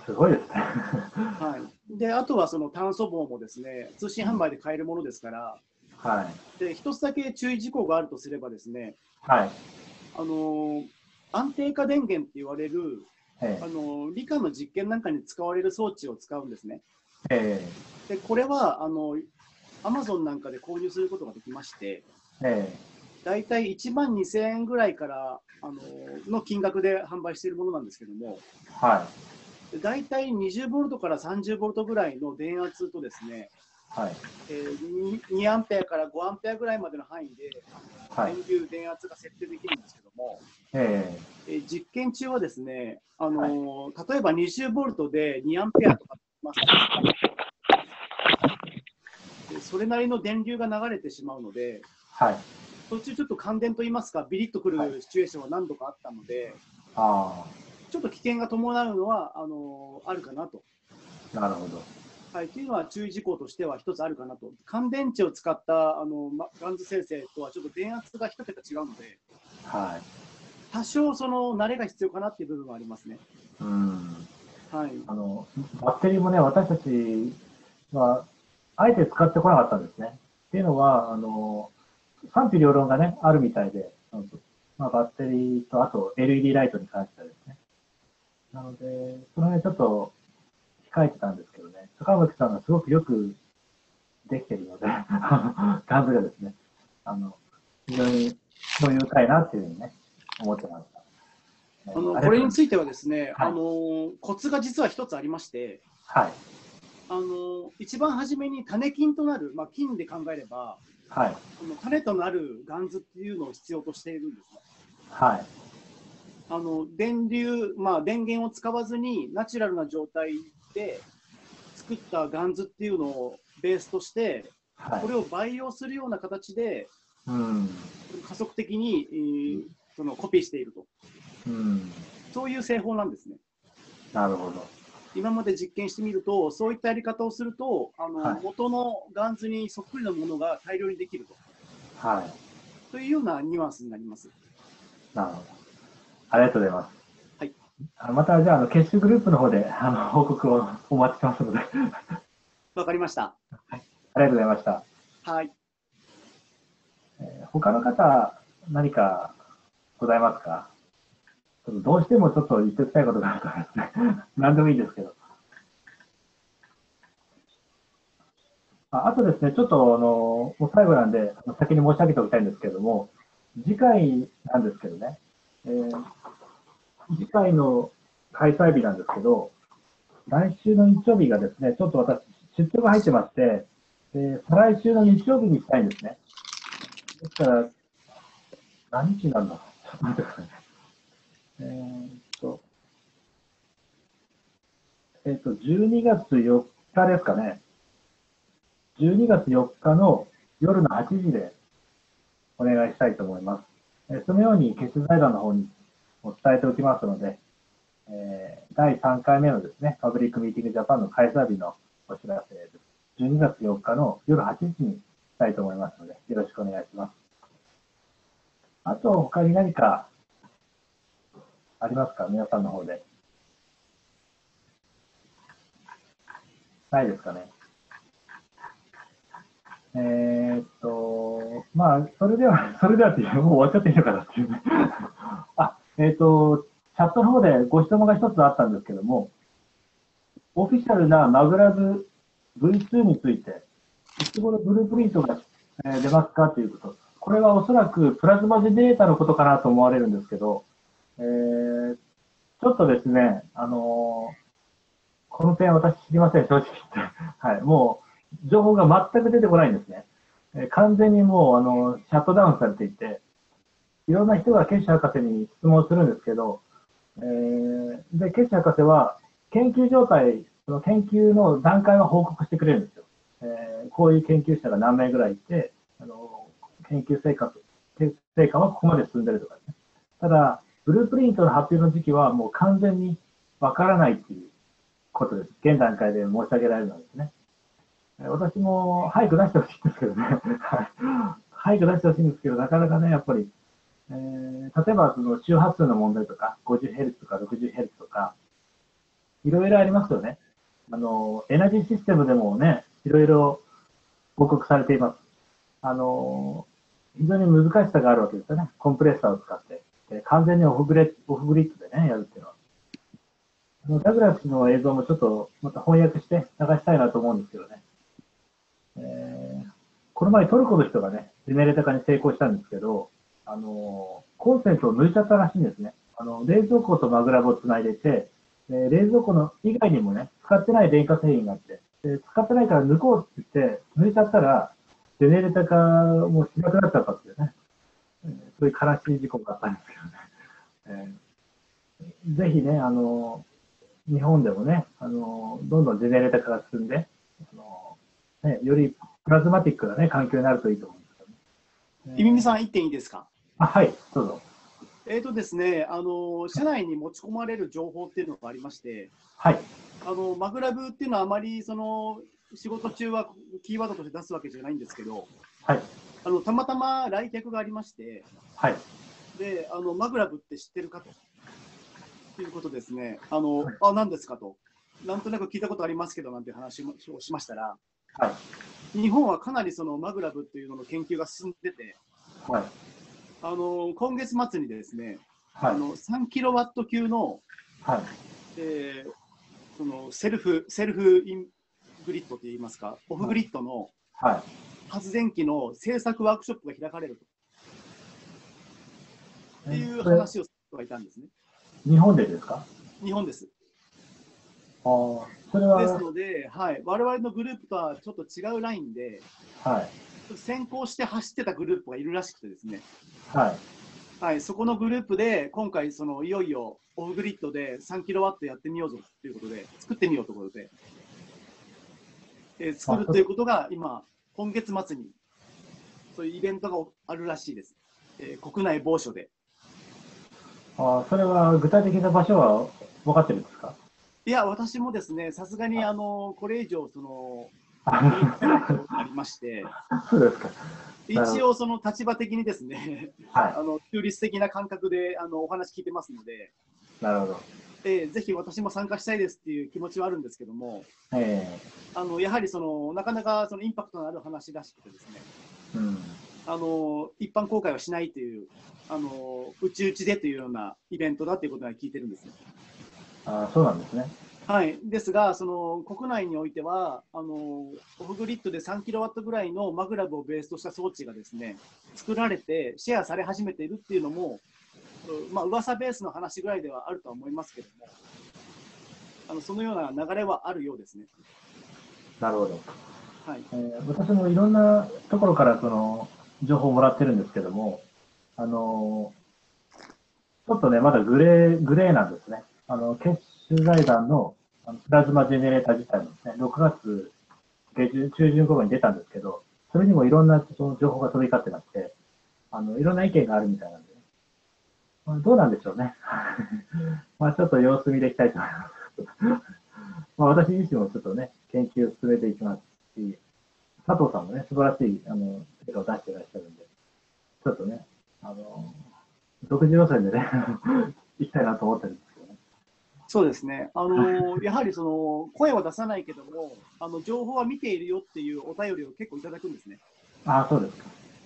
すごいですね。はい。で、あとはその炭素棒もですね、通信販売で買えるものですから、はい。で、一つだけ注意事項があるとすればですね、はい。あの安定化電源って言われる、えー、あの理科の実験なんかに使われる装置を使うんですね。えー、で、これはあの アマゾン なんかで購入することができまして、えー、だいたいいちまんにせんえんぐらいからあのの金額で販売しているものなんですけども、はい。だいたいにじゅうボルトからさんじゅうボルトぐらいの電圧とですね、はいえー、にアンペアからごアンペアぐらいまでの範囲で電流、はい、電圧が設定できるんですけども、えーえー、実験中はですね、あのーはい、例えばにじゅうボルトでにアンペアとかますと、それなりの電流が流れてしまうので、はい、途中ちょっと感電といいますか、ビリッとくるシチュエーションは何度かあったので、はい、あちょっと危険が伴うのはあのー、あるかなと。なるほど。はい、というのは注意事項としては一つあるかなと。乾電池を使ったあの、ま、ガンズ生成とはちょっと電圧が一桁違うので、はい、多少その慣れが必要かなっていう部分はありますね。うん。はい。あのバッテリーもね、私たちはあえて使ってこなかったんですね。っていうのはあの賛否両論がねあるみたいで、まあ、バッテリーとあと エルイーディー ライトに関してはですね。なので、その辺ちょっと控えてたんですけどね、高巻さんがすごくよくできているので、ガンズがですね、あの非常に興味深いなっていうふうにね、思ってました。あのこれについてはですね、はい、あのコツが実は一つありまして、はい、あの一番初めに種菌となる、まあ、菌で考えれば、はい、この種となるガンズっていうのを必要としているんですね。はいあの電流、まあ、電源を使わずにナチュラルな状態で作ったガンズっていうのをベースとして、はい、これを培養するような形で、うん、加速的に、えー、そのコピーしていると、うん、そういう製法なんですね。なるほど。今まで実験してみるとそういったやり方をするとあの、はい、元のガンズにそっくりなものが大量にできると、はい、というようなニュアンスになります。なるほど。ありがとうございます。はい。あまたじゃあ、あの結集グループの方であの報告をお待ちしてますので。わかりました。はい。ありがとうございました。はい。えー、他の方何かございますか。ちょっとどうしてもちょっと言っておきたいことがあるからですね。何でもいいですけど。あ、あとですね、ちょっとあのもう最後なんで先に申し上げておきたいんですけれども、次回なんですけどね。えー、次回の開催日なんですけど、来週の日曜日がですね、ちょっと私、出張が入ってまして、えー、再来週の日曜日に行きたいんですね。ですから、何日なんだろう、ちょっと待ってくださいね。えー、っと、えー、っと、じゅうにがつよっかですかね。じゅうにがつよっかの夜のはちじでお願いしたいと思います。そのように決済欄の方にお伝えておきますので、えー、だいさんかいめのですね、パブリックミーティングジャパンの開催日のお知らせです。じゅうにがつよっかの夜はちじにしたいと思いますので、よろしくお願いします。あと、他に何かありますか、皆さんの方で。ないですかね。えー、っと、まあ、それでは、それではっていう、もう終わっちゃっていいのかなっていうね。あ、えー、っと、チャットの方でご質問が一つあったんですけども、オフィシャルなマグラブ ブイツー について、いつ頃ブループリントが出ますかということ。これはおそらくプラズマジェネレータのことかなと思われるんですけど、えー、ちょっとですね、あのー、この点私知りません、正直言って。はい、もう、情報が全く出てこないんですね。えー、完全にもう、あのー、シャットダウンされていて、いろんな人がケッシュ博士に質問するんですけど、えー、で、ケッシュ博士は、研究状態、その研究の段階は報告してくれるんですよ。えー、こういう研究者が何名ぐらいいて、あのー、研究成果、成果はここまで進んでるとかね。ただ、ブループリントの発表の時期はもう完全にわからないっていうことです。現段階で申し上げられるのはですね。私も早く出してほしいんですけどね。早く出してほしいんですけど、なかなかね、やっぱり、えー、例えばその周波数の問題とか、ごじゅうヘルツ とか ろくじゅうヘルツ とか、いろいろありますよね。あの、エナジーシステムでもね、いろいろ報告されています。あの、非常に難しさがあるわけですよね。コンプレッサーを使って。完全にオフグレ、オフグリッドでね、やるっていうのは。ダグラスの映像もちょっとまた翻訳して流したいなと思うんですけどね。えー、この前トルコの人がね、ジェネレータ化に成功したんですけど、あのー、コンセントを抜いちゃったらしいんですね。あの、冷蔵庫とマグラブをつないでて、で冷蔵庫の以外にもね、使ってない電化製品があって、で使ってないから抜こうって言って、抜いちゃったら、ジェネレータ化もしなくなっちゃったんですよね。そういう悲しい事故があったんですけどね。えー、ぜひね、あの、日本でもね、あの、どんどんジェネレータ化が進んで、あのね、よりプラズマティックなね、環境になるといいと思うんですけどね。えー、いみみさん、いってんいいですか？あ、はい、どうぞ。えっとですね、あの、社内に持ち込まれる情報っていうのがありまして、はい。あの、マグラブっていうのはあまり、その、仕事中はキーワードとして出すわけじゃないんですけど、はい。あのたまたま来客がありまして、はい、であのマグラブって知ってるかとということですね、あの、はい、あ、何ですかと、なんとなく聞いたことありますけどなんて話をしましたら、はい、日本はかなりそのマグラブというのの研究が進んでて、はい、あの今月末にですね、はい、あのさんキロワット級の、はい、えー、そのセルフ、セルフイングリッドといいますか、オフグリッドの、はいはい、発電機の制作ワークショップが開かれるという話をする人がいたんですね。日本でですか？日本です。あ、それはですので、はい、我々のグループとはちょっと違うラインで、はい、先行して走ってたグループがいるらしくてですね、はいはい、そこのグループで今回そのいよいよオフグリッドでさんキロワットやってみようぞということで作ってみようということで、えー、作るということが今今月末にそういうイベントがあるらしいです。えー、国内某所で。あ、それは具体的な場所は分かってるんですか？いや、私もですね、さすがにあのこれ以上そのありまして、そうですか。一応その立場的にですね、はい、あの中立的な感覚であのお話聞いてますので、なるほど。えー、ぜひ私も参加したいですっていう気持ちはあるんですけども、えー、あのやはりそのなかなかそのインパクトのある話らしくてですね、うん、あの一般公開はしないという、あのうちうちでというようなイベントだということは聞いてるんですよ。あ、そうなんですね。はい、ですがその国内においてはあのオフグリッドでさんキロワットぐらいのマグラブをベースとした装置がですね作られてシェアされ始めているっていうのもまあ噂ベースの話ぐらいではあるとは思いますけども、あのそのような流れはあるようですね。なるほど。はい、えー、私もいろんなところからその情報をもらってるんですけども、あのちょっとねまだグレー、グレーなんですね。あの結集財団のプラズマジェネレーター自体もですね、ろくがつ下旬中旬頃に出たんですけど、それにもいろんなその情報が飛び交ってまして、あの、いろんな意見があるみたいなんで、どうなんでしょうね。まあちょっと様子見でいきたいと思います。まあ私自身もちょっとね、研究を進めていきますし、佐藤さんもね、素晴らしいあの成果を出していらっしゃるんで、ちょっとね、あの、独自路線でね、いきたいなと思ってるんですけどね。そうですね。あの、やはりその、声は出さないけども、あの、情報は見ているよっていうお便りを結構いただくんですね。ああ、そうですか。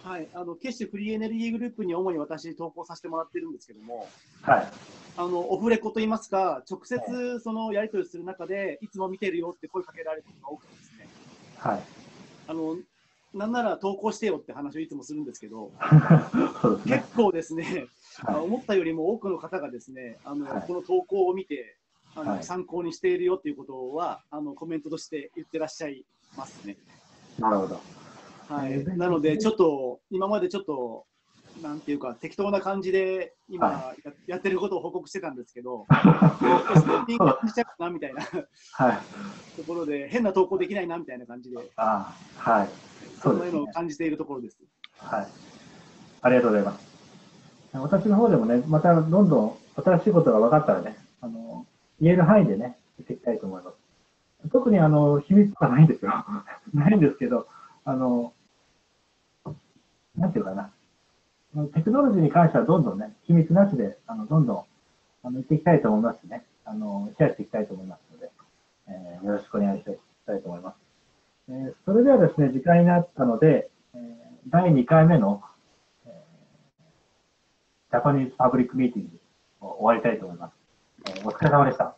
はい、あの決してフリーエネルギーグループに主に私投稿させてもらってるんですけども、はい、あのオフレコといいますか、直接そのやり取りする中でいつも見てるよって声かけられることが多くてですね、はい、あのなんなら投稿してよって話をいつもするんですけどそうですね、結構ですね、はい、思ったよりも多くの方がですね、あの、はい、この投稿を見てあの、はい、参考にしているよっていうことはあのコメントとして言ってらっしゃいますね。なるほど。はい、なのでちょっと今までちょっとなんていうか適当な感じで今 や,、はい、やってることを報告してたんですけど、ストッピングしちゃうかなみたいなところで変な投稿できないなみたいな感じで、あ、はい、そうですね、そんなのを感じているところです。はい、ありがとうございます。私の方でもね、またどんどん新しいことが分かったらね、あの言える範囲でね言っていきたいと思います。特にあの秘密はないんですよ。ないんですけど。あの、なんていうかな。テクノロジーに関してはどんどんね、秘密なしで、あの、どんどん、あの、行っていきたいと思いますね。あの、シェアしていきたいと思いますので、えー、よろしくお願いしたいと思います。えー、それではですね、時間になったので、えー、だいにかいめの、えー、ジャパニーズパブリックミーティングを終わりたいと思います。えー、お疲れ様でした。あ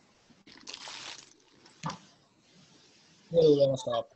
りがとうございました。